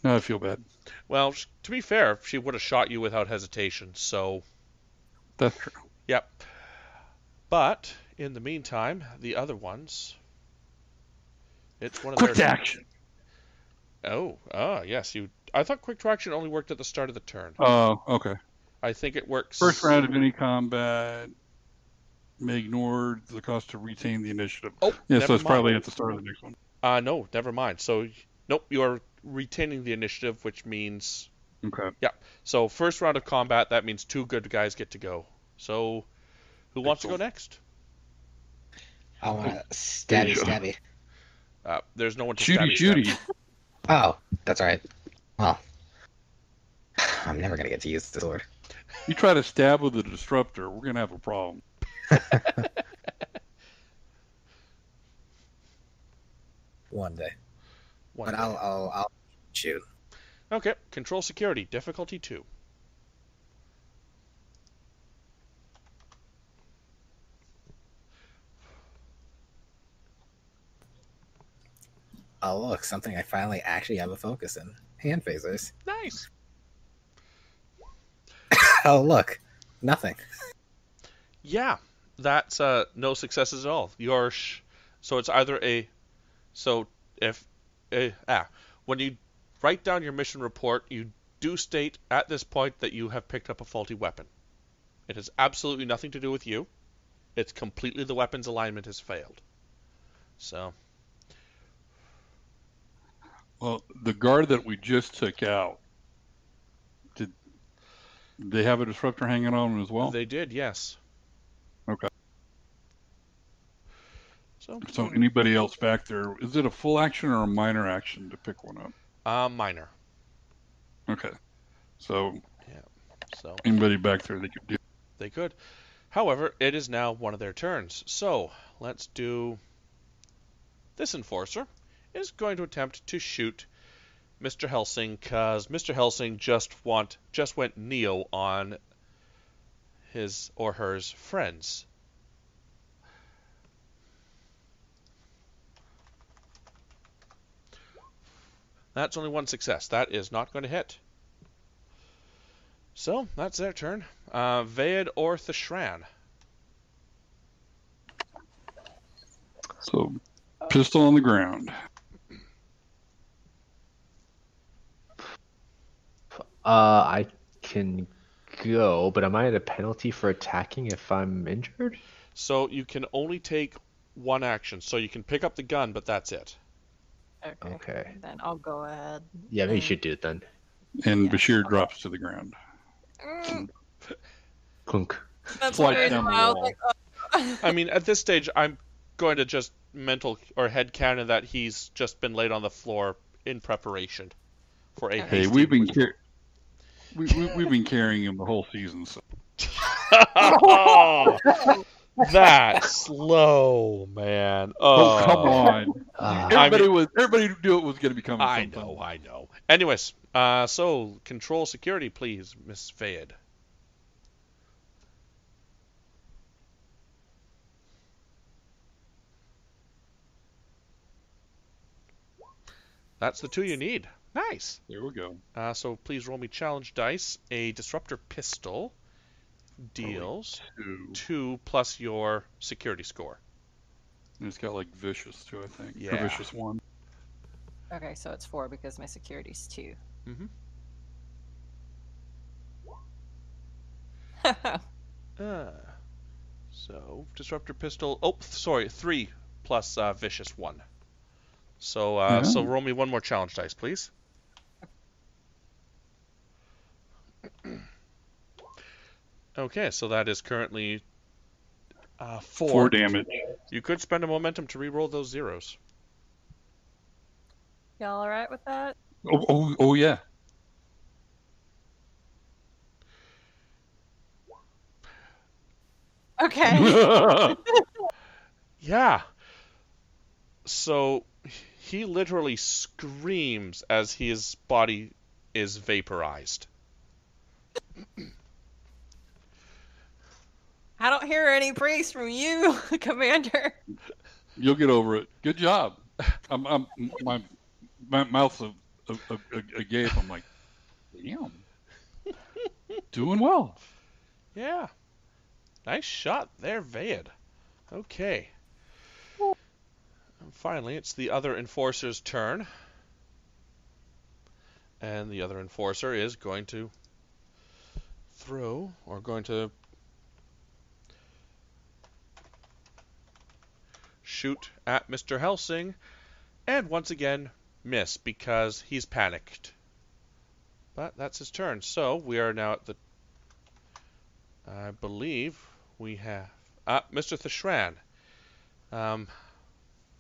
Now I feel bad. Well, to be fair, she would have shot you without hesitation, so... That's true. Yep. But, in the meantime, the other ones... It's one of their... Quick action! Oh, yes. You. I thought quick action only worked at the start of the turn. Oh, okay. I think it works... First round of any combat may ignore the cost to retain the initiative. Oh, yeah, so it's probably at the start of the next one. No, never mind. So, nope, you are... retaining the initiative, which means... Okay. Yeah. So, first round of combat, that means 2 good guys get to go. So, who wants to go next? I want to stabby. There's no one to stabby. Oh, that's alright. Well, I'm never going to get to use this sword. You try to stab with a disruptor, we're going to have a problem. One day. But I'll shoot. Okay. Control security. Difficulty 2. Oh, look. Something I finally actually have a focus in. Hand phasers. Nice. Oh, look. Nothing. Yeah. That's no successes at all. You're... So it's either a... So if... when you write down your mission report, you do state at this point that you have picked up a faulty weapon. It has absolutely nothing to do with you. It's completely the weapon's alignment has failed. So. Well, the guard that we just took out, did they have a disruptor hanging on as well? They did, yes. Okay. So anybody else back there, is it a full action or a minor action to pick one up? Minor. Okay. So, yeah. So anybody back there, they could do. They could. However, it is now one of their turns. So let's do. This enforcer is going to attempt to shoot Mr. Helsing because Mr. Helsing just went Neo on his or hers friends. That's only one success. That is not going to hit. So, that's their turn. Vaed or Thishran. So, pistol on the ground. I can go, but am I at a penalty for attacking if I'm injured? So, you can only take one action. So, you can pick up the gun, but that's it. Okay. Then I'll go ahead. Yeah, maybe you should do it then. And yeah. Bashir drops to the ground. Mm. Clunk. That's weird. I mean, at this stage, I'm going to just mental or head canon that he's just been laid on the floor in preparation for a. Hey, we've been carrying him the whole season. So. Oh, that's slow, man. Oh, come on. Everybody who knew it was going to be coming. I know. Anyways, so control security, please, Miss Vaed. That's the two you need. Nice. There we go. So please roll me challenge dice. A disruptor pistol deals 2 plus your security score. And it's got like vicious too, I think. Yeah. Or vicious 1. Okay, so it's 4 because my security's 2. Mm-hmm. So disruptor pistol. Oh, sorry, 3 plus vicious 1. So, so roll me one more challenge dice, please. Okay, so that is currently 4 damage. You could spend a momentum to re-roll those zeros. Y'all all right with that? Oh yeah. Okay. Yeah. So. He literally screams as his body is vaporized. I don't hear any praise from you, Commander. You'll get over it. Good job. My mouth's agape. I'm like, damn. Doing well. Yeah. Nice shot there, Vaed. Okay. Finally, it's the other enforcer's turn. And the other enforcer is going to throw, or going to shoot at Mr. Helsing. And once again, miss, because he's panicked. But that's his turn. So, we are now at the... I believe we have... Mr. Thishran.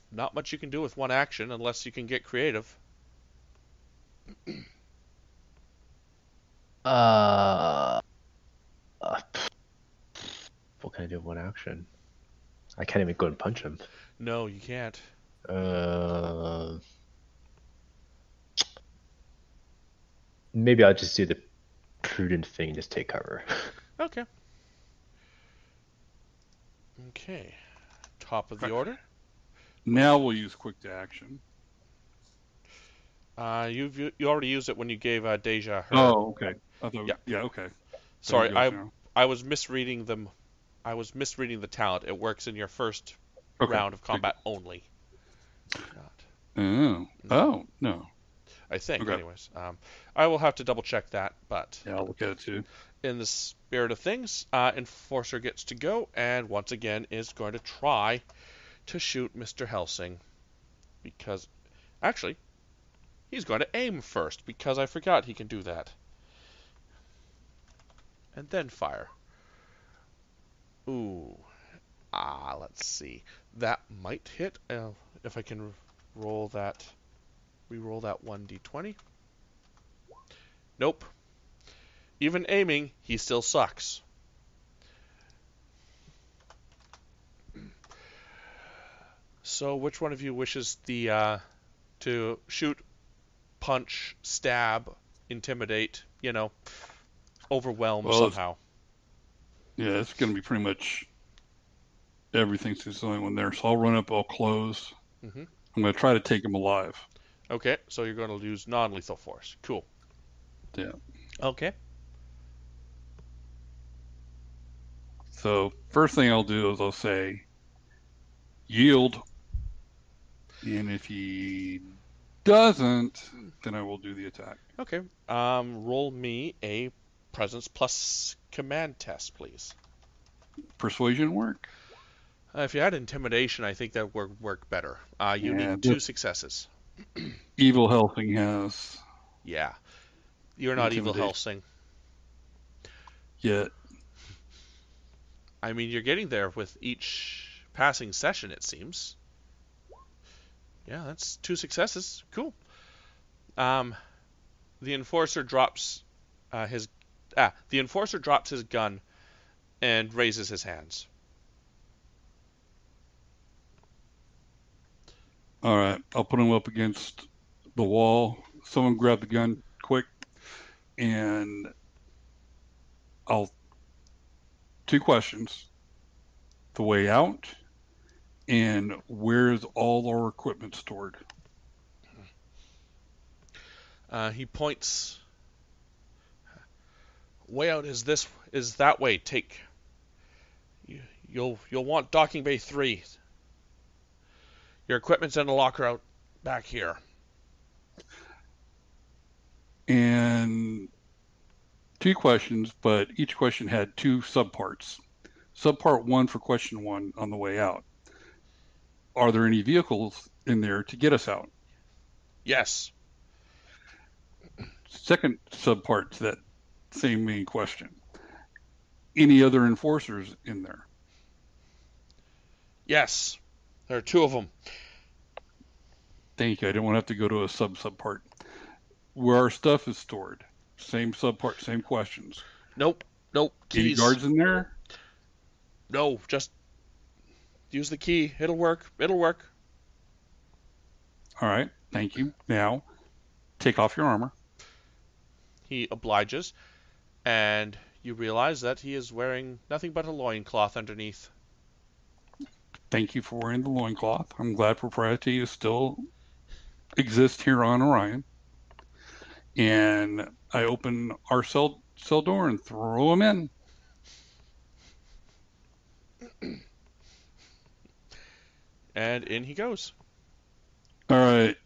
Not much you can do with one action unless you can get creative. What can I do with one action? I can't even go and punch him. No, you can't. Maybe I'll just do the prudent thing, just take cover. Okay. Okay. Top of the order. Now we'll use quick to action. You already used it when you gave Deja her. Oh, okay. Yeah, okay. Sorry, I was misreading them. I was misreading the talent. It works in your first round of combat only. Oh no. I think, anyways. I will have to double check that, but yeah, I'll look at it too. In the spirit of things, Enforcer gets to go, and once again is going to try to shoot Mr. Helsing, because actually he's going to aim first, because I forgot he can do that, and then fire. Let's see, that might hit if I can roll that, re-roll that 1d20. Nope, even aiming he still sucks. So, which one of you wishes the to shoot, punch, stab, intimidate, you know, overwhelm somehow? Yeah, it's going to be pretty much everything since the only one there. So I'll run up, I'll close. Mm-hmm. I'm going to try to take him alive. Okay, so you're going to use non-lethal force. Cool. Yeah. Okay. So, first thing I'll do is I'll say, yield. And if he doesn't, then I will do the attack. Okay. Roll me a presence plus command test, please. Persuasion work? If you had intimidation, I think that would work better. You need 2 successes. Evil Helsing has. Yeah. You're not evil, Helsing. Yeah. I mean, you're getting there with each passing session, it seems. Yeah, that's 2 successes. Cool. The enforcer drops his gun and raises his hands. All right, I'll put him up against the wall. Someone grab the gun quick, and I'll 2 questions: the way out, and where's all our equipment stored? He points. Way out is this is that way. Take. You'll want docking bay 3. Your equipment's in a locker out back here. And 2 questions, but each question had 2 subparts. Subpart 1 for question 1 on the way out. Are there any vehicles in there to get us out? Yes. Second subpart to that same main question. Any other enforcers in there? Yes. There are 2 of them. Thank you. I didn't want to have to go to a subpart. Where our stuff is stored. Same subpart, same questions. Nope. Nope. Any guards in there? No. Just use the key. It'll work. It'll work. All right. Thank you. Now, take off your armor. He obliges, and you realize that he is wearing nothing but a loincloth underneath. Thank you for wearing the loincloth. I'm glad propriety is still exists here on Orion. And I open our cell door and throw him in. And in he goes. All right.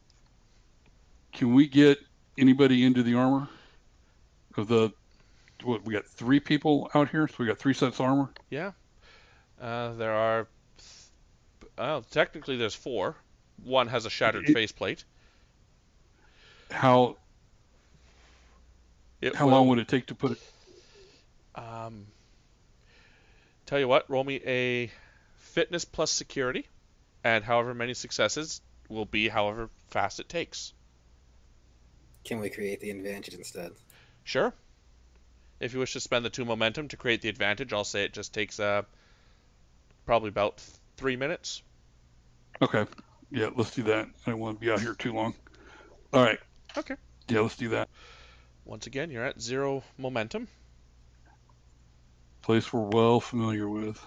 Can we get anybody into the armor? Of the, what, we got 3 people out here, so we got 3 sets of armor? Yeah. There are... Well, technically there's 4. One has a shattered faceplate. How long would it take to put it? Tell you what, roll me a fitness plus security, and however many successes will be however fast it takes. Can we create the advantage instead? Sure. If you wish to spend the 2 momentum to create the advantage, I'll say it just takes probably about 3 minutes. Okay. Yeah, let's do that. I don't want to be out here too long. All right. Okay. Yeah, let's do that. Once again, you're at 0 momentum. Place we're well familiar with.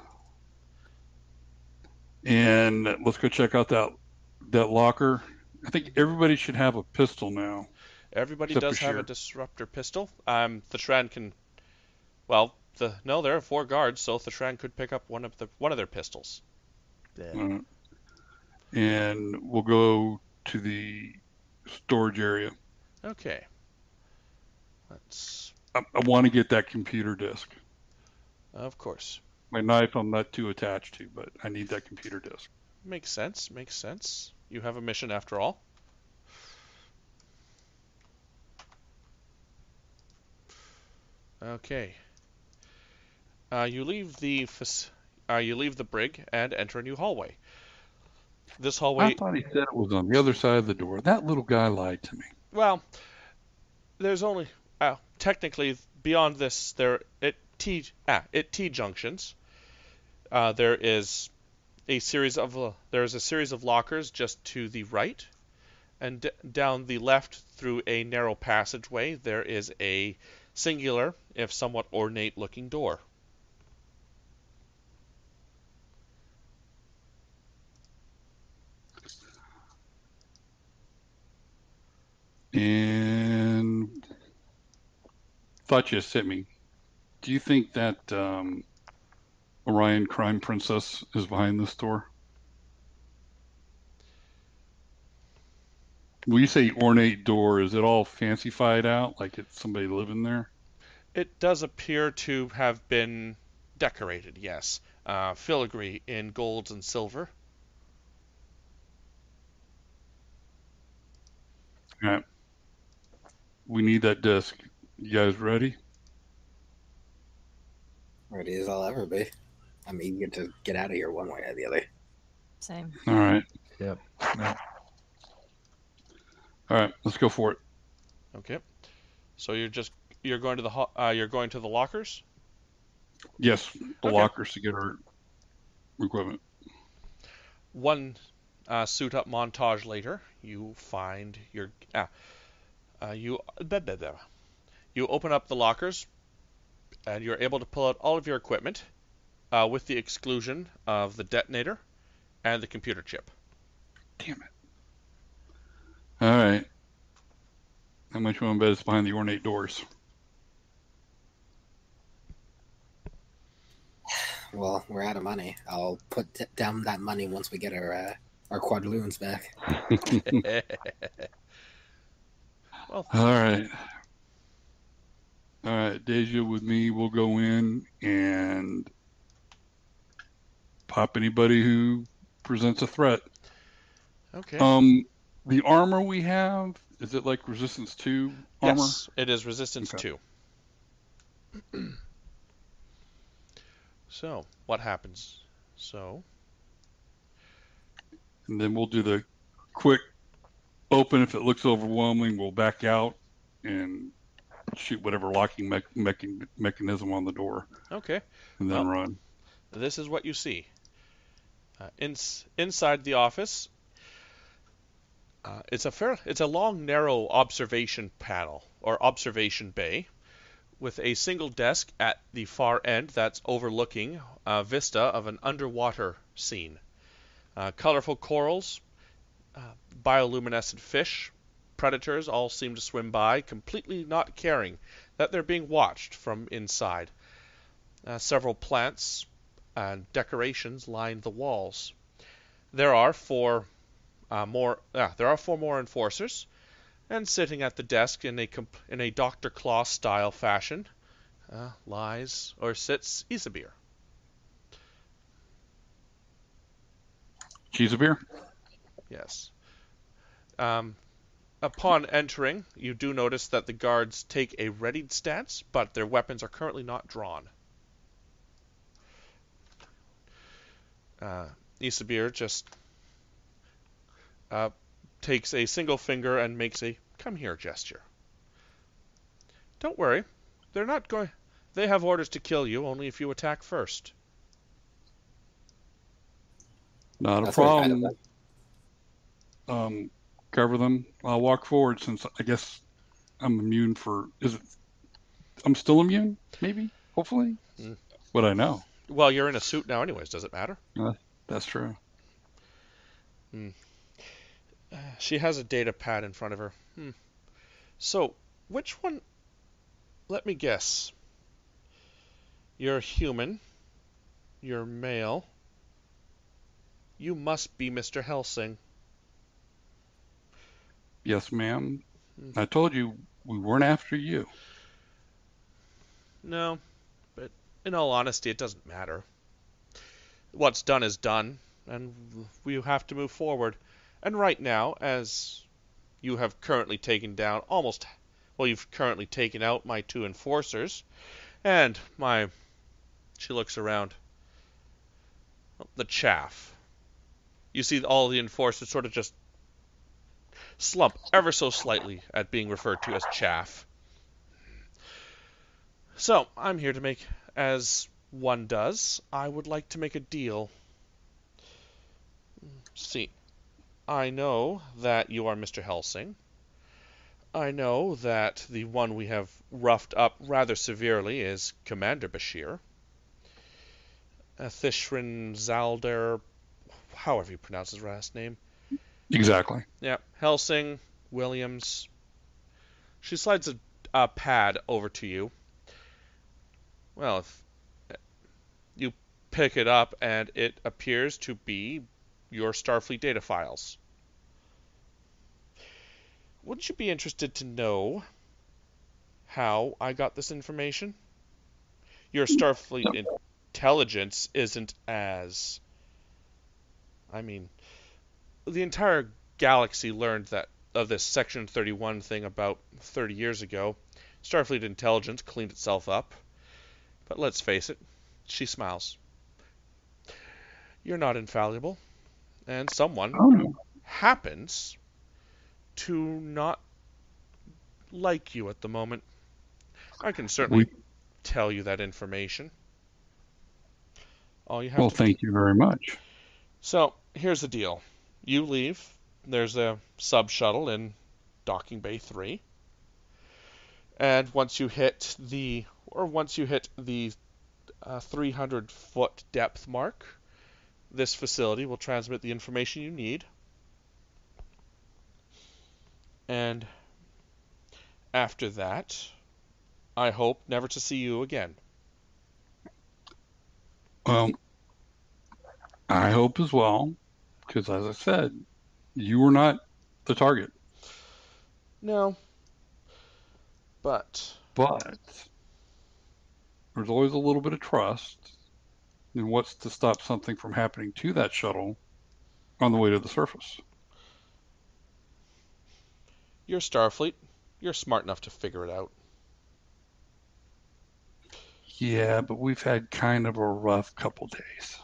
And let's go check out that locker. I think everybody should have a pistol now. Everybody does have a disruptor pistol. Thishran can, well, there are 4 guards, so Thishran could pick up one of their pistols. Yeah. And we'll go to the storage area. Okay. Let's. I want to get that computer disk. Of course. My knife, I'm not too attached to, but I need that computer disk. Makes sense. Makes sense. You have a mission after all. Okay. You leave the brig and enter a new hallway. This hallway. I thought he said it was on the other side of the door. That little guy lied to me. Well, there's only technically beyond this there at T junctions. There is a series of lockers just to the right, and down the left through a narrow passageway there is a singular, if somewhat ornate-looking door. And thought you sent me. Do you think that Orion Crime Princess is behind this door? When you say ornate door, is it all fancified out, like it's somebody living there? It does appear to have been decorated, yes. Filigree in gold and silver. All right. We need that disc. You guys ready? Ready as I'll ever be. I'm eager to get out of here one way or the other. Same. All right. Yep. Yep. All right. Let's go for it. Okay. So you're going to the lockers. Yes, the lockers to get our equipment. One suit up montage later, you find your you open up the lockers, and you're able to pull out all of your equipment, with the exclusion of the detonator and the computer chip. Damn it! All right. How much one bet is behind the ornate doors? Well, we're out of money. I'll put down that money once we get our quadloons back. Well, all right. All right, Deja with me. We'll go in and pop anybody who presents a threat. Okay. The armor we have, is it like Resistance 2 armor? Yes, it is Resistance 2. So, what happens? So, and then we'll do the quick open. If it looks overwhelming, we'll back out and shoot whatever locking mechanism on the door. Okay. And then run. This is what you see. Inside the office, it's a long, narrow observation panel or observation bay, with a single desk at the far end that's overlooking a vista of an underwater scene. Colorful corals, bioluminescent fish, predators all seem to swim by, completely not caring that they're being watched from inside. Several plants and decorations line the walls. There are four more enforcers, and sitting at the desk in a Dr. Claw style fashion, sits Isabir. Isabir? Yes. Upon entering, you do notice that the guards take a readied stance, but their weapons are currently not drawn. Isabir just takes a single finger and makes a "come here" gesture. Don't worry, they're not going. They have orders to kill you only if you attack first. Not a problem. Cover them. I'll walk forward since I guess I'm immune for. Is it? I'm still immune. Maybe. Hopefully. Mm. What I know. Well, you're in a suit now, anyways. Does it matter? That's true. Hmm. She has a data pad in front of her. So, which one? Let me guess. You're human. You're male. You must be Mr. Helsing. Yes, ma'am. I told you we weren't after you. No, but in all honesty, it doesn't matter. What's done is done, and we have to move forward. And right now, as you have currently taken down you've currently taken out my two enforcers, and she looks around. The chaff. You see all the enforcers sort of just slump ever so slightly at being referred to as chaff. So, I'm here to make, as one does, I would like to make a deal. See. I know that you are Mr. Helsing. I know that the one we have roughed up rather severely is Commander Bashir. Thishran Zalder, however you pronounce his last name. Exactly. Yeah, Helsing, Williams. She slides a pad over to you. Well, if you pick it up, and it appears to be your Starfleet data files. Wouldn't you be interested to know how I got this information? Your Starfleet intelligence isn't as... I mean, the entire galaxy learned that of this Section 31 thing about 30 years ago, Starfleet Intelligence cleaned itself up. But let's face it, she smiles. You're not infallible. And someone happens to not like you at the moment. I can certainly tell you that information. All you have to do. Thank you very much. So, here's the deal. You leave. There's a sub-shuttle in Docking Bay 3. And once you hit the 300-foot depth mark, this facility will transmit the information you need. And after that, I hope never to see you again. Well, I hope as well, because as I said, you were not the target. No. But there's always a little bit of trust. And what's to stop something from happening to that shuttle on the way to the surface? You're Starfleet. You're smart enough to figure it out. Yeah, but we've had kind of a rough couple days.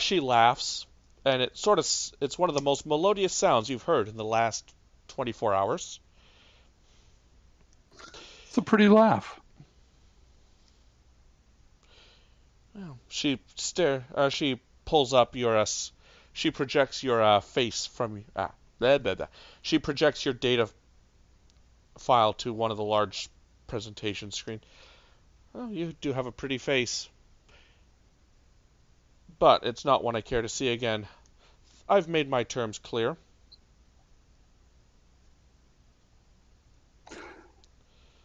She laughs, and it's one of the most melodious sounds you've heard in the last 24 hours. It's a pretty laugh. Well, she pulls up your she projects your face from she projects your data file to one of the large presentation screen. Well, you do have a pretty face, but it's not one I care to see again. I've made my terms clear.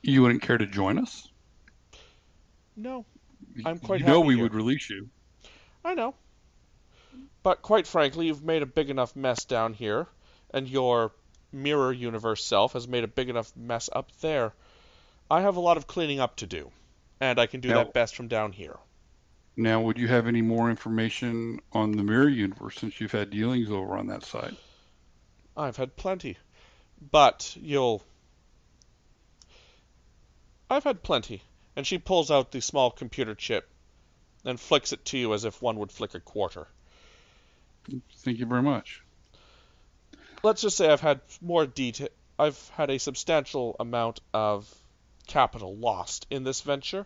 You wouldn't care to join us? No, I'm quite happy. You know we would release you. I know. But quite frankly, you've made a big enough mess down here, and your mirror universe self has made a big enough mess up there. I have a lot of cleaning up to do, and I can do that best from down here. Now, would you have any more information on the mirror universe since you've had dealings over on that side? I've had plenty. But I've had plenty. And she pulls out the small computer chip and flicks it to you as if one would flick a quarter. Thank you very much. Let's just say I've had a substantial amount of capital lost in this venture.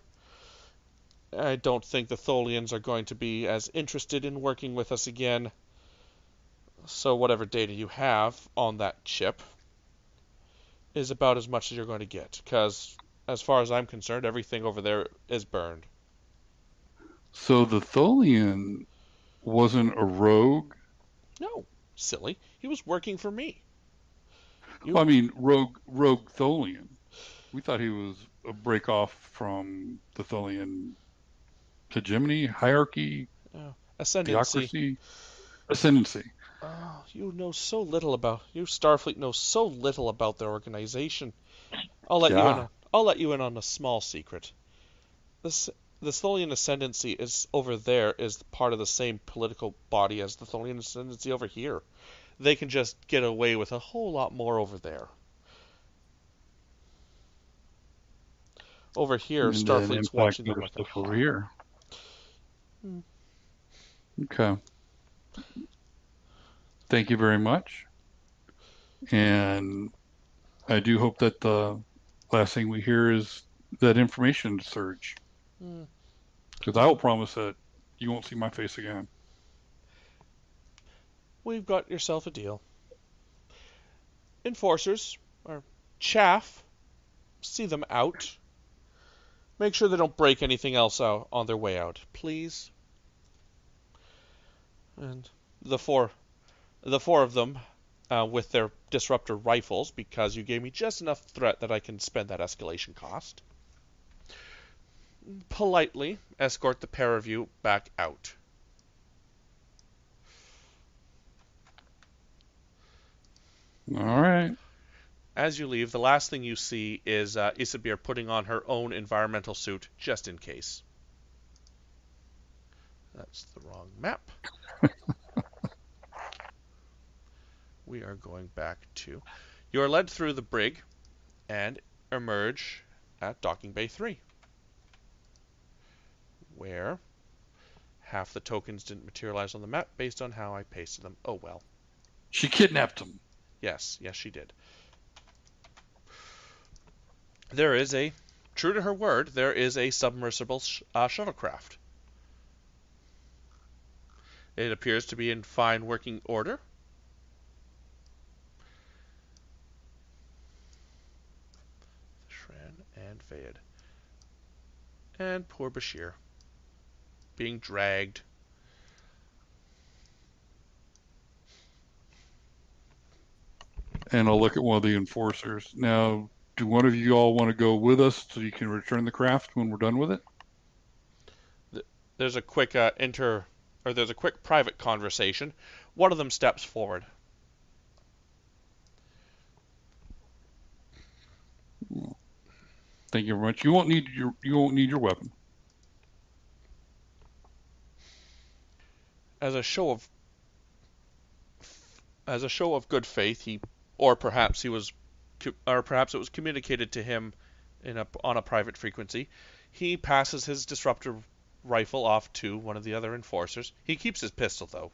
I don't think the Tholians are going to be as interested in working with us again. So whatever data you have on that chip is about as much as you're going to get, because as far as I'm concerned, everything over there is burned. So the Tholian wasn't a rogue? No, silly. He was working for me. I mean, rogue Tholian. We thought he was a break off from the Tholian hegemony, hierarchy, theocracy, ascendancy. Oh, you Starfleet know so little about their organization. I'll let you in on a small secret. The Tholian Ascendancy is part of the same political body as the Tholian Ascendancy over here. They can just get away with a whole lot more over there. Over here, and Starfleet's watching them with the career. Okay. Thank you very much. And I do hope that the last thing we hear is that information surge. Because I will promise that you won't see my face again. We've got yourself a deal. Enforcers, or chaff, see them out. Make sure they don't break anything else out on their way out, please. And the four of them, with their disruptor rifles, because you gave me just enough threat that I can spend that escalation cost, politely escort the pair of you back out. All right. As you leave, the last thing you see is Isabir putting on her own environmental suit, just in case. That's the wrong map. We are going back to... You are led through the brig and emerge at Docking Bay 3, where half the tokens didn't materialize on the map based on how I pasted them. Oh, well. She kidnapped them. Yes. Yes, she did. There is a, true to her word, there is a submersible shuttlecraft. It appears to be in fine working order. Thishran and Vaed. And poor Bashir. Being dragged. And I'll look at one of the enforcers. Now, do one of you all want to go with us so you can return the craft when we're done with it? There's a quick there's a quick private conversation. One of them steps forward. Thank you very much. You won't need your weapon. As a show of good faith, or perhaps it was communicated to him on a private frequency, he passes his disruptor rifle off to one of the other enforcers. He keeps his pistol, though.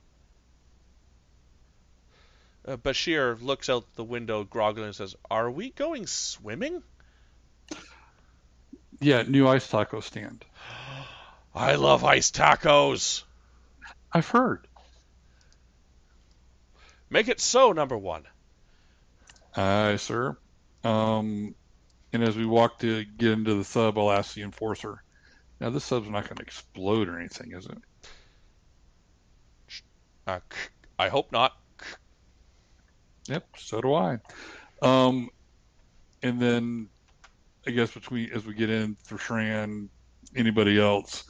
Bashir looks out the window groggily and says, "Are we going swimming?" Yeah, new ice taco stand. I love ice tacos. I've heard. Make it so, number one. Aye, sir. And as we walk to get into the sub, I'll ask the enforcer. Now, this sub's not going to explode or anything, is it? I hope not. Yep, so do I. And then, I guess as we get in, Thishran, anybody else,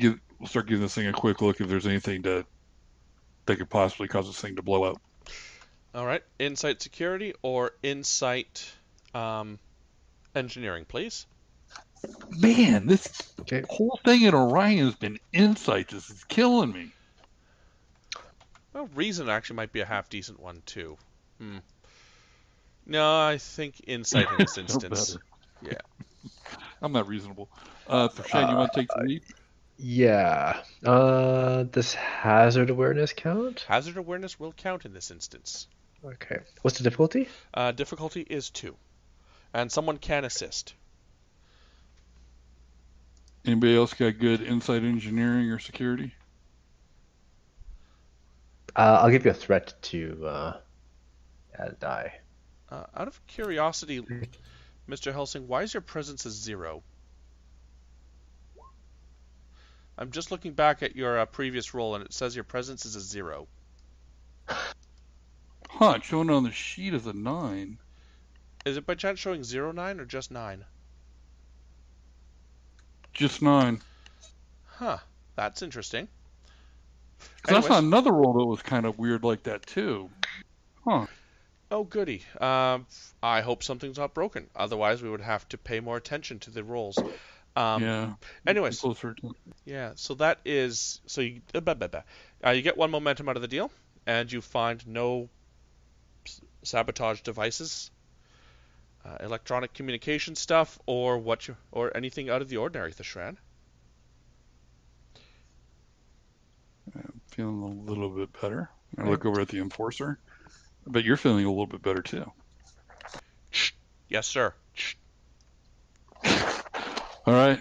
we'll start giving this thing a quick look if there's anything that could possibly cause this thing to blow up. All right, Insight Security or Insight Engineering, please. Man, this whole thing in Orion has been Insight. This is killing me. Well, Reason actually might be a half-decent one, too. No, I think Insight in this instance. Yeah. I'm not reasonable. Thishran, you want to take the lead? Yeah. Does hazard awareness count? Hazard awareness will count in this instance. Okay. What's the difficulty? Difficulty is 2. And someone can assist. Anybody else got good insight engineering or security? I'll give you a threat to add a die. Out of curiosity, Mr. Helsing, why is your presence a 0? I'm just looking back at your previous roll, and it says your presence is a 0. Huh, it's showing on the sheet as a 9. Is it by chance showing 09 or just 9? Just 9. Huh, that's interesting. That's another roll that was kind of weird like that, too. Huh. Oh, goody. I hope something's not broken. Otherwise, we would have to pay more attention to the rolls. Yeah. Anyways. Closer to... Yeah. So that is. So you, you get 1 momentum out of the deal, and you find no sabotage devices, electronic communication stuff, or anything out of the ordinary, Thishran. I'm feeling a little bit better. I look over at the enforcer, but you're feeling a little bit better too. Yes, sir. All right.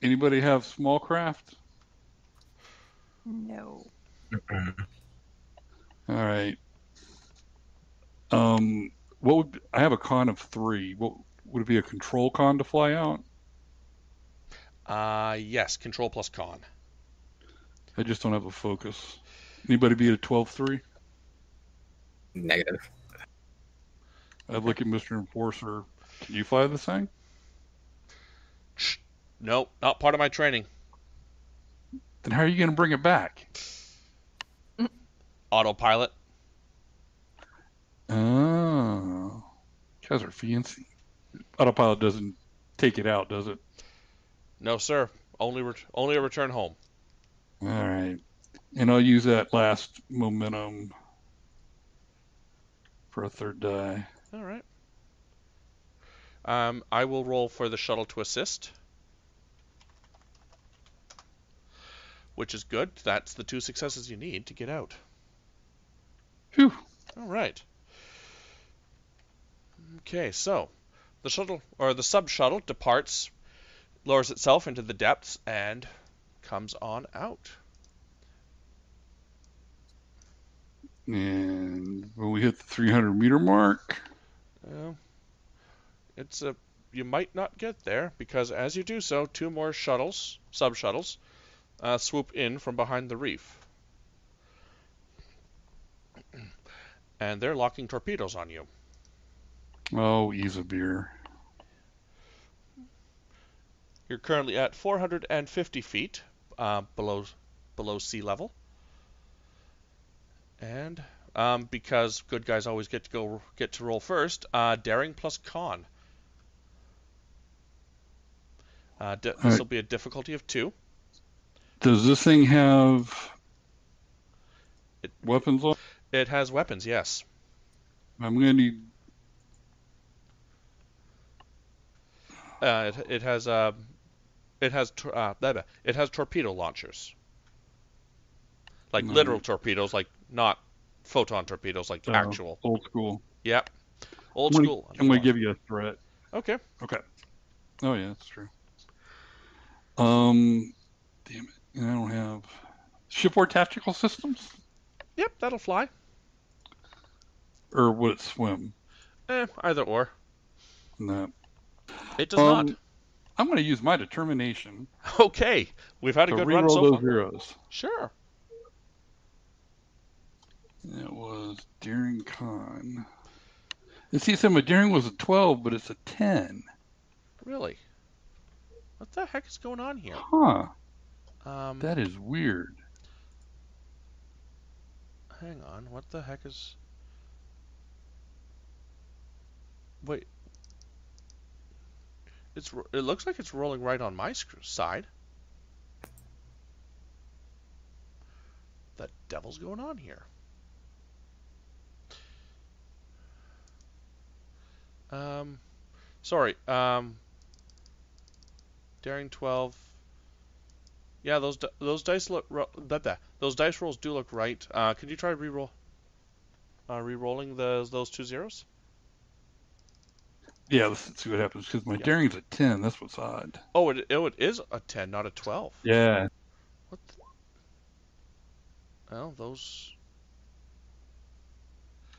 Anybody have small craft? No. All right. I have a con of 3. What would it be, a control con to fly out? Yes, control plus con. I just don't have a focus. Anybody be at a 12-3? Negative. I'd look at Mr. Enforcer. Can you fly this thing? No, not part of my training. Then how are you going to bring it back? Autopilot. Oh. You guys are fancy. Autopilot doesn't take it out, does it? No, sir. Only a return home. All right. And I'll use that last momentum for a third die. All right. I will roll for the shuttle to assist, which is good. That's the two successes you need to get out. Phew. All right. Okay, so the shuttle, or the sub-shuttle, departs, lowers itself into the depths, and comes on out. And when we hit the 300-meter mark... you might not get there, because as you do so, two more shuttles, sub-shuttles, swoop in from behind the reef. And they're locking torpedoes on you. Oh, Isabir. You're currently at 450 feet below sea level. And because good guys always get to roll first, daring plus con. This will be a difficulty of 2. Does this thing have weapons on? It has weapons, yes. I'm going to need... It has torpedo launchers, like literal torpedoes, like not photon torpedoes, like actual old school. Yep, old school. I'm gonna give you a threat. Okay. Okay. Oh yeah, that's true. Damn it, I don't have shipboard tactical systems. Yep, that'll fly. Or would it swim? Either or. No. It does not. I'm going to use my determination. Okay. We've had a good run so far. Reroll those heroes. Sure. It was Daring Con. It seems that my Daring was a 12, but it's a 10. Really? What the heck is going on here? Huh. That is weird. Hang on. What the heck is... Wait. It looks like it's rolling right on my side. What the devil's going on here? Sorry. Daring 12. Yeah, those dice rolls do look right. Can you try re-rolling those two zeros? Yeah, let's see what happens, because my daring's a 10. That's what's odd. Oh, it is a 10, not a 12. Yeah. What? Well, those...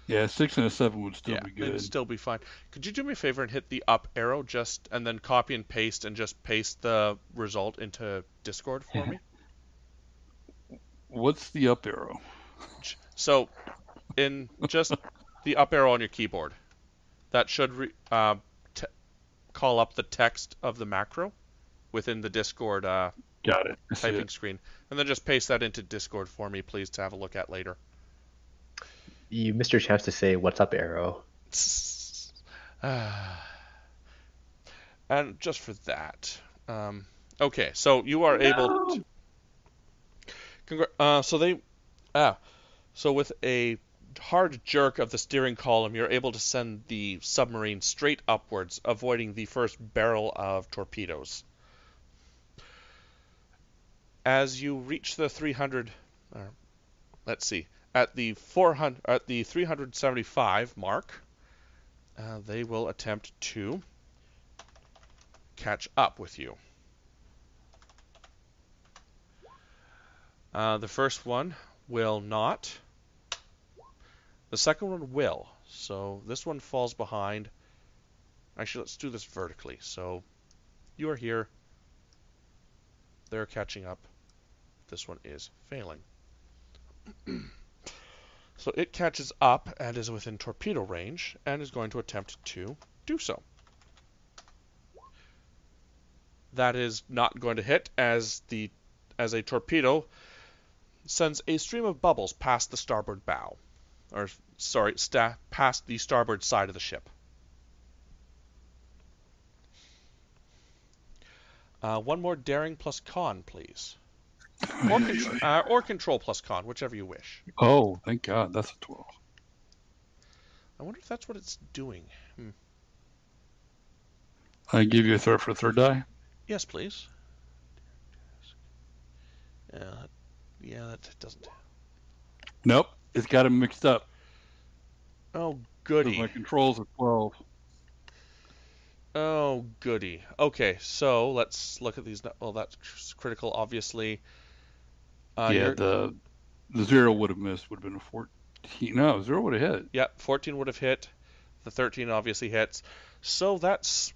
Yeah, 6 and a 7 would still be good. It'd still be fine. Could you do me a favor and hit the up arrow, just, and then copy and paste, and just paste the result into Discord for me? What's the up arrow? So, in just the up arrow on your keyboard. That should call up the text of the macro within the Discord typing screen. And then just paste that into Discord for me, please, to have a look at later. You missed your chance to say, what's up, arrow? And just for that. Okay, so you are able to... So with a... hard jerk of the steering column, you're able to send the submarine straight upwards, avoiding the first barrel of torpedoes. As you reach the 375 mark, they will attempt to catch up with you. The first one will not. The second one will. So this one falls behind. Actually, let's do this vertically. So you are here. They're catching up. This one is failing. So it catches up and is within torpedo range and is going to attempt to do so. That is not going to hit, as a torpedo sends a stream of bubbles past the starboard bow. Or, sorry, past the starboard side of the ship. One more daring plus con, please. Or control plus con, whichever you wish. Oh, thank God, that's a 12. I wonder if that's what it's doing. Hmm. I give you a third for a third die? Yes, please. Yeah, that doesn't... Nope, it's got them mixed up. Oh, goody. My controls are 12. Oh, goody. Okay, so let's look at these. Well, that's critical, obviously. Yeah, the 0 would have missed. Would have been a 14. No, 0 would have hit. Yeah, 14 would have hit. The 13 obviously hits. So that's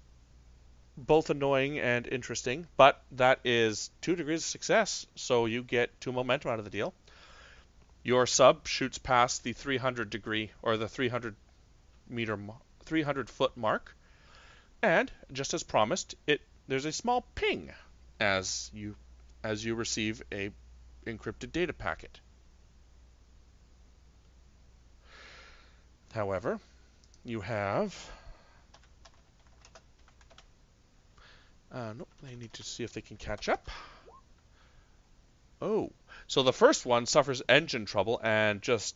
both annoying and interesting, but that is 2 degrees of success, so you get 2 momentum out of the deal. Your sub shoots past the 300-degree or the 300-foot mark, and just as promised, there's a small ping as you receive a encrypted data packet. However, you have nope, they need to see if they can catch up. Oh, so the first one suffers engine trouble and just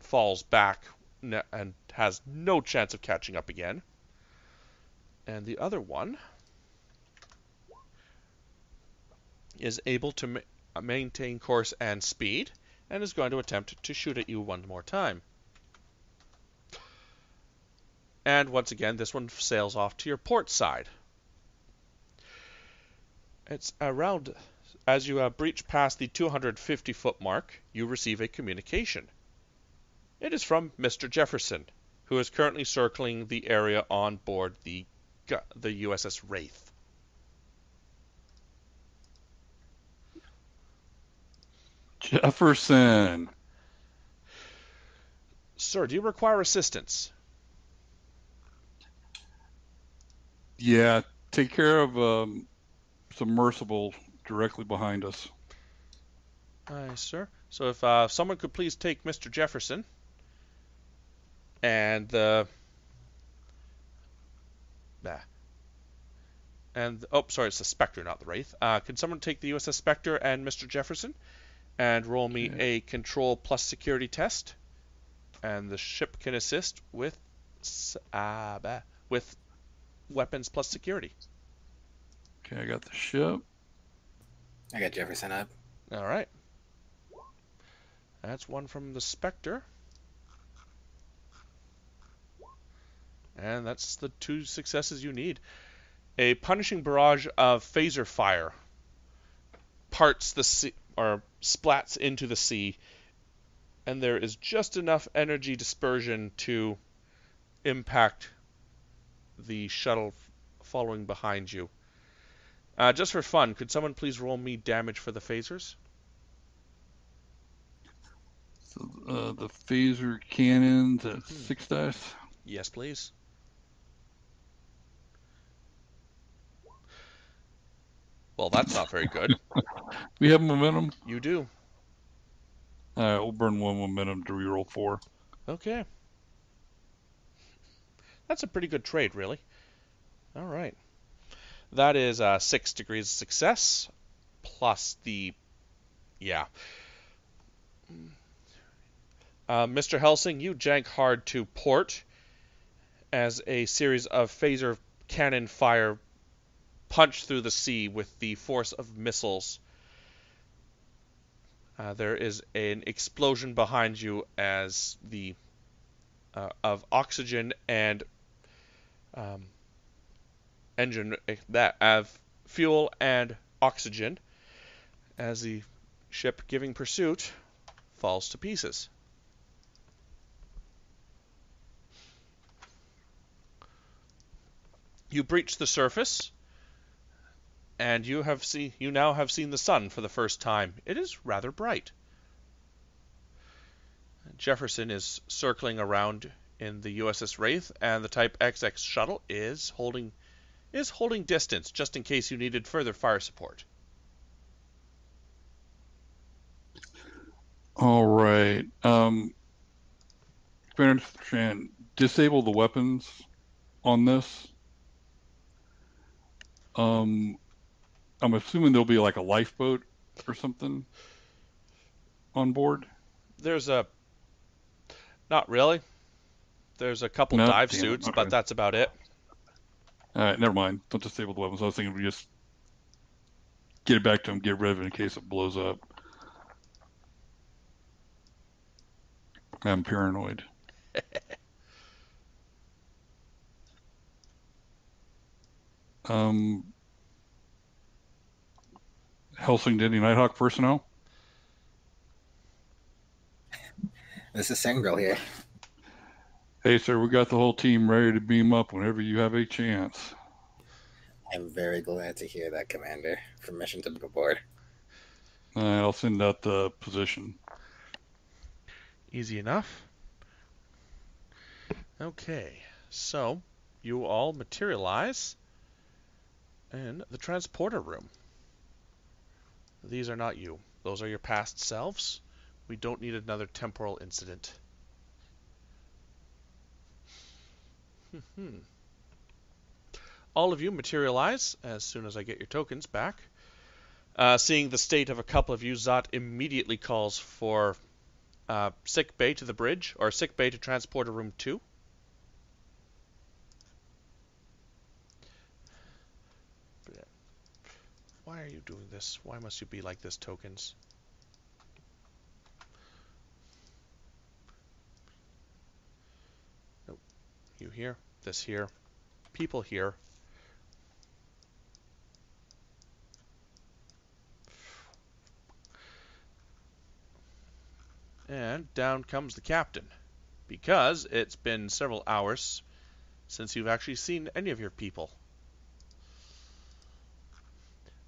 falls back and has no chance of catching up again. And the other one is able to maintain course and speed and is going to attempt to shoot at you one more time. And once again, this one sails off to your port side. It's around, as you breach past the 250-foot mark, you receive a communication. It is from Mr. Jefferson, who is currently circling the area on board the USS Wraith. Jefferson! Sir, do you require assistance? Yeah, take care of... submersible directly behind us. Aye, sir. So if someone could please take Mr. Jefferson and oh, sorry, it's the Spectre, not the Wraith. Can someone take the USS Spectre and Mr. Jefferson and roll me a control plus security test? And the ship can assist with weapons plus security. Okay, I got the ship. I got Jefferson up. All right. That's one from the Spectre. And that's the 2 successes you need. A punishing barrage of phaser fire parts the sea, or splats into the sea, and there is just enough energy dispersion to impact the shuttle following behind you. Just for fun, could someone please roll me damage for the phasers? So, the phaser cannons at 6 dice? Yes, please. Well, that's not very good. We have momentum? You do. Alright, we'll burn 1 momentum to reroll 4. Okay. That's a pretty good trade, really. Alright. That is 6 degrees of success, plus the, Mr. Helsing, you jank hard to port as a series of phaser cannon fire punch through the sea with the force of missiles. There is an explosion behind you as the, of oxygen and, engine that have fuel and oxygen as the ship giving pursuit falls to pieces. You breach the surface and you now have seen the sun for the first time. It is rather bright. Jefferson is circling around in the USS Wraith and the Type XX shuttle is holding distance, just in case you needed further fire support. All right. Commander Thishran, disable the weapons on this. I'm assuming there'll be like a lifeboat or something on board. Not really. There's a couple dive suits, but that's about it. Alright, never mind. Don't disable the weapons. I was thinking we just get it back to him, get rid of it in case it blows up. I'm paranoid. Helsing, did any Nighthawk personnel? This is Sangral here. Hey, sir, we got the whole team ready to beam up whenever you have a chance. I'm very glad to hear that, Commander. Permission to go aboard. I'll send out the position. Easy enough. Okay, so you all materialize in the transporter room. These are not you. Those are your past selves. We don't need another temporal incident. All of you materialize as soon as I get your tokens back. Seeing the state of a couple of you, Zot immediately calls for sick bay to the bridge, or sick bay to transporter room 2. Why are you doing this? Why must you be like this, tokens? Nope. You here, this here, people here. And down comes the captain, because it's been several hours since you've actually seen any of your people.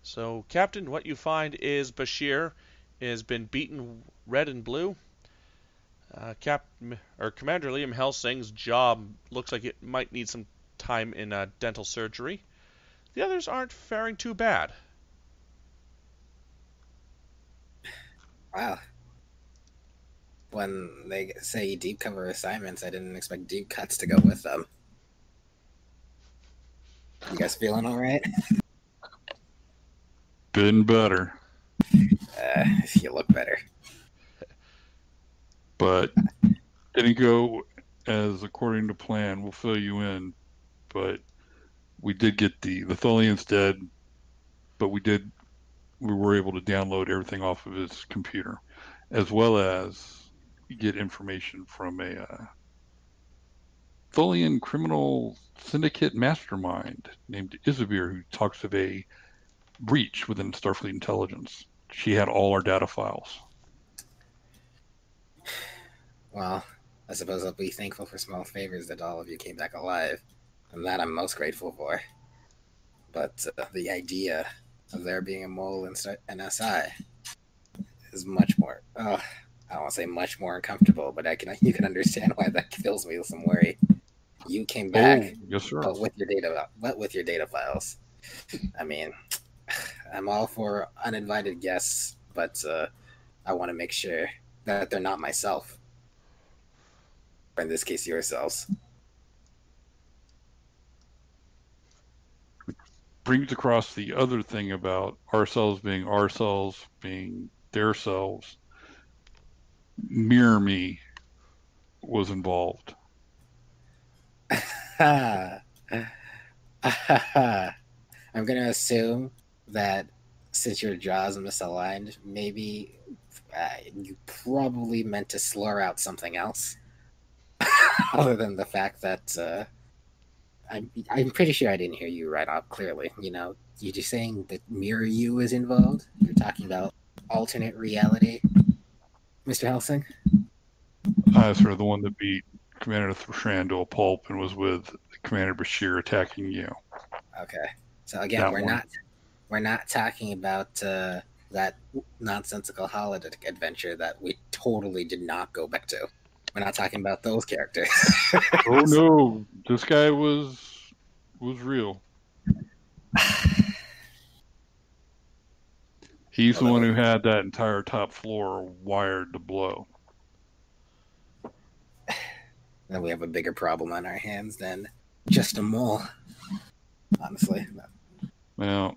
So, Captain, what you find is Bashir has been beaten red and blue. Commander Liam Helsing's jaw looks like it might need some time in dental surgery. The others aren't faring too bad. Wow. When they say deep cover assignments, I didn't expect deep cuts to go with them. You guys feeling all right? Been better. You look better. But didn't go as according to plan. We'll fill you in. But we did get the Tholian's dead, but we were able to download everything off of his computer, as well as get information from a Tholian criminal syndicate mastermind named Isabir, who talks of a breach within Starfleet Intelligence. She had all our data files. Well, I suppose I'll be thankful for small favors that all of you came back alive, and that I'm most grateful for. But the idea of there being a mole in NSI is much more, I won't say much more uncomfortable, but you can understand why that fills me with some worry. You came back, yes, sir. But with your data files. I mean, I'm all for uninvited guests, but I want to make sure that they're not myself. Or in this case, yourselves. It brings across the other thing about ourselves, being their selves. Mirror Me was involved. I'm going to assume that since your jaw's misaligned, maybe you probably meant to slur out something else other than the fact that I'm pretty sure I didn't hear you right off clearly. You know, you're just saying that Mirror You is involved? You're talking about alternate reality, Mr. Helsing? Sort of the one that beat Commander Thishran to a pulp and was with Commander Bashir attacking you. Okay. So again, we're not talking about that nonsensical holiday adventure that we totally did not go back to. We're not talking about those characters. Oh no, this guy was real. He's the one who had that entire top floor wired to blow. Then we have a bigger problem on our hands than just a mole. Honestly. Well,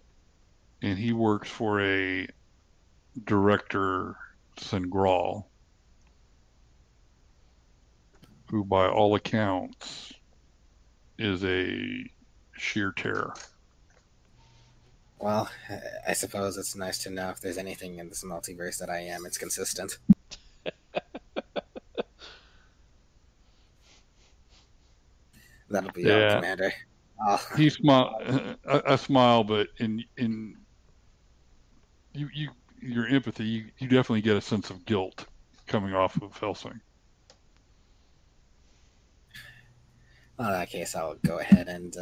and he works for a Director Sangral, who by all accounts is a sheer terror. Well, I suppose it's nice to know if there's anything in this multiverse that I am, it's consistent. That'll be all, Commander. Oh. He smiled. I smile, but in your empathy, you definitely get a sense of guilt coming off of Helsing. Well, in that case, I'll go ahead and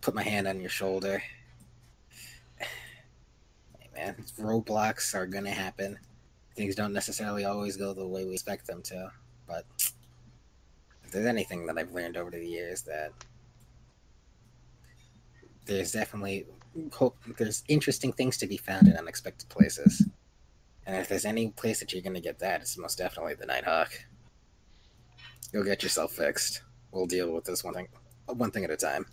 put my hand on your shoulder. Hey, man, roadblocks are gonna happen. Things don't necessarily always go the way we expect them to, but if there's anything that I've learned over the years, that there's definitely hope. There's interesting things to be found in unexpected places. And if there's any place that you're going to get that, it's most definitely the Nighthawk. You'll get yourself fixed. We'll deal with this one thing at a time.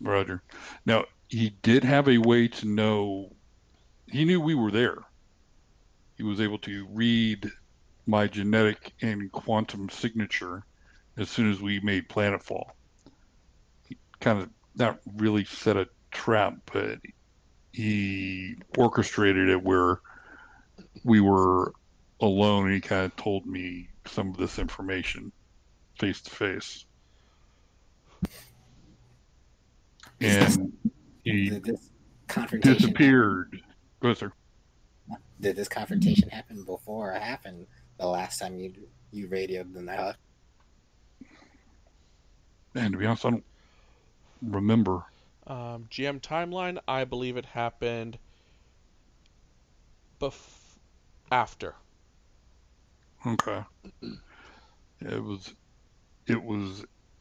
Roger. Now, he did have a way to know. He knew we were there. He was able to read my genetic and quantum signature as soon as we made planetfall. He kind of not really set a trap, but he orchestrated it where we were alone, and he kind of told me some of this information face to face. And he disappeared. Go ahead, sir. Did this confrontation happen before or happened the last time you radioed the Nighthawk? Man, to be honest, I don't remember. GM timeline, I believe it happened after. Okay. It was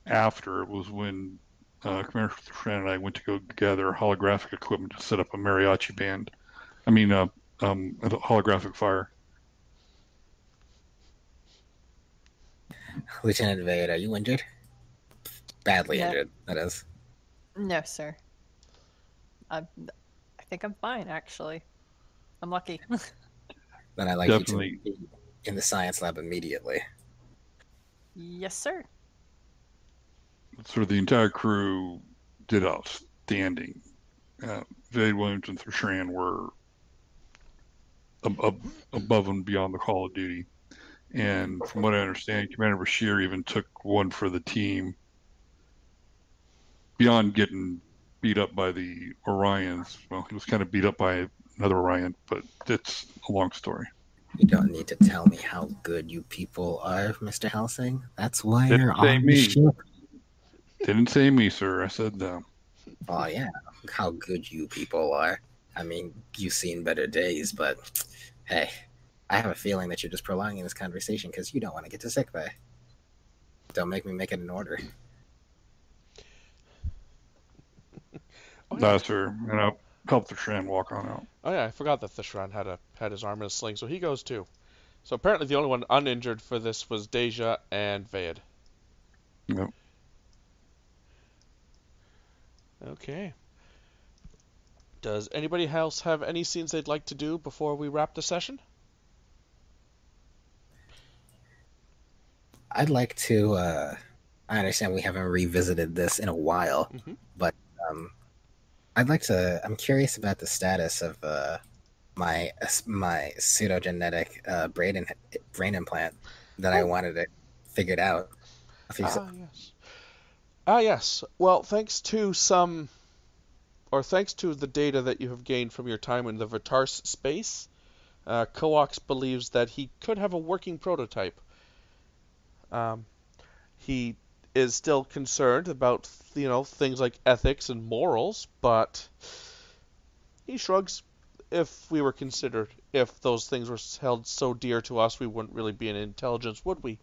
after. It was when Commander Thishran and I went to go gather holographic equipment to set up a mariachi band. I mean, a holographic fire. Lieutenant Vaed, are you injured? Badly injured, that is. No, sir. I think I'm fine, actually. I'm lucky. Then I'd like you to be in the science lab immediately. Yes, sir. So the entire crew did outstanding. Vaed, Williams, and Thishran were above and beyond the call of duty. And from what I understand, Commander Bashir even took one for the team. Beyond getting beat up by the Orions, well, he was kind of beat up by another Orion, but that's a long story. You don't need to tell me how good you people are, Mr. Helsing. That's why you're on the ship. Didn't say me, sir. I said them. Oh, yeah. How good you people are. I mean, you've seen better days, but hey, I have a feeling that you're just prolonging this conversation because you don't want to get to sick bay. Don't make me make it an order. Oh, yeah. No, sir. And I'll help Thishran walk on out. Oh, yeah. I forgot that Thishran had his arm in a sling, so he goes too. So apparently the only one uninjured for this was Deja and Vaed. Yep. Okay. Does anybody else have any scenes they'd like to do before we wrap the session? I'd like to... I understand we haven't revisited this in a while, but... I'd like to. I'm curious about the status of my pseudogenetic brain implant that I wanted it figured out. Ah yes. Well, thanks to the data that you have gained from your time in the Vertarse space, Colox believes that he could have a working prototype. He is still concerned about, you know, things like ethics and morals, but he shrugs. If we were considered, if those things were held so dear to us, we wouldn't really be an intelligence, would we?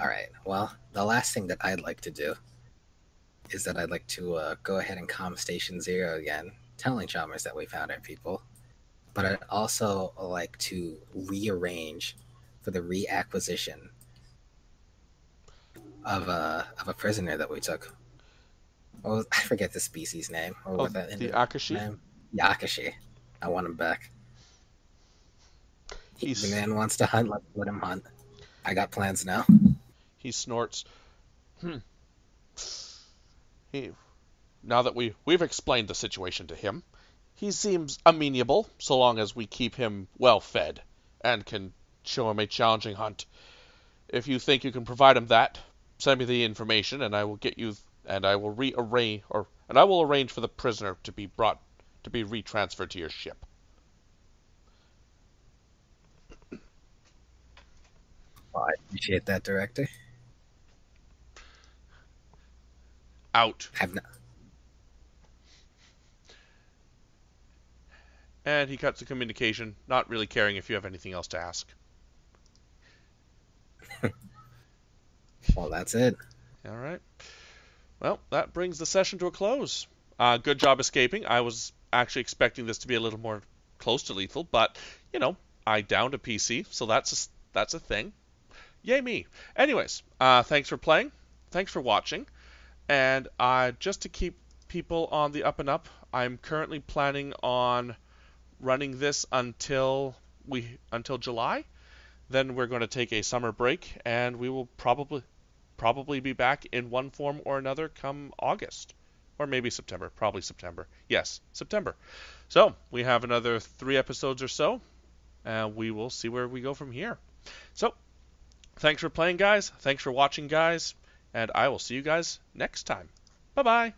All right. Well, the last thing that I'd like to do is that I'd like to go ahead and calm Station Zero again, telling Chalmers that we found our people, but I'd also like to rearrange for the reacquisition of a prisoner that we took. Oh, I forget the species name. Or what that ended. The Akashi? The Akashi. I want him back. The man wants to hunt, let him hunt. I got plans now. He snorts. Now that we've explained the situation to him, he seems amenable, so long as we keep him well-fed and can show him a challenging hunt. If you think you can provide him that, send me the information, and I will get you, and I will rearrange, and I will arrange for the prisoner to be retransferred to your ship. Well, I appreciate that, Director. Out. Have not. And he cuts the communication, not really caring if you have anything else to ask. Well, that's it. All right. Well, that brings the session to a close. Good job escaping. I was actually expecting this to be a little more close to lethal, but, you know, I downed a PC, so that's a thing. Yay me. Anyways, thanks for playing. Thanks for watching. And just to keep people on the up and up, I'm currently planning on running this until July. Then we're going to take a summer break, and we will probably be back in one form or another come August, or maybe September. Probably September. Yes, September. So we have another 3 episodes or so, and we will see where we go from here. So thanks for playing, guys. Thanks for watching, guys, and I will see you guys next time. Bye bye.